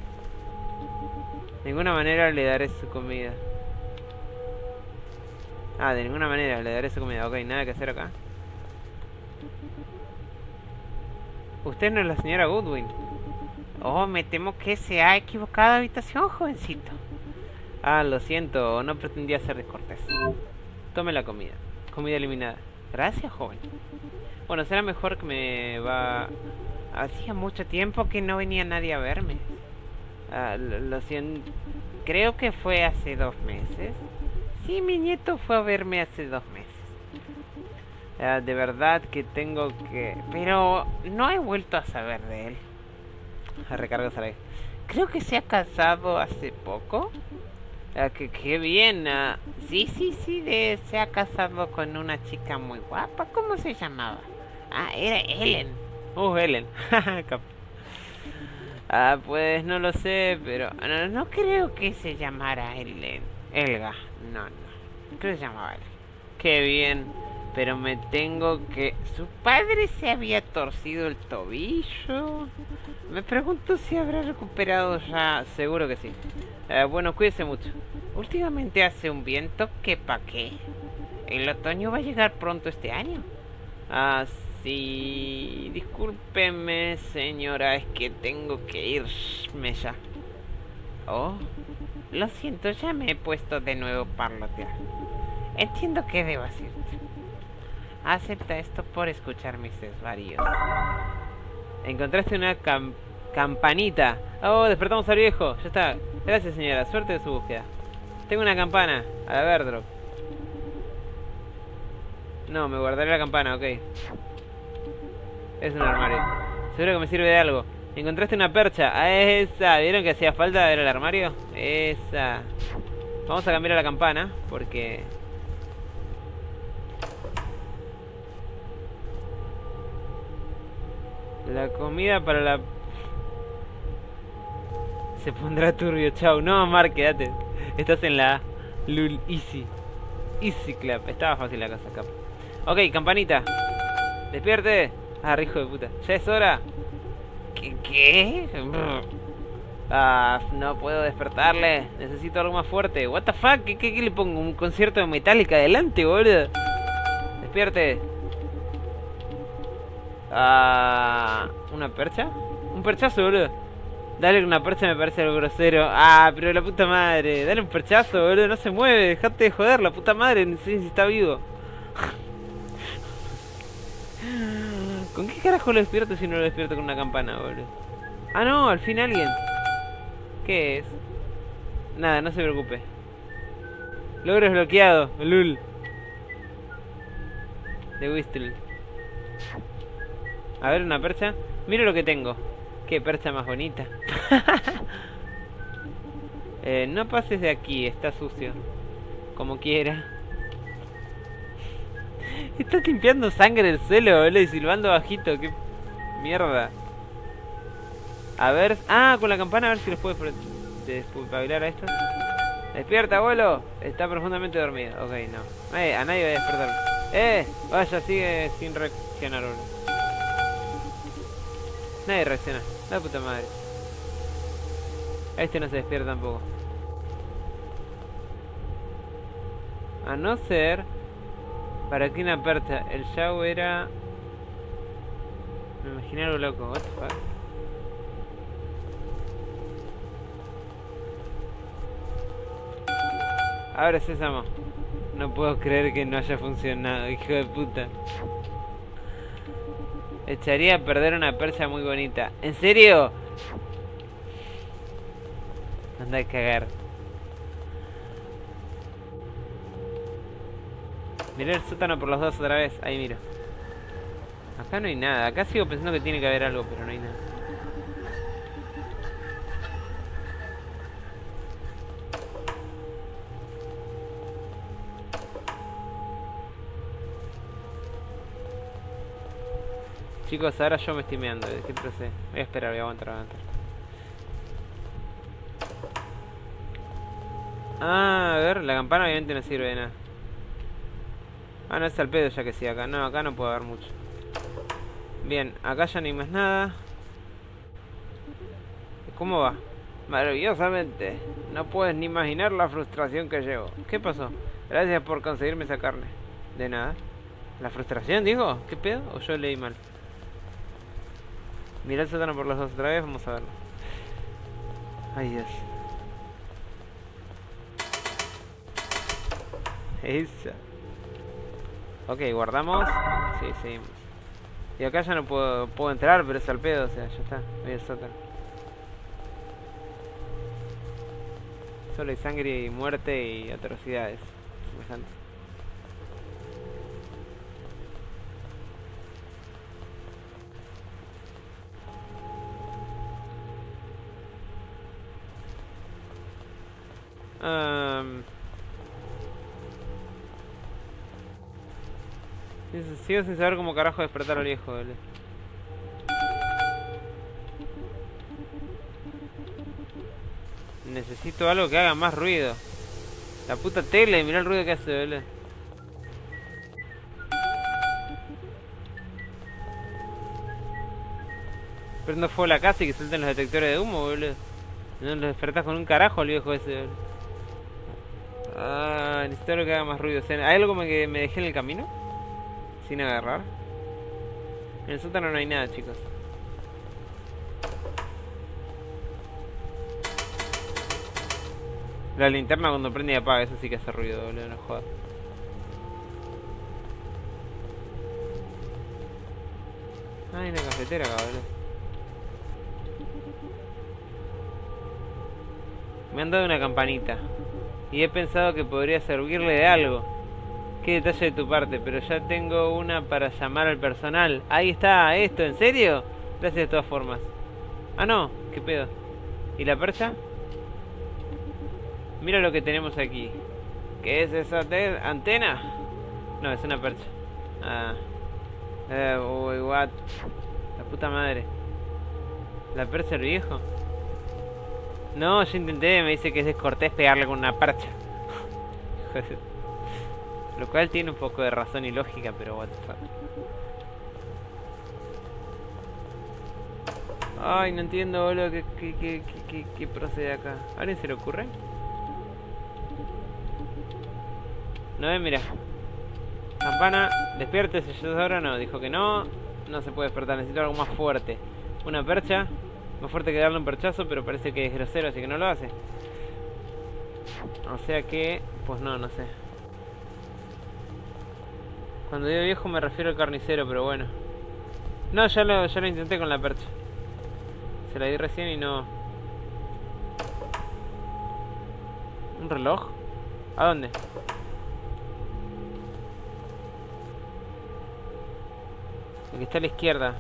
De ninguna manera le daré su comida. Ah, de ninguna manera, le daré su comida. Ok, nada que hacer acá. Usted no es la señora Goodwin. Oh, me temo que se ha equivocado de habitación, jovencito. Ah, lo siento, no pretendía ser descortés. Tome la comida. Comida eliminada. Gracias, joven. Bueno, será mejor que me va... Hacía mucho tiempo que no venía nadie a verme. Ah, lo, lo siento. Creo que fue hace dos meses. Sí, mi nieto fue a verme hace dos meses. Ah, de verdad que tengo que... Pero no he vuelto a saber de él. Recarga Sarai. Creo que se ha casado hace poco. Ah, que, que bien. Ah, sí, sí, sí. De, se ha casado con una chica muy guapa. ¿Cómo se llamaba? Ah, era Ellen. Oh, Ellen. Ah, pues no lo sé, pero... No, no creo que se llamara Ellen. Elga. No, no. Creo que se llamaba Ellen. Qué bien. Pero me tengo que... Su padre se había torcido el tobillo. Me pregunto si habrá recuperado ya. Seguro que sí. Eh, bueno, cuídese mucho. Últimamente hace un viento que pa' qué. El otoño va a llegar pronto este año. Ah, sí... Discúlpeme, señora. Es que tengo que irme ya. Oh. Lo siento, ya me he puesto de nuevo parlotear. Entiendo que debo hacerte. Acepta esto por escuchar mis desvaríos. Encontraste una cam campanita. Oh, despertamos al viejo. Ya está. Gracias, señora. Suerte de su búsqueda. Tengo una campana. A la verdro. No, me guardaré la campana, ok. Es un armario. Seguro que me sirve de algo. Encontraste una percha. Ah, esa. ¿Vieron que hacía falta ver el armario? Esa. Vamos a cambiar a la campana porque... La comida para la... Se pondrá turbio, chau. No, Mark, quédate. Estás en la Lul Easy Easy Club. Estaba fácil la casa, cap. Ok, campanita. Despierte. Ah, hijo de puta. Ya es hora. ¿Qué? ¿Qué? Ah, no puedo despertarle. Necesito algo más fuerte. What the fuck? ¿Qué, qué, qué le pongo? ¿Un concierto de Metallica adelante, boludo? Despierte. Ah, ¿una percha? Un perchazo, boludo. Dale una percha me parece algo grosero. Ah, pero la puta madre. Dale un perchazo, boludo. No se mueve. Dejate de joder, la puta madre. No sé si está vivo. ¿Con qué carajo lo despierto si no lo despierto con una campana, boludo? Ah, no. Al fin alguien. ¿Qué es? Nada, no se preocupe. Logro desbloqueado. Lul. The Whistle. A ver, una percha. Mira lo que tengo. Qué percha más bonita. eh, no pases de aquí, está sucio. Como quiera. Estás limpiando sangre del suelo, boludo, y silbando bajito. Qué mierda. A ver. Ah, con la campana, a ver si los puedes despabilar a estos. Despierta, abuelo. Está profundamente dormido. Ok, no. Eh, a nadie va a despertar. Eh, vaya, sigue sin reaccionar, boludo. Nadie reacciona, la puta madre. Este no se despierta tampoco. A no ser... Para que una percha. El show era... Me imaginé algo loco, what the fuck. Ahora sésamo. No puedo creer que no haya funcionado, hijo de puta. Echaría a perder una percha muy bonita. ¿En serio? Anda a cagar. Miré el sótano por los dos otra vez. Ahí miro. Acá no hay nada. Acá sigo pensando que tiene que haber algo, pero no hay nada. Chicos, ahora yo me estoy meando, ¿qué procede? Voy a esperar, voy a aguantar, voy a aguantar. Ah, a ver, la campana obviamente no sirve de nada. Ah, no es al pedo ya que sí, acá. No, acá no puedo ver mucho. Bien, acá ya no hay más nada. ¿Cómo va? Maravillosamente. No puedes ni imaginar la frustración que llevo. ¿Qué pasó? Gracias por conseguirme esa carne. De nada. La frustración, digo. ¿Qué pedo? ¿O yo leí mal? Mirá el sótano por las dos otra vez. Vamos a verlo. Ay, Dios. Esa. Ok, guardamos. Sí, seguimos. Y acá ya no puedo, puedo entrar, pero es al pedo. O sea, ya está. Voy al sótano. Solo hay sangre y muerte y atrocidades semejantes. Um, sigo sin saber cómo carajo despertar al viejo, ¿vale? Necesito algo que haga más ruido. La puta tele, mirá el ruido que hace, ¿vale? Prendo fuego a la casa y que salten los detectores de humo, ¿vale? No lo despertás con un carajo al viejo ese, ¿vale? Ah, necesito algo que haga más ruido. ¿Hay algo que me dejé en el camino? Sin agarrar. En el sótano no hay nada, chicos. La linterna cuando prende y apaga, eso sí que hace ruido, boludo, no jodas. Ah, hay una cafetera acá, boludo. Me han dado una campanita. Y he pensado que podría servirle de algo. Qué detalle de tu parte, pero ya tengo una para llamar al personal. Ahí está, esto, ¿en serio? Gracias de todas formas. Ah, no, qué pedo. ¿Y la percha? Mira lo que tenemos aquí. ¿Qué es esa antena? No, es una percha. Ah. Eh, uy, what. La puta madre. ¿La percha del viejo? No, yo intenté, me dice que es descortés pegarle con una parcha. Lo cual tiene un poco de razón y lógica, pero what the fuck. Ay, no entiendo, boludo, que, que, que, que, que procede acá. ¿A alguien se le ocurre? No ven, mira. Campana, despiértese, yo ahora no. Dijo que no, no se puede despertar, necesito algo más fuerte. Una percha. Más fuerte que darle un perchazo, pero parece que es grosero, así que no lo hace. O sea que... pues no, no sé. Cuando digo viejo me refiero al carnicero, pero bueno. No, ya lo, ya lo intenté con la percha. Se la di recién y no... ¿Un reloj? ¿A dónde? El que está a la izquierda.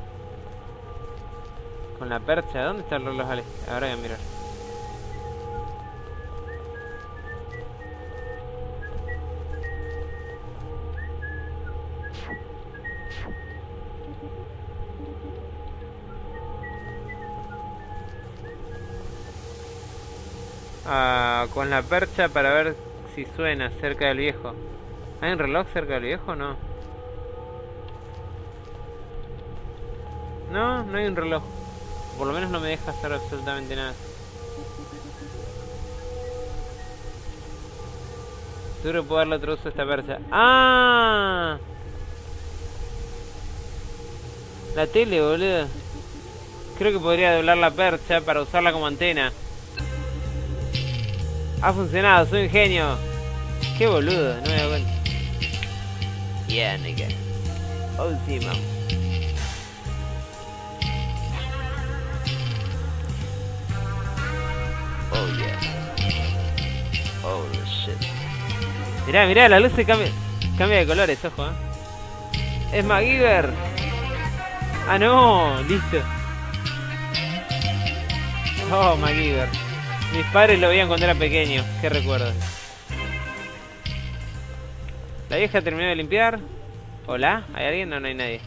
Con la percha, ¿dónde están los reloj? Ahora voy a mirar. Ah, con la percha para ver si suena cerca del viejo. ¿Hay un reloj cerca del viejo o no? No, no hay un reloj. Por lo menos no me deja hacer absolutamente nada. Seguro puedo darle otro uso a esta percha. ¡Ah! La tele, boludo. Creo que podría doblar la percha para usarla como antena. Ha funcionado, soy un genio. Qué boludo, no me da cuenta. Yeah, nigga. Oh, sí, vamos. Oh yeah. Oh shit. Mirá, mirá, la luz se cambia, cambia de colores, ojo, ¿eh? Es MacGyver. Ah no, listo. Oh, MacGyver. Mis padres lo veían cuando era pequeño, qué recuerdo. La vieja terminó de limpiar. Hola, ¿hay alguien? No, no hay nadie.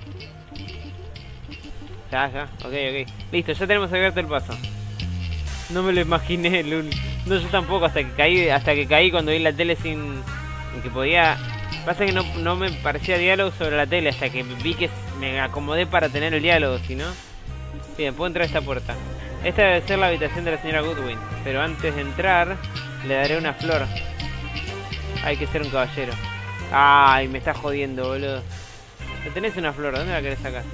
Ya, ya, ok, ok. Listo, ya tenemos abierto el paso. No me lo imaginé, Lul. No, yo tampoco, hasta que caí, hasta que caí cuando vi la tele sin... que podía... Pasa que no, no me parecía diálogo sobre la tele, hasta que vi que me acomodé para tener el diálogo, si no... Bien, puedo entrar a esta puerta. Esta debe ser la habitación de la señora Goodwin, pero antes de entrar, le daré una flor. Hay que ser un caballero. Ay, me está jodiendo, boludo. Tenés una flor, ¿dónde la querés sacar?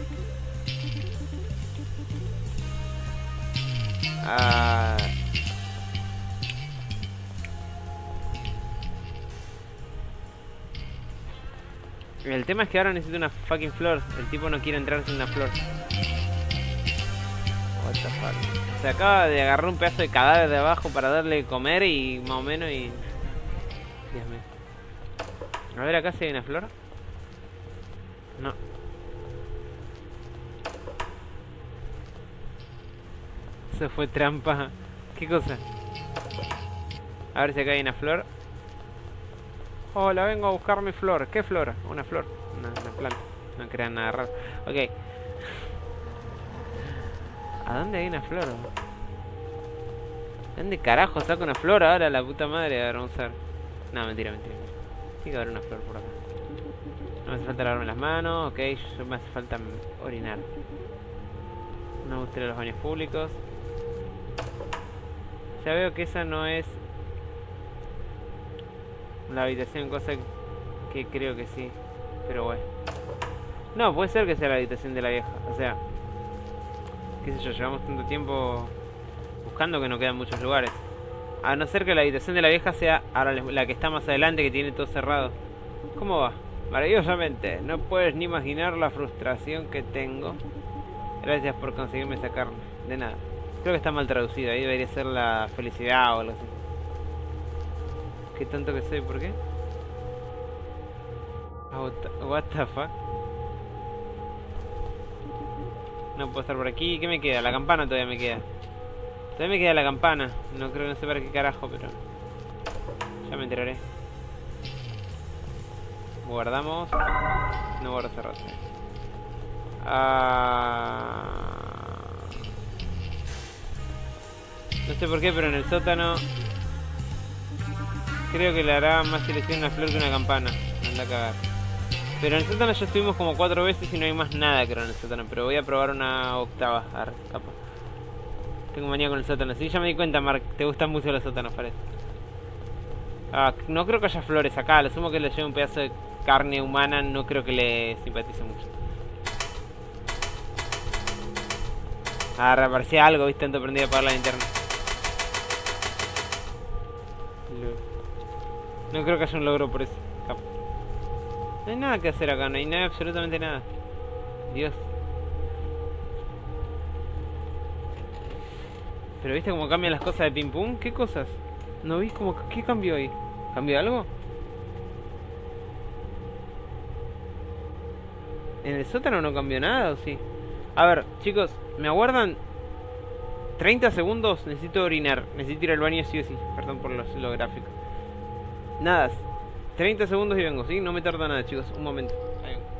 Ah... El tema es que ahora necesito una fucking flor. El tipo no quiere entrar sin una flor. What the fuck. Se acaba de agarrar un pedazo de cadáver de abajo para darle de comer y más o menos y... Dios mío. A ver acá si hay una flor. No. Eso fue trampa. ¿Qué cosa? A ver si acá hay una flor. Hola, vengo a buscar mi flor. ¿Qué flor? Una flor. Una, una planta. No crean nada raro. Ok. ¿A dónde hay una flor? ¿Dónde carajo saco una flor ahora? La puta madre. A ver, vamos a ver. No, mentira, mentira. Tiene que haber una flor por acá. No me hace falta lavarme las manos. Ok, yo me hace falta orinar. No me gustan los baños públicos. Ya veo que esa no es... la habitación, cosa que creo que sí. Pero bueno. No, puede ser que sea la habitación de la vieja. O sea, qué sé yo, llevamos tanto tiempo buscando que no quedan muchos lugares. A no ser que la habitación de la vieja sea ahora la que está más adelante, que tiene todo cerrado. ¿Cómo va? Maravillosamente. No puedes ni imaginar la frustración que tengo. Gracias por conseguirme sacarme. De nada. Creo que está mal traducido. Ahí debería ser la felicidad o algo así. ¿Qué tanto que soy? ¿Por qué? Oh, what the fuck. No puedo estar por aquí. ¿Qué me queda? La campana todavía me queda. Todavía me queda la campana. No creo, no sé para qué carajo, pero... ya me enteraré. Guardamos. No guardo cerrarse. Ah... No sé por qué, pero en el sótano... creo que le hará más selección una flor que una campana. Anda a cagar. Pero en el sótano ya estuvimos como cuatro veces y no hay más nada, creo, en el sótano. Pero voy a probar una octava. Arre, capa. Tengo manía con el sótano. Sí, ya me di cuenta, Mark. Te gustan mucho los sótanos, parece. Ah, no creo que haya flores acá. A lo sumo que le lleve un pedazo de carne humana. No creo que le simpatice mucho. Ah, reaparecía algo, viste. Tanto aprendí a apagar la linterna. No creo que haya un logro por eso. Capo. No hay nada que hacer acá, no hay nada, absolutamente nada. Dios. Pero viste cómo cambian las cosas de ping pong. ¿Qué cosas? No vi como... ¿qué cambió ahí? ¿Cambió algo? ¿En el sótano no cambió nada o sí? A ver, chicos, ¿me aguardan treinta segundos? Necesito orinar, necesito ir al baño sí o sí. Perdón por los, los gráficos. Nada, treinta segundos y vengo, ¿sí? No me tarda nada, chicos, un momento. Ahí vengo.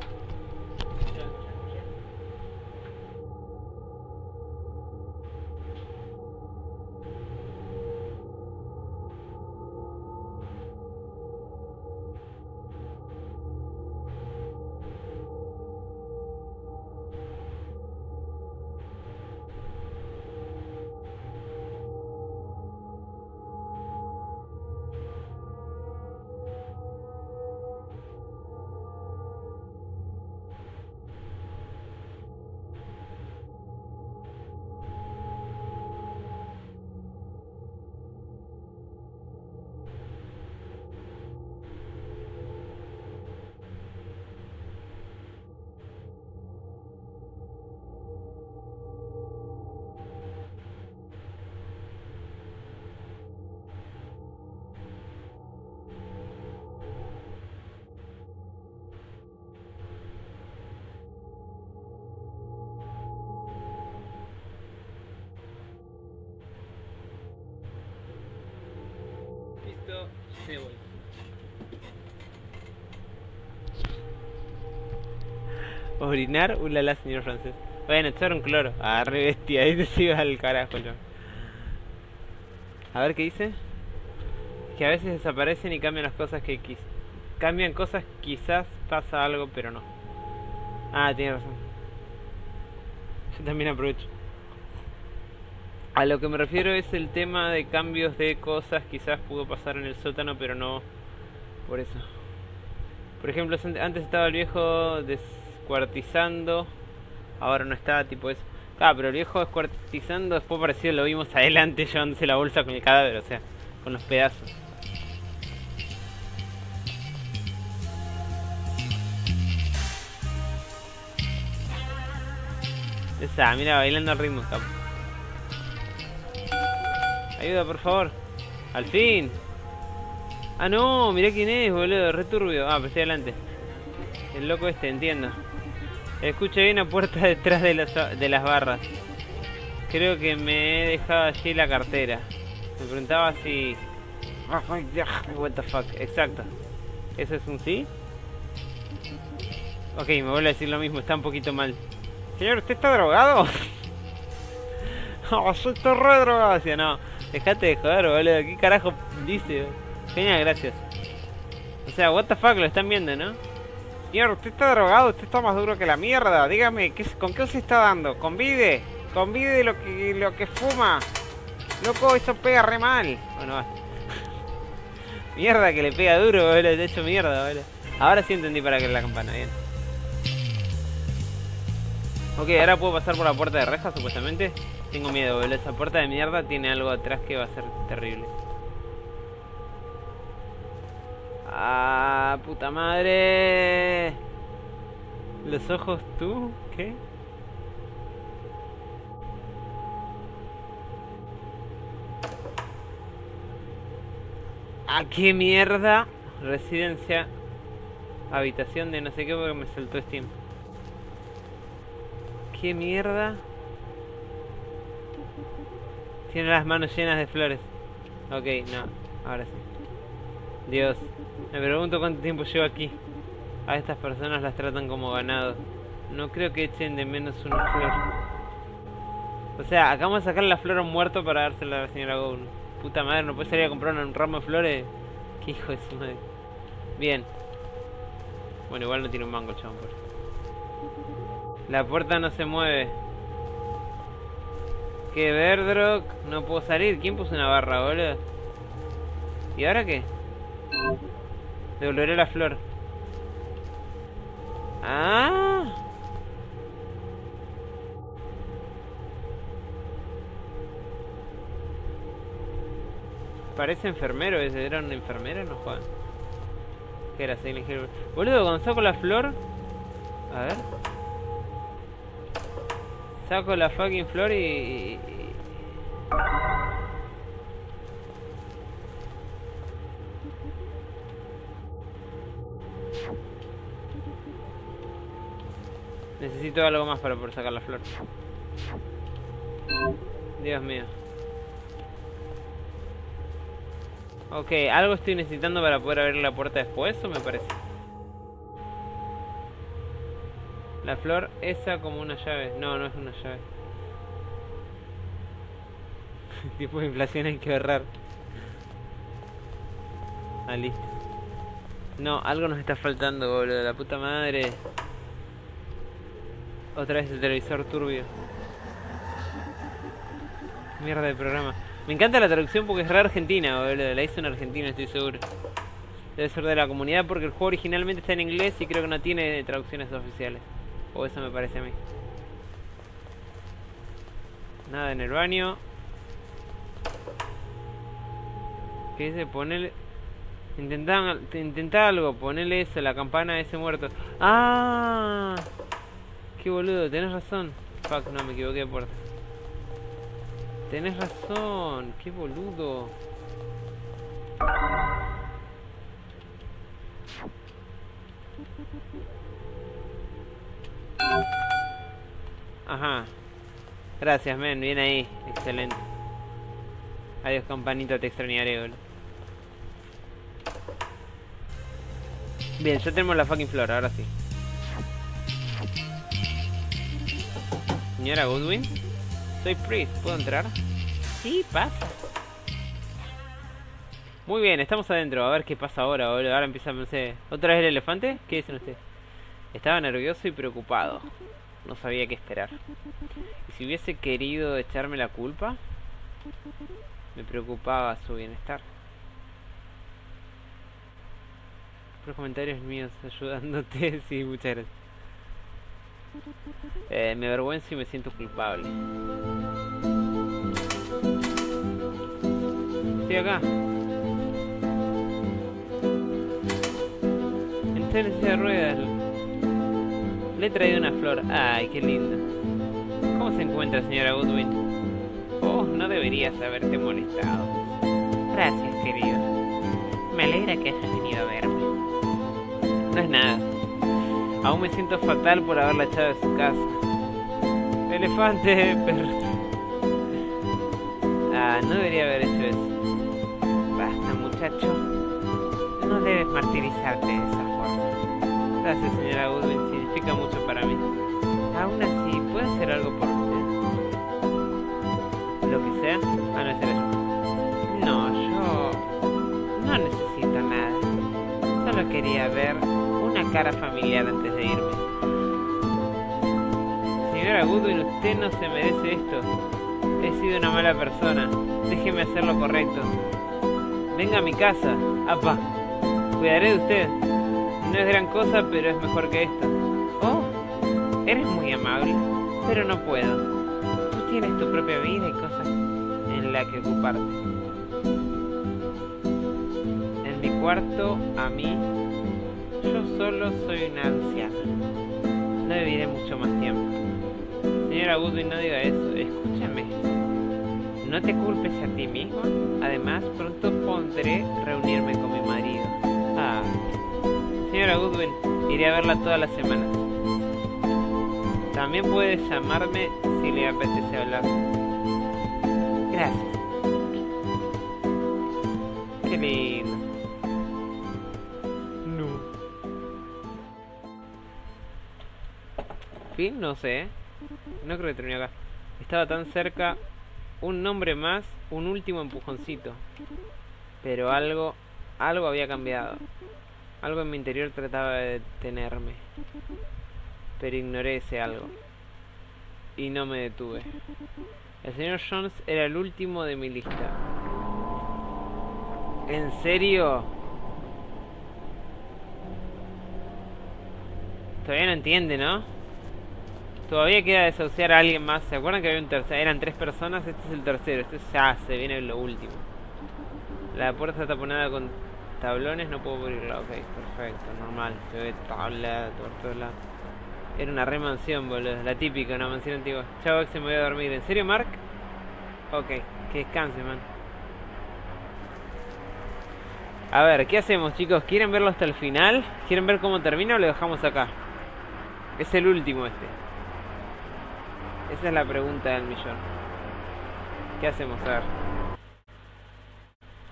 Orinar, ulala, señor francés. Bueno, echar un cloro. Ah, re bestia, ahí te sigas al carajo, yo. A ver qué dice. Que a veces desaparecen y cambian las cosas que quis. Cambian cosas, quizás pasa algo, pero no. Ah, tiene razón. Yo también aprovecho. A lo que me refiero es el tema de cambios de cosas. Quizás pudo pasar en el sótano, pero no Por eso. Por ejemplo, antes estaba el viejo descuartizando. Ahora no está, tipo eso. Ah, pero el viejo descuartizando, después parecido lo vimos adelante llevándose la bolsa con el cadáver, o sea, con los pedazos. Esa, mira, bailando al ritmo, capo. Ayuda, por favor. ¡Al fin! Ah, no, mirá quién es, boludo, re turbio. Ah, pensé adelante. El loco este, entiendo. Escuché, hay una puerta detrás de las, de las barras. Creo que me he dejado allí la cartera. Me preguntaba si... What the fuck, exacto. ¿Eso es un sí? Ok, me vuelve a decir lo mismo, está un poquito mal. Señor, ¿usted está drogado? Oh, yo estoy re drogado. O sea, no, dejate de joder, boludo. ¿Qué carajo dice? Genial, gracias. O sea, what the fuck, lo están viendo, ¿no? Señor, usted está drogado, usted está más duro que la mierda. Dígame, ¿qué, ¿con qué se está dando? Convide, convide lo que lo que fuma. Loco, eso pega re mal. Bueno, basta. Mierda que le pega duro, boludo. De hecho, mierda, boludo. Ahora sí entendí para qué era la campana, bien. Ok, ahora puedo pasar por la puerta de reja, supuestamente. Tengo miedo, boludo. Esa puerta de mierda tiene algo atrás que va a ser terrible. ¡Ah, puta madre! ¿Los ojos tú? ¿Qué? ¿A qué mierda? Residencia, habitación de no sé qué, porque me saltó Steam. ¿Qué mierda? Tiene las manos llenas de flores. Ok, no, ahora sí. Dios. Me pregunto cuánto tiempo llevo aquí. A estas personas las tratan como ganado. No creo que echen de menos una flor. O sea, acabamos de sacar la flor a un muerto para dársela a la señora Gould. Puta madre, ¿no puede salir a comprar un ramo de flores? Qué hijo de su madre. Bien. Bueno, igual no tiene un mango, chabón. La puerta no se mueve. Que verdrock. No puedo salir. ¿Quién puso una barra, boludo? ¿Y ahora qué? Devolveré la flor. Ah. Parece enfermero ese. ¿Era una enfermera? No, Juan. ¿Qué era? Soy ligero. Boludo, cuando saco la flor... A ver. Saco la fucking flor y... Necesito algo más para poder sacar la flor. Dios mío. Ok, algo estoy necesitando para poder abrir la puerta después, ¿o me parece? La flor esa como una llave. No, no es una llave. Tipo de inflación hay que ahorrar. Ah, listo. No, algo nos está faltando, boludo. La puta madre. Otra vez el televisor turbio. Mierda de programa. Me encanta la traducción porque es re argentina, boludo. La hizo en Argentina, estoy seguro. Debe ser de la comunidad porque el juego originalmente está en inglés y creo que no tiene traducciones oficiales. O eso me parece a mí. Nada en el baño. ¿Qué dice? Ponele... Intentá, intentá algo. Ponele eso, la campana a ese muerto. ¡Ah! Qué boludo, tenés razón. Fuck, no, me equivoqué de puerta. Tenés razón, qué boludo. Ajá. Gracias, men, bien ahí. Excelente. Adiós, campanito, te extrañaré, boludo. Bien, ya tenemos la fucking flor, ahora sí. Señora Goodwin, soy Priest, ¿puedo entrar? Sí, pasa. Muy bien, estamos adentro, a ver qué pasa ahora, boludo. Ahora empieza, no sé, ¿otra vez el elefante? ¿Qué dicen ustedes? Estaba nervioso y preocupado. No sabía qué esperar. ¿Y si hubiese querido echarme la culpa? Me preocupaba su bienestar. los comentarios míos ayudándote. Sí, muchas gracias. Eh, me avergüenzo y me siento culpable. Estoy acá. Entré en silla de ruedas. Le he traído una flor. Ay, qué linda. ¿Cómo se encuentra, señora Goodwin? Oh, no deberías haberte molestado. Gracias, querido. Me alegra que hayas venido a verme. No es nada. Aún me siento fatal por haberla echado de su casa. Elefante, perro. Ah, no debería haber hecho eso. Basta, muchacho. No debes martirizarte de esa forma. Gracias, señora Goodwin. Significa mucho para mí. Aún así, ¿puedo hacer algo por usted? Lo que sea. Ah, no, será yo. No, yo... no necesito nada. Solo quería ver una cara familiar antes de irme. Señora Goodwin, usted no se merece esto. He sido una mala persona. Déjeme hacer lo correcto. Venga a mi casa. Apa. Cuidaré de usted. No es gran cosa, pero es mejor que esto. Oh, eres muy amable, pero no puedo. Tú tienes tu propia vida y cosas en la que ocuparte. En mi cuarto, a mí, yo solo soy una anciana. No viviré mucho más tiempo. Señora Goodwin, no diga eso. Escúchame. No te culpes a ti mismo. Además, pronto podré reunirme con mi marido. Ah, señora Goodwin, iré a verla todas las semanas. También puedes llamarme si le apetece hablar. Gracias. Qué lindo. No. Fin, no sé. No creo que termine acá. Estaba tan cerca. Un nombre más, un último empujoncito. Pero algo, algo había cambiado. Algo en mi interior trataba de detenerme. Pero ignoré ese algo. Y no me detuve. El señor Jones era el último de mi lista. ¿En serio? Todavía no entiende, ¿no? Todavía queda desahuciar a alguien más. ¿Se acuerdan que había un tercero? Eran tres personas, este es el tercero. Este ya se viene lo último. La puerta está taponada con tablones, no puedo abrirla. Ok, perfecto, normal. Se ve tabla, tortola. Era una re mansión, boludo. La típica, una mansión antigua. Chau, se me voy a dormir. ¿En serio, Mark? Ok, que descanse, man. A ver, ¿qué hacemos, chicos? ¿Quieren verlo hasta el final? ¿Quieren ver cómo termina o lo dejamos acá? Es el último este. Esa es la pregunta del millón. ¿Qué hacemos? A ver.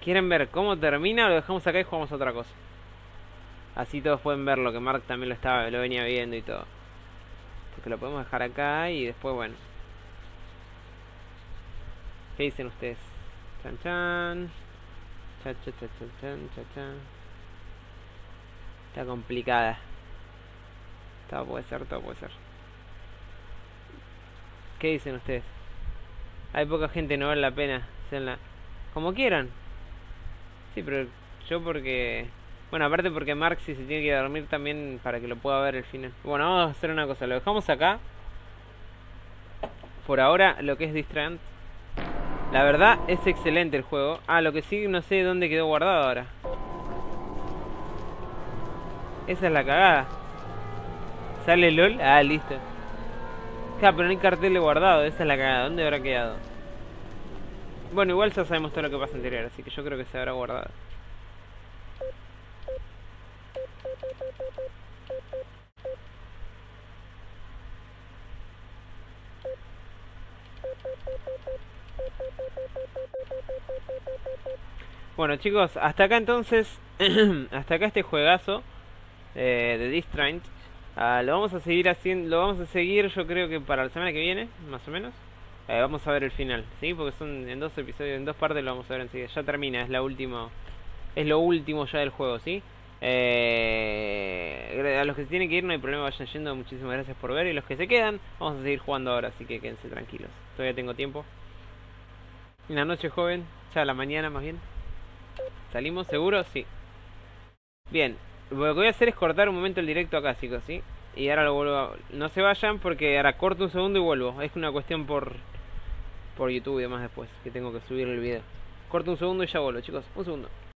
¿Quieren ver cómo termina o lo dejamos acá y jugamos a otra cosa? Así todos pueden verlo, que Mark también lo estaba, lo venía viendo y todo. Así que lo podemos dejar acá y después, bueno. ¿Qué dicen ustedes? Chan chan. Cha cha cha cha chan cha chan. Está complicada. Todo puede ser, todo puede ser. ¿Qué dicen ustedes? Hay poca gente, no vale la pena. Selna. Como quieran. Sí, pero yo porque... bueno, aparte porque Mark si se tiene que dormir también para que lo pueda ver el final. Bueno, vamos a hacer una cosa. Lo dejamos acá. Por ahora, lo que es Distraint. La verdad, es excelente el juego. Ah, lo que sí, no sé dónde quedó guardado ahora. Esa es la cagada. ¿Sale LOL? Ah, listo. Claro, pero no hay cartel de guardado. Esa es la cagada. ¿Dónde habrá quedado? Bueno, igual ya sabemos todo lo que pasa anterior, así que yo creo que se habrá guardado. Bueno, chicos, hasta acá entonces. Hasta acá este juegazo eh, de Distraint. Ah, lo vamos a seguir haciendo. Lo vamos a seguir, yo creo que para la semana que viene, más o menos. Eh, vamos a ver el final, ¿sí? Porque son en dos episodios, en dos partes lo vamos a ver enseguida. Ya termina, es la última. Es lo último ya del juego, ¿sí? Eh, a los que se tienen que ir no hay problema, vayan yendo. Muchísimas gracias por ver. Y los que se quedan, vamos a seguir jugando ahora, así que quédense tranquilos. Todavía tengo tiempo. En la noche, joven. Ya a la mañana, más bien. ¿Salimos? ¿Seguro? Sí. Bien. Lo que voy a hacer es cortar un momento el directo acá, chicos, ¿sí? Y ahora lo vuelvo a... No se vayan porque ahora corto un segundo y vuelvo. Es una cuestión por por YouTube y demás después, que tengo que subir el video. Corto un segundo y ya vuelvo, chicos. Un segundo.